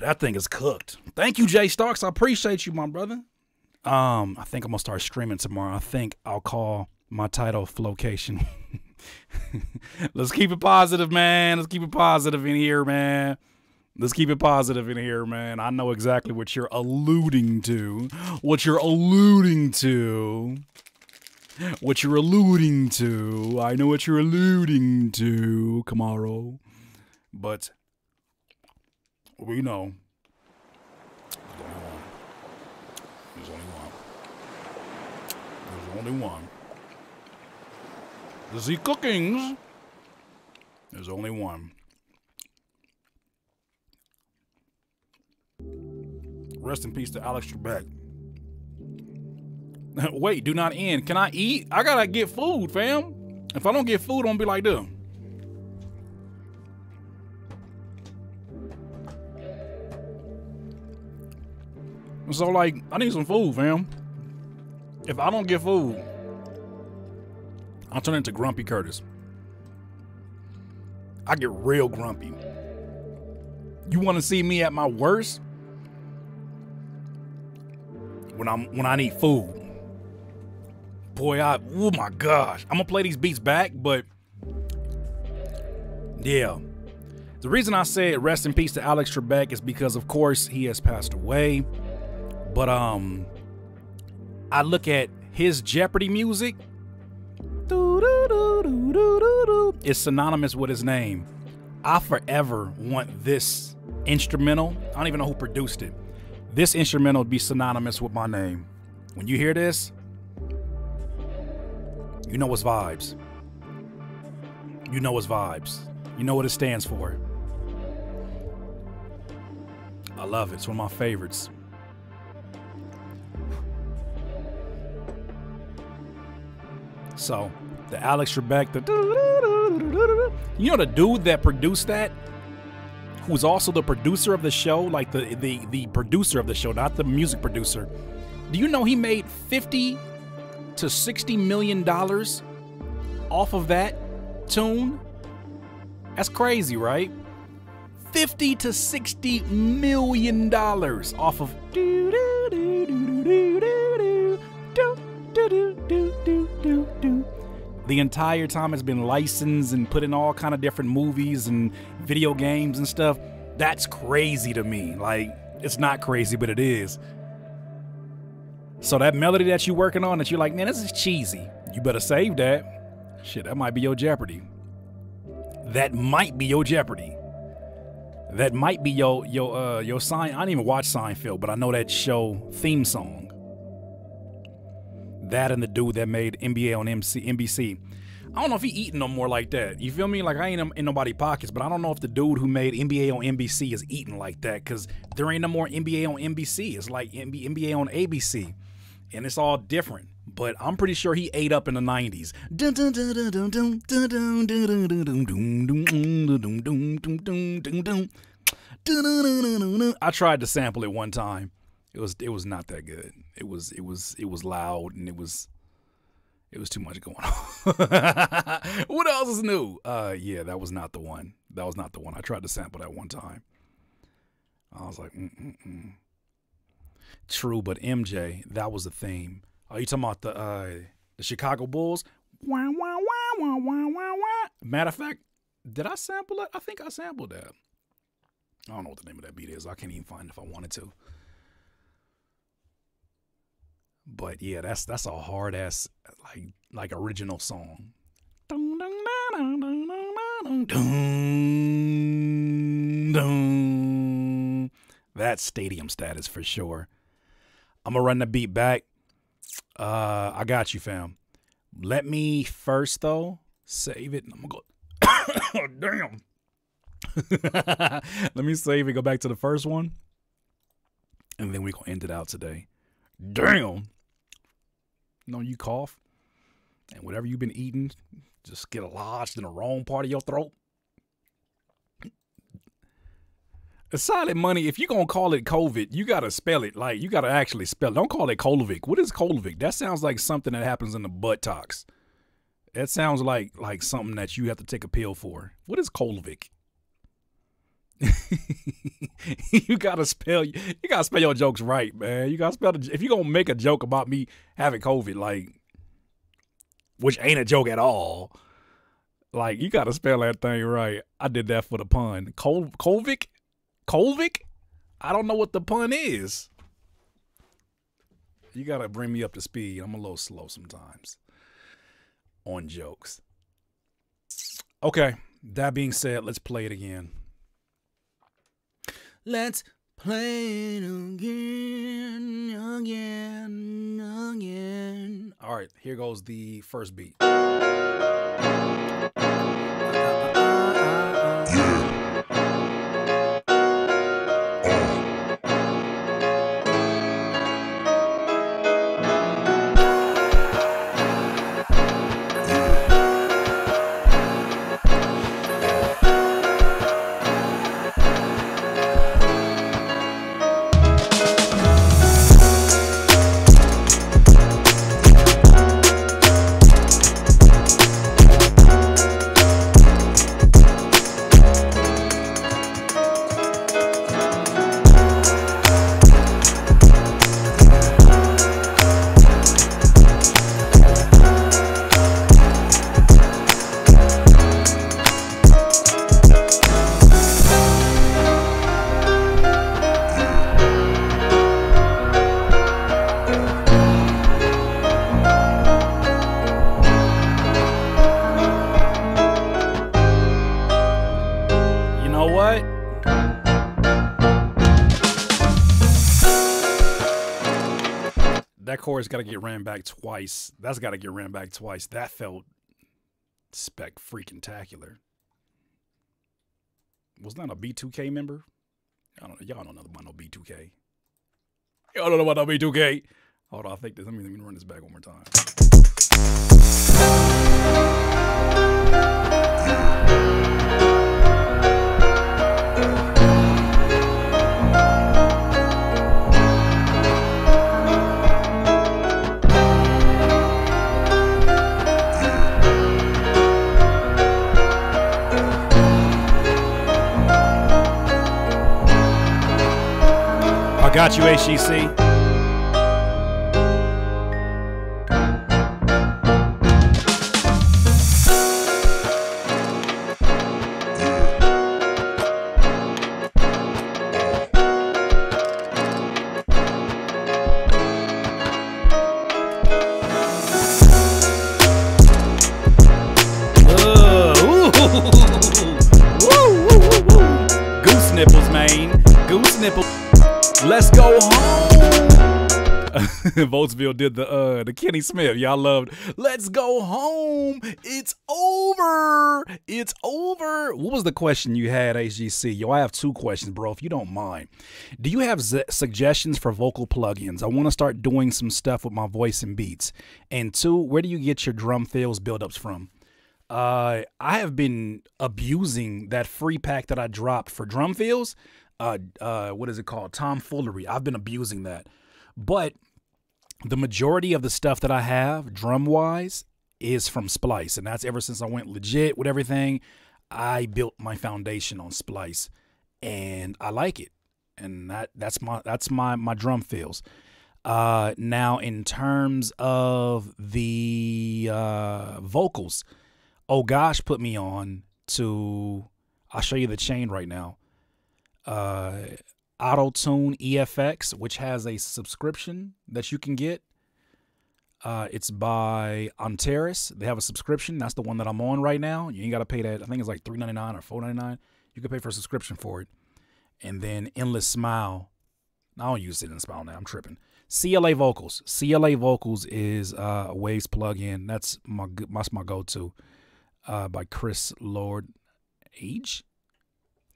That thing is cooked. Thank you, Jay Starks. I appreciate you, my brother. I think I'm gonna start streaming tomorrow. I think I'll call my title Flowcation. Let's keep it positive, man. Let's keep it positive in here, man. Let's keep it positive in here, man. I know exactly what you're alluding to. What you're alluding to. What you're alluding to. I know what you're alluding to, Camaro. But we know. There's only one. There's only one. The Z Cookings. There's only one. Rest in peace to Alex Trebek. Wait, do not end. Can I eat? I gotta get food, fam. If I don't get food, I'm gonna be like this. So, like, I need some food, fam. If I don't get food, I'll turn into Grumpy Curtis. I get real grumpy. You want to see me at my worst? When I need food. Boy, oh my gosh. I'm going to play these beats back, but yeah. The reason I said rest in peace to Alex Trebek is because, of course, he has passed away. But I look at his Jeopardy music. It's synonymous with his name. I forever want this instrumental. I don't even know who produced it. This instrumental would be synonymous with my name. When you hear this, you know it's vibes. You know it's vibes. You know what it stands for. I love it. It's one of my favorites. So, the Alex Trebek, you know the dude that produced that, who's also the producer of the show, like the producer of the show, not the music producer. Do you know he made $50 to $60 million off of that tune? That's crazy, right? $50 to $60 million off of. The entire time it's been licensed and put in all kind of different movies and video games and stuff. That's crazy to me. Like, it's not crazy, but it is. So that melody that you're working on that you're like, man, this is cheesy. You better save that. Shit, that might be your Jeopardy. That might be your Jeopardy. That might be your sign. I didn't even watch Seinfeld, but I know that show theme song. That and the dude that made NBA on NBC. I don't know if he eating no more like that. You feel me? Like, I ain't in nobody's pockets, but I don't know if the dude who made NBA on NBC is eating like that, because there ain't no more NBA on NBC. It's like NBA on ABC, and it's all different. But I'm pretty sure he ate up in the 90s. I tried to sample it one time. It was not that good. It was loud, and it was too much going on. What else is new? Yeah, that was not the one. That was not the one. I tried to sample that one time. I was like, True, but MJ, that was the theme. Are you talking about the Chicago Bulls? Wah, wah, wah, wah, wah, wah, wah. Matter of fact, did I sample it? I think I sampled that. I don't know what the name of that beat is. I can't even find it if I wanted to. But yeah, that's a hard ass like original song. That's stadium status for sure. I'm gonna run the beat back. I got you, fam. Let me first though save it. And I'm gonna go. Damn. Let me save it. Go back to the first one, and then we gonna end it out today. Damn. No, you cough, and whatever you've been eating just get lodged in the wrong part of your throat. Solid money. If you're going to call it COVID, you got to spell it. Like, you got to actually spell it. Don't call it Kolovic. What is Kolovic? That sounds like something that happens in the buttocks. That sounds like something that you have to take a pill for. What is Kolovic? You gotta spell your jokes right, man. You gotta spell the, if you're gonna make a joke about me having COVID, like, which ain't a joke at all, like, you gotta spell that thing right. I did that for the pun. Kolvik? I don't know what the pun is. You gotta bring me up to speed. I'm a little slow sometimes on jokes. Okay, that being said, let's play it again. Let's play it again. All right, here goes the first beat. Chorus got to get ran back twice. That's got to get ran back twice. That felt spec freaking tacular. Was that a B2K member? I don't know. Y'all don't know about no B2K. Y'all don't know about no B2K. Hold on, I think this. Let me run this back one more time. I got you, HGC. Goose nipples, man. Goose nipples. Let's go home. Voltsville did the Kenny Smith. Y'all loved Let's Go Home. It's over. It's over. What was the question you had, HGC? Yo, I have two questions, bro, if you don't mind. Do you have suggestions for vocal plugins? I want to start doing some stuff with my voice and beats. And two, where do you get your drum fills buildups from? I have been abusing that free pack that I dropped for drum fills. What is it called? Tomfoolery. I've been abusing that. But the majority of the stuff that I have drum wise is from Splice. And that's ever since I went legit with everything. I built my foundation on Splice and I like it. And that's my drum fills. Now in terms of the vocals, oh gosh, put me on to, I'll show you the chain right now. Auto-Tune EFX, which has a subscription that you can get. It's by Antares. They have a subscription. That's the one that I'm on right now. You ain't got to pay that. I think it's like $3.99 or $4.99. You can pay for a subscription for it. And then Endless Smile. I don't use it in Smile now. I'm tripping. CLA Vocals. CLA Vocals is a Waves plugin. That's my go-to, by Chris Lord-Alge.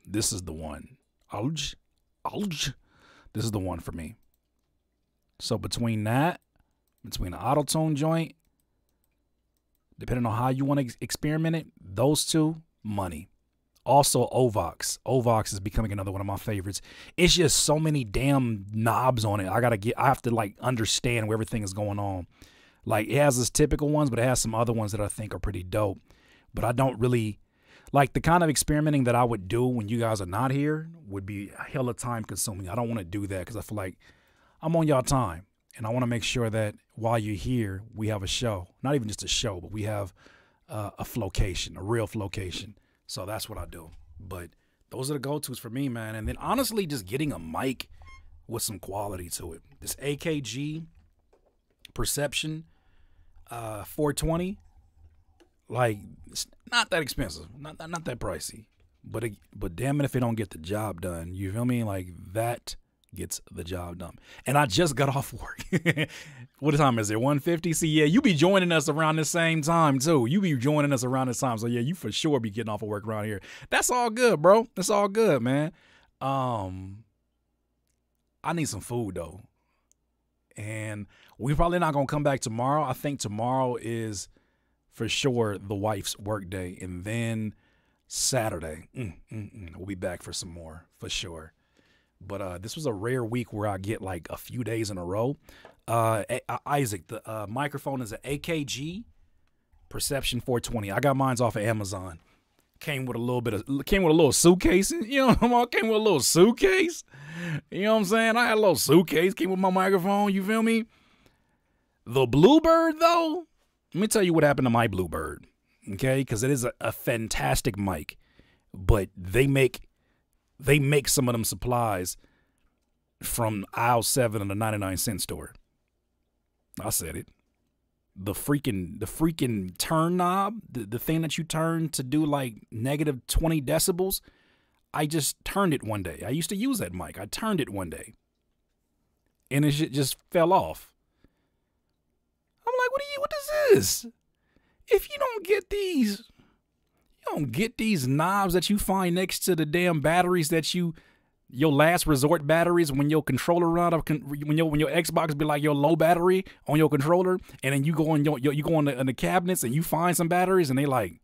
This is the one. This is the one for me. So between that, between the auto-tune joint, depending on how you want to experiment it, those two, money. Also Ovox. Ovox is becoming another one of my favorites. It's just so many damn knobs on it. I have to like understand where everything is going on. Like it has its typical ones, but it has some other ones that I think are pretty dope. But I don't really like the kind of experimenting that I would do when you guys are not here would be hella time consuming. I don't want to do that because I feel like I'm on y'all time. And I want to make sure that while you're here, we have a show. Not even just a show, but we have a flowcation, a real flowcation. So that's what I do. But those are the go-tos for me, man. And then honestly, just getting a mic with some quality to it. This AKG Perception 420. Like, it's not that expensive, not that pricey, but damn it if it don't get the job done. You feel me? Like, that gets the job done. And I just got off work. What time is it? 1:50? See, yeah, you be joining us around the same time, too. You be joining us around this time. So, yeah, you for sure be getting off of work around here. That's all good, bro. That's all good, man. I need some food, though. And we're probably not going to come back tomorrow. I think tomorrow is for sure the wife's work day, and then Saturday we'll be back for some more for sure. But this was a rare week where I get like a few days in a row. Isaac, the microphone is an AKG Perception 420. I got mine off of Amazon. Came with a little suitcase. You know what I'm talking about? Came with a little suitcase. You know what I'm saying? I had a little suitcase. Came with my microphone. You feel me? The Bluebird though. Let me tell you what happened to my Bluebird, okay? Because it is a fantastic mic, but they make some of them supplies from aisle 7 of the 99-cent store. I said it. The freaking turn knob, the thing that you turn to do like negative 20 decibels, I just turned it one day. I used to use that mic. I turned it one day, and it just fell off. What is this? If you don't get these, knobs that you find next to the damn batteries that your last resort batteries when your controller run out, when your Xbox be like your low battery on your controller, and then you go on the cabinets and you find some batteries and they like,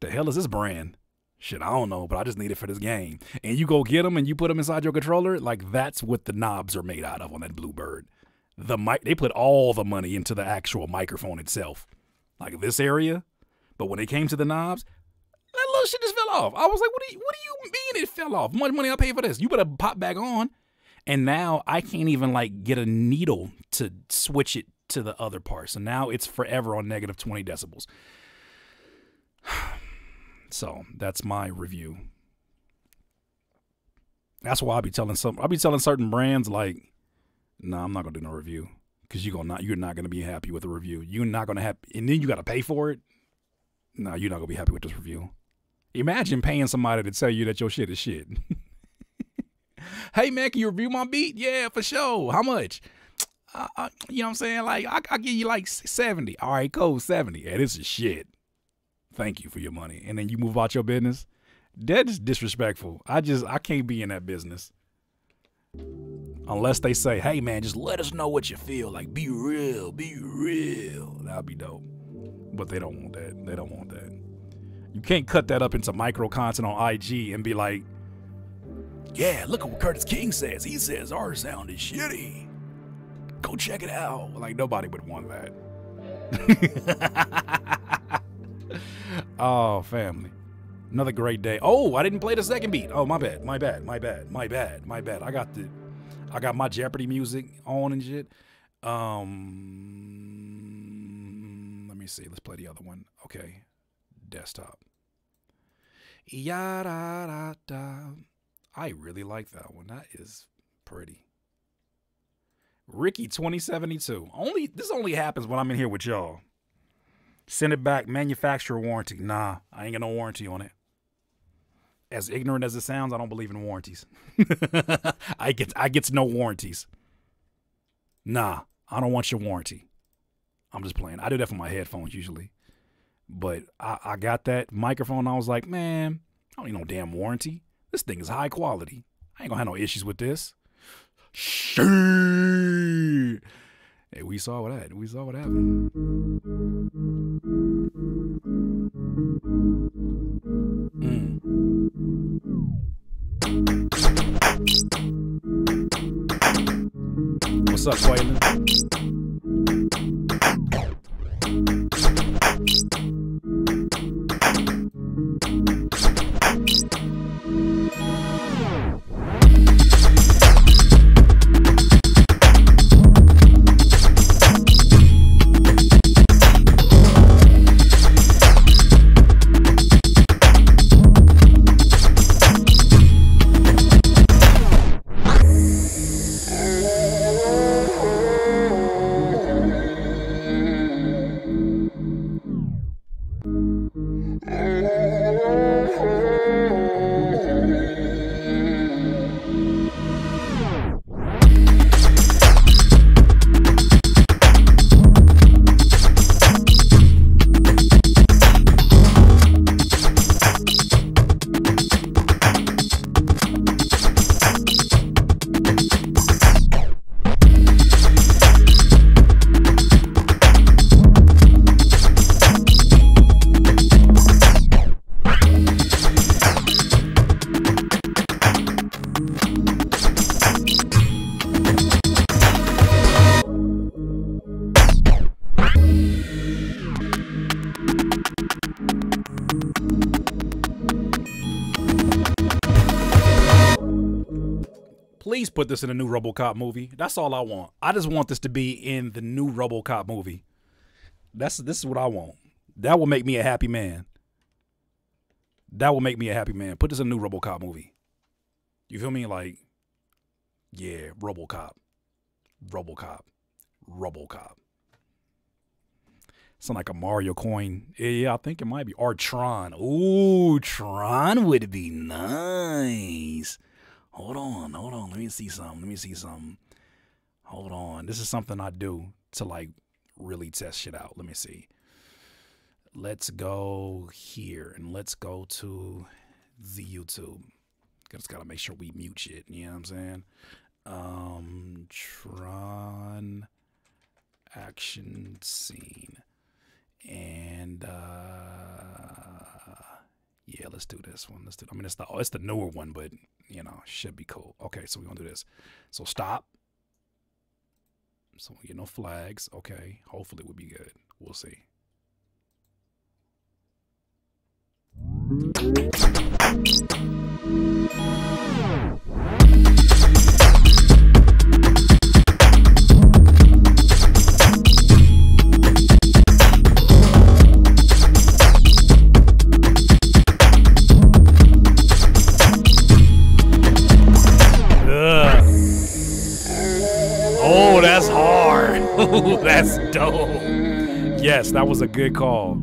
the hell is this brand? Shit, I don't know, but I just need it for this game. And you go get them and you put them inside your controller. Like, that's what the knobs are made out of on that Bluebird. The mic, they put all the money into the actual microphone itself, like this area. But when it came to the knobs, that little shit just fell off. I was like, what do you mean it fell off? How much money I paid for this? You better pop back on. And now I can't even like get a needle to switch it to the other part. So now it's forever on negative 20 decibels. So that's my review. That's why I'll be telling certain brands like, no, I'm not going to do no review because you're not going to be happy with a review. You're not going to have, and then you got to pay for it. No, you're not going to be happy with this review. Imagine paying somebody to tell you that your shit is shit. Hey, man, can you review my beat? Yeah, for sure. How much? you know what I'm saying? Like, I'll give you like 70. All right, cool, 70. Yeah, this is shit. Thank you for your money. And then you move out your business. That is disrespectful. I can't be in that business. Unless they say, hey, man, just let us know what you feel. Like, be real, be real. That'd be dope. But they don't want that. They don't want that. You can't cut that up into micro content on IG and be like, yeah, look at what Curtiss King says. He says our sound is shitty. Go check it out. Like, nobody would want that. Oh, family. Another great day. Oh, I didn't play the second beat. Oh, my bad. My bad. My bad. My bad. My bad. I got my Jeopardy music on and shit. Let me see. Let's play the other one. Okay. Desktop. Yada-da-da. I really like that one. That is pretty. Ricky 2072. This only happens when I'm in here with y'all. Send it back. Manufacturer warranty. Nah, I ain't got no warranty on it. As ignorant as it sounds, I don't believe in warranties. I get no warranties. Nah, I don't want your warranty. I'm just playing. I do that for my headphones usually. But I got that microphone and I was like, man, I don't need no damn warranty. This thing is high quality. I ain't gonna have no issues with this. Shit. Hey, we saw what happened. We saw what happened. What's up, Quaylen? Please put this in a new RoboCop movie. That's all I want. I just want this to be in the new RoboCop movie. This is what I want. That will make me a happy man. That will make me a happy man. Put this in a new RoboCop movie. You feel me? Like, yeah, RoboCop. RoboCop. RoboCop. Sound like a Mario coin. Yeah, I think it might be. Or Tron. Ooh, Tron would be nice. Hold on, hold on. Let me see something. Let me see something. Hold on. This is something I do to like really test shit out. Let me see. Let's go here and let's go to the YouTube. Just gotta make sure we mute shit. You know what I'm saying? Tron action scene. And yeah, let's do this one. Let's do. I mean, it's the newer one, but you know, should be cool. Okay, so we're gonna do this. So stop. So we get no flags. Okay, hopefully we'll be good. We'll see. That's dope. Yes, that was a good call.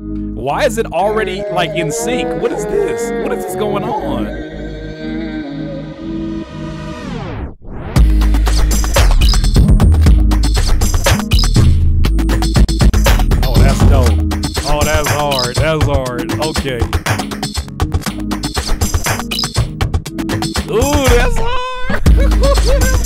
Why is it already like in sync? What is this? What is this going on? Okay. Ooh, that's hard. That's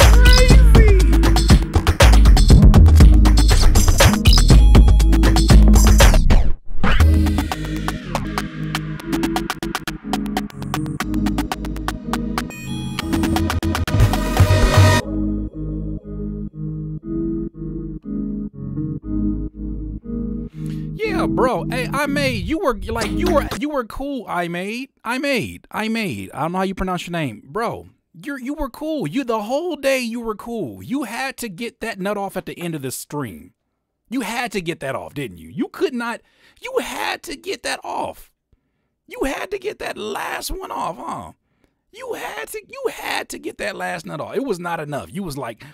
bro, hey, I made, you were cool, I made. I don't know how you pronounce your name. Bro, you were cool. You, the whole day you were cool. You had to get that nut off at the end of the stream. You had to get that off, didn't you? You could not, you had to get that off. You had to get that last one off, huh? You had to get that last nut off. It was not enough. You was like,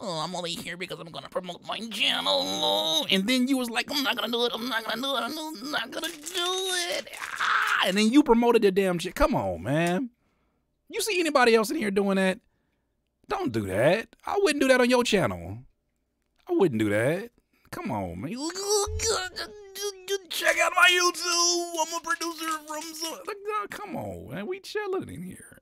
oh, I'm only here because I'm gonna promote my channel. And then you was like, I'm not gonna do it. Ah, and then you promoted the damn shit. Come on, man. You see anybody else in here doing that? Don't do that. I wouldn't do that on your channel. I wouldn't do that. Come on, man. Check out my YouTube. I'm a producer from so. Come on, man. We chilling in here.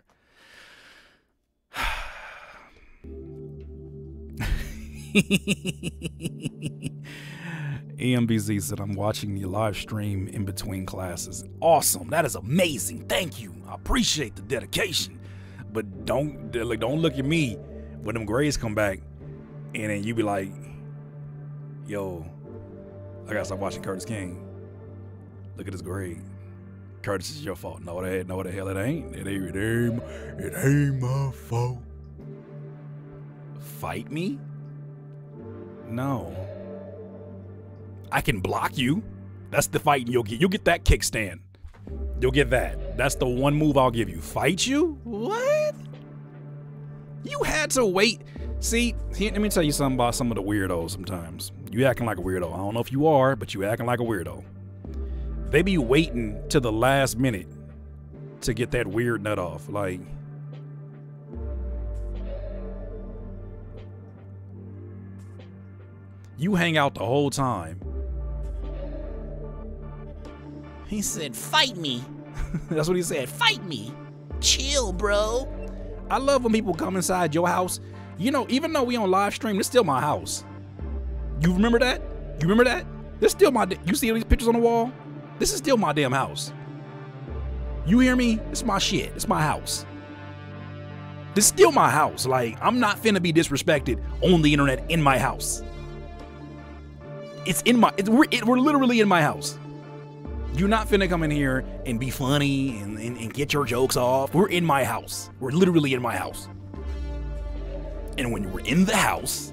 EMBZ said, I'm watching the live stream in between classes. Awesome. That is amazing. Thank you. I appreciate the dedication. But don't look at me when them grades come back and then you be like, yo, I gotta stop watching Curtiss King. Look at his grade. Curtiss, is your fault. No, the hell it ain't. It ain't my fault. Fight me? No. I can block you. That's the fight you'll get. You'll get that kickstand. You'll get that. That's the one move I'll give you. Fight you? What? You had to wait. See, let me tell you something about some of the weirdos sometimes. You acting like a weirdo. I don't know if you are, but you acting like a weirdo. They be waiting to the last minute to get that weird nut off. Like, you hang out the whole time. He said, fight me. That's what he said. Fight me. Chill, bro. I love when people come inside your house. You know, even though we on live stream, this is still my house. You remember that? You remember that? This is still my, you see all these pictures on the wall? This is still my damn house. You hear me? It's my shit. It's my house. This is still my house. Like, I'm not finna be disrespected on the internet in my house. It's in my, we're literally in my house. You're not finna come in here and be funny and get your jokes off. We're in my house. We're literally in my house. And when we're in the house,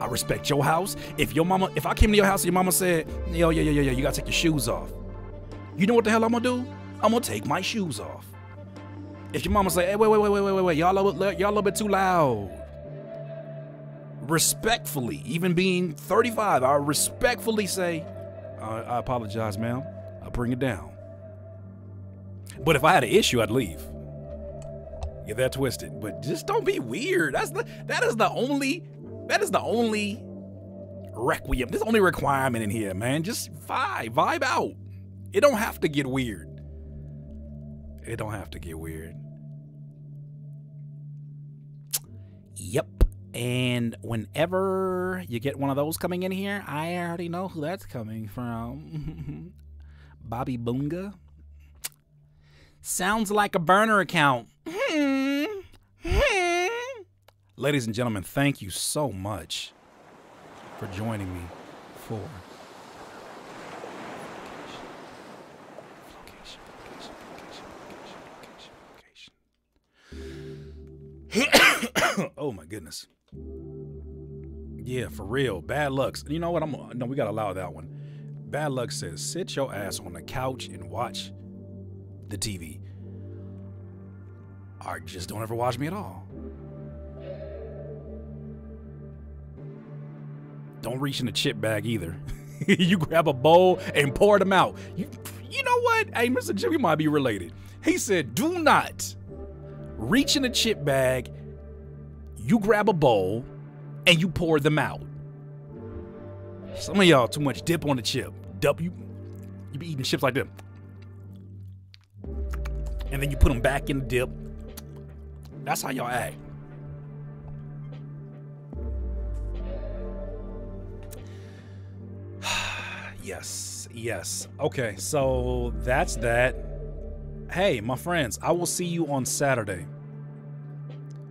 I respect your house. If your mama, if I came to your house and your mama said, yo, you gotta take your shoes off. You know what the hell I'm gonna do? I'm gonna take my shoes off. If your mama say, hey, wait, y'all a little bit too loud. Respectfully, even being 35, I respectfully say, I apologize, ma'am. I'll bring it down. But if I had an issue, I'd leave. Get that twisted. But just don't be weird. That is the only requiem. This is the only requirement in here, man. Just vibe out. It don't have to get weird. It don't have to get weird. Yep. And whenever you get one of those coming in here, I already know who that's coming from. Bobby Boonga. Sounds like a burner account. Ladies and gentlemen, thank you so much for joining me for Flowcation. Oh my goodness. Yeah, for real. Bad Lux. You know what? No, we gotta allow that one. Bad Lux says, sit your ass on the couch and watch the TV. Or just don't ever watch me at all. Don't reach in the chip bag either. You grab a bowl and pour them out. You know what? Hey, Mr. Jimmy might be related. He said, do not reach in the chip bag. You grab a bowl and you pour them out. Some of y'all too much dip on the chip. You be eating chips like them. and then you put them back in the dip. That's how y'all act. Yes, yes. Okay, so that's that. Hey, my friends, I will see you on Saturday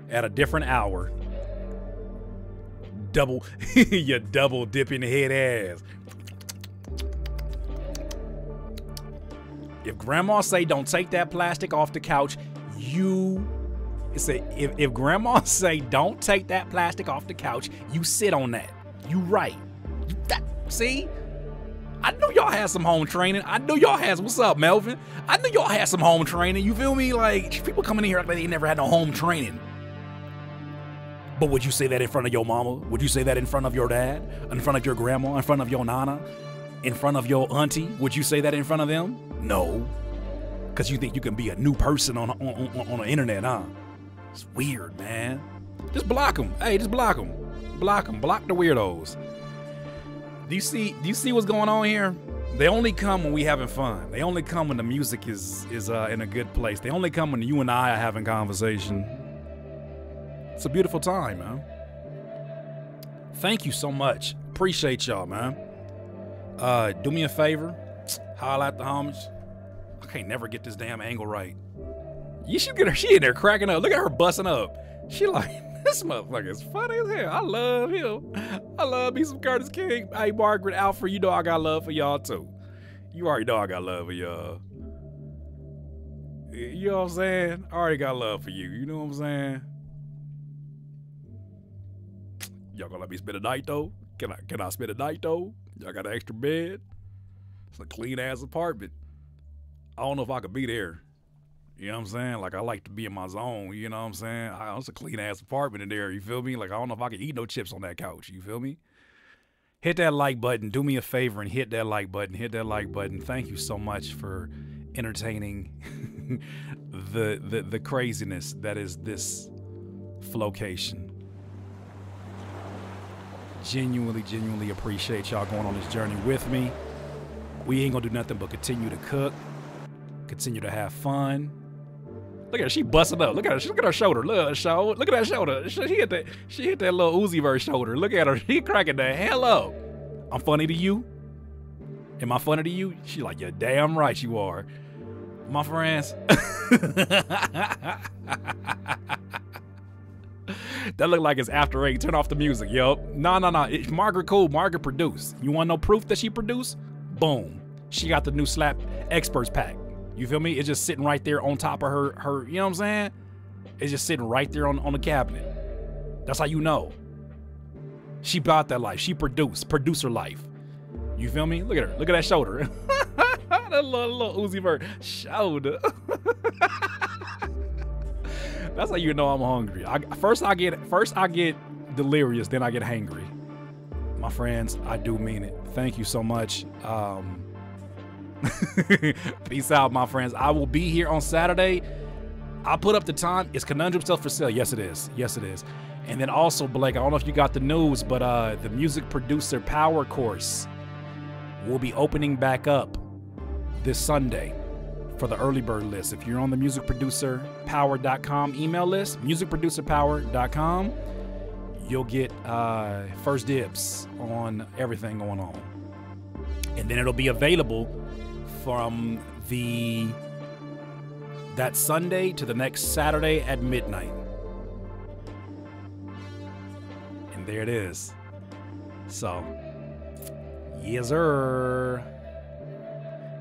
at a different hour. Double, you double dipping head ass. If grandma say don't take that plastic off the couch, you say, if grandma say don't take that plastic off the couch, you sit on that. You right. See? I know y'all had some home training. I know y'all had, what's up, Melvin? I know y'all had some home training. You feel me? Like, people coming in here like they never had no home training. But would you say that in front of your mama? Would you say that in front of your dad? In front of your grandma? In front of your nana? In front of your auntie? Would you say that in front of them? No. Because you think you can be a new person on the internet, huh? It's weird, man. Just block them. Hey, just block them. Block them. Block the weirdos. Do you see what's going on here? They only come when we having fun. They only come when the music is in a good place. They only come when you and I are having conversation. It's a beautiful time, man. Thank you so much. Appreciate y'all, man. Do me a favor. Holla at the homies. I can't never get this damn angle right. You should get her. She in there cracking up. Look at her busting up. She like... This motherfucker's funny as hell. I love him. I love me some Curtiss King. Hey, Margaret, Alfred, you know I got love for y'all, too. You already know I got love for y'all. You know what I'm saying? I already got love for you. You know what I'm saying? Y'all gonna let me spend a night, though? Can I spend a night, though? Y'all got an extra bed? It's a clean-ass apartment. I don't know if I could be there. You know what I'm saying? Like, I like to be in my zone, you know what I'm saying? It's a clean-ass apartment in there, you feel me? Like, I don't know if I can eat no chips on that couch, you feel me? Hit that like button. Do me a favor and hit that like button. Hit that like button. Thank you so much for entertaining the craziness that is this Flowcation. Genuinely, genuinely appreciate y'all going on this journey with me. We ain't gonna do nothing but continue to cook, continue to have fun. Look at her, she busting up. Look at her, look at her shoulder. Look at her shoulder. Look at that shoulder. She hit that little Uzi Vert shoulder. Look at her. She cracking the hell up. I'm funny to you? Am I funny to you? She like, you're damn right you are. My friends. That look like it's after 8. Turn off the music, yo. No. It's Margaret Cole. Margaret produced. You want no proof that she produced? Boom. She got the new Slap Experts pack. You feel me? It's just sitting right there on top of her, you know what I'm saying? It's just sitting right there on the cabinet. That's how you know. She bought that life. She produced. Producer life. You feel me? Look at her. Look at that shoulder. That little Uzi Vert shoulder. That's how you know I'm hungry. First I get delirious, then I get hangry. My friends, I do mean it. Thank you so much. Peace out, my friends. I will be here on Saturday. I put up the time. Is Conundrum still for sale? Yes, it is. Yes, it is. And then also, Blake, I don't know if you got the news, but the Music Producer Power Course will be opening back up this Sunday for the early bird list. If you're on the musicproducerpower.com email list, musicproducerpower.com, you'll get first dibs on everything going on. And then it'll be available from that Sunday to the next Saturday at midnight. And there it is. So, yes sir.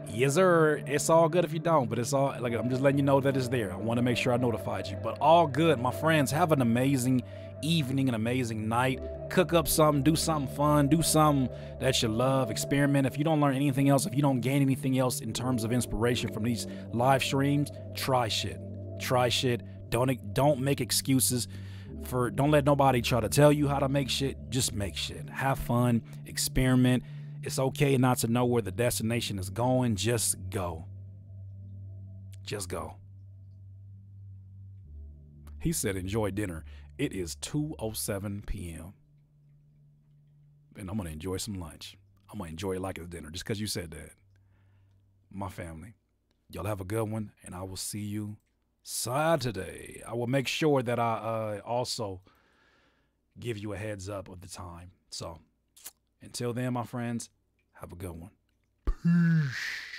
Yes sir. It's all good if you don't, but it's all, like, I'm just letting you know that it's there. I want to make sure I notified you. But all good, my friends. Have an amazing evening, an amazing night. Cook up something, do something fun, do something that you love, experiment. If you don't learn anything else, if you don't gain anything else in terms of inspiration from these live streams, try shit. Try shit. Don't make excuses for, don't let nobody try to tell you how to make shit. Just make shit. Have fun, experiment. It's okay not to know where the destination is going. Just go. Just go. He said enjoy dinner. It is 2:07 p.m. and I'm going to enjoy some lunch. I'm going to enjoy it like it's dinner just because you said that. My family, Y'all have a good one, and I will see you Saturday. I will make sure that I also give you a heads up of the time. So until then, my friends, have a good one. Peace.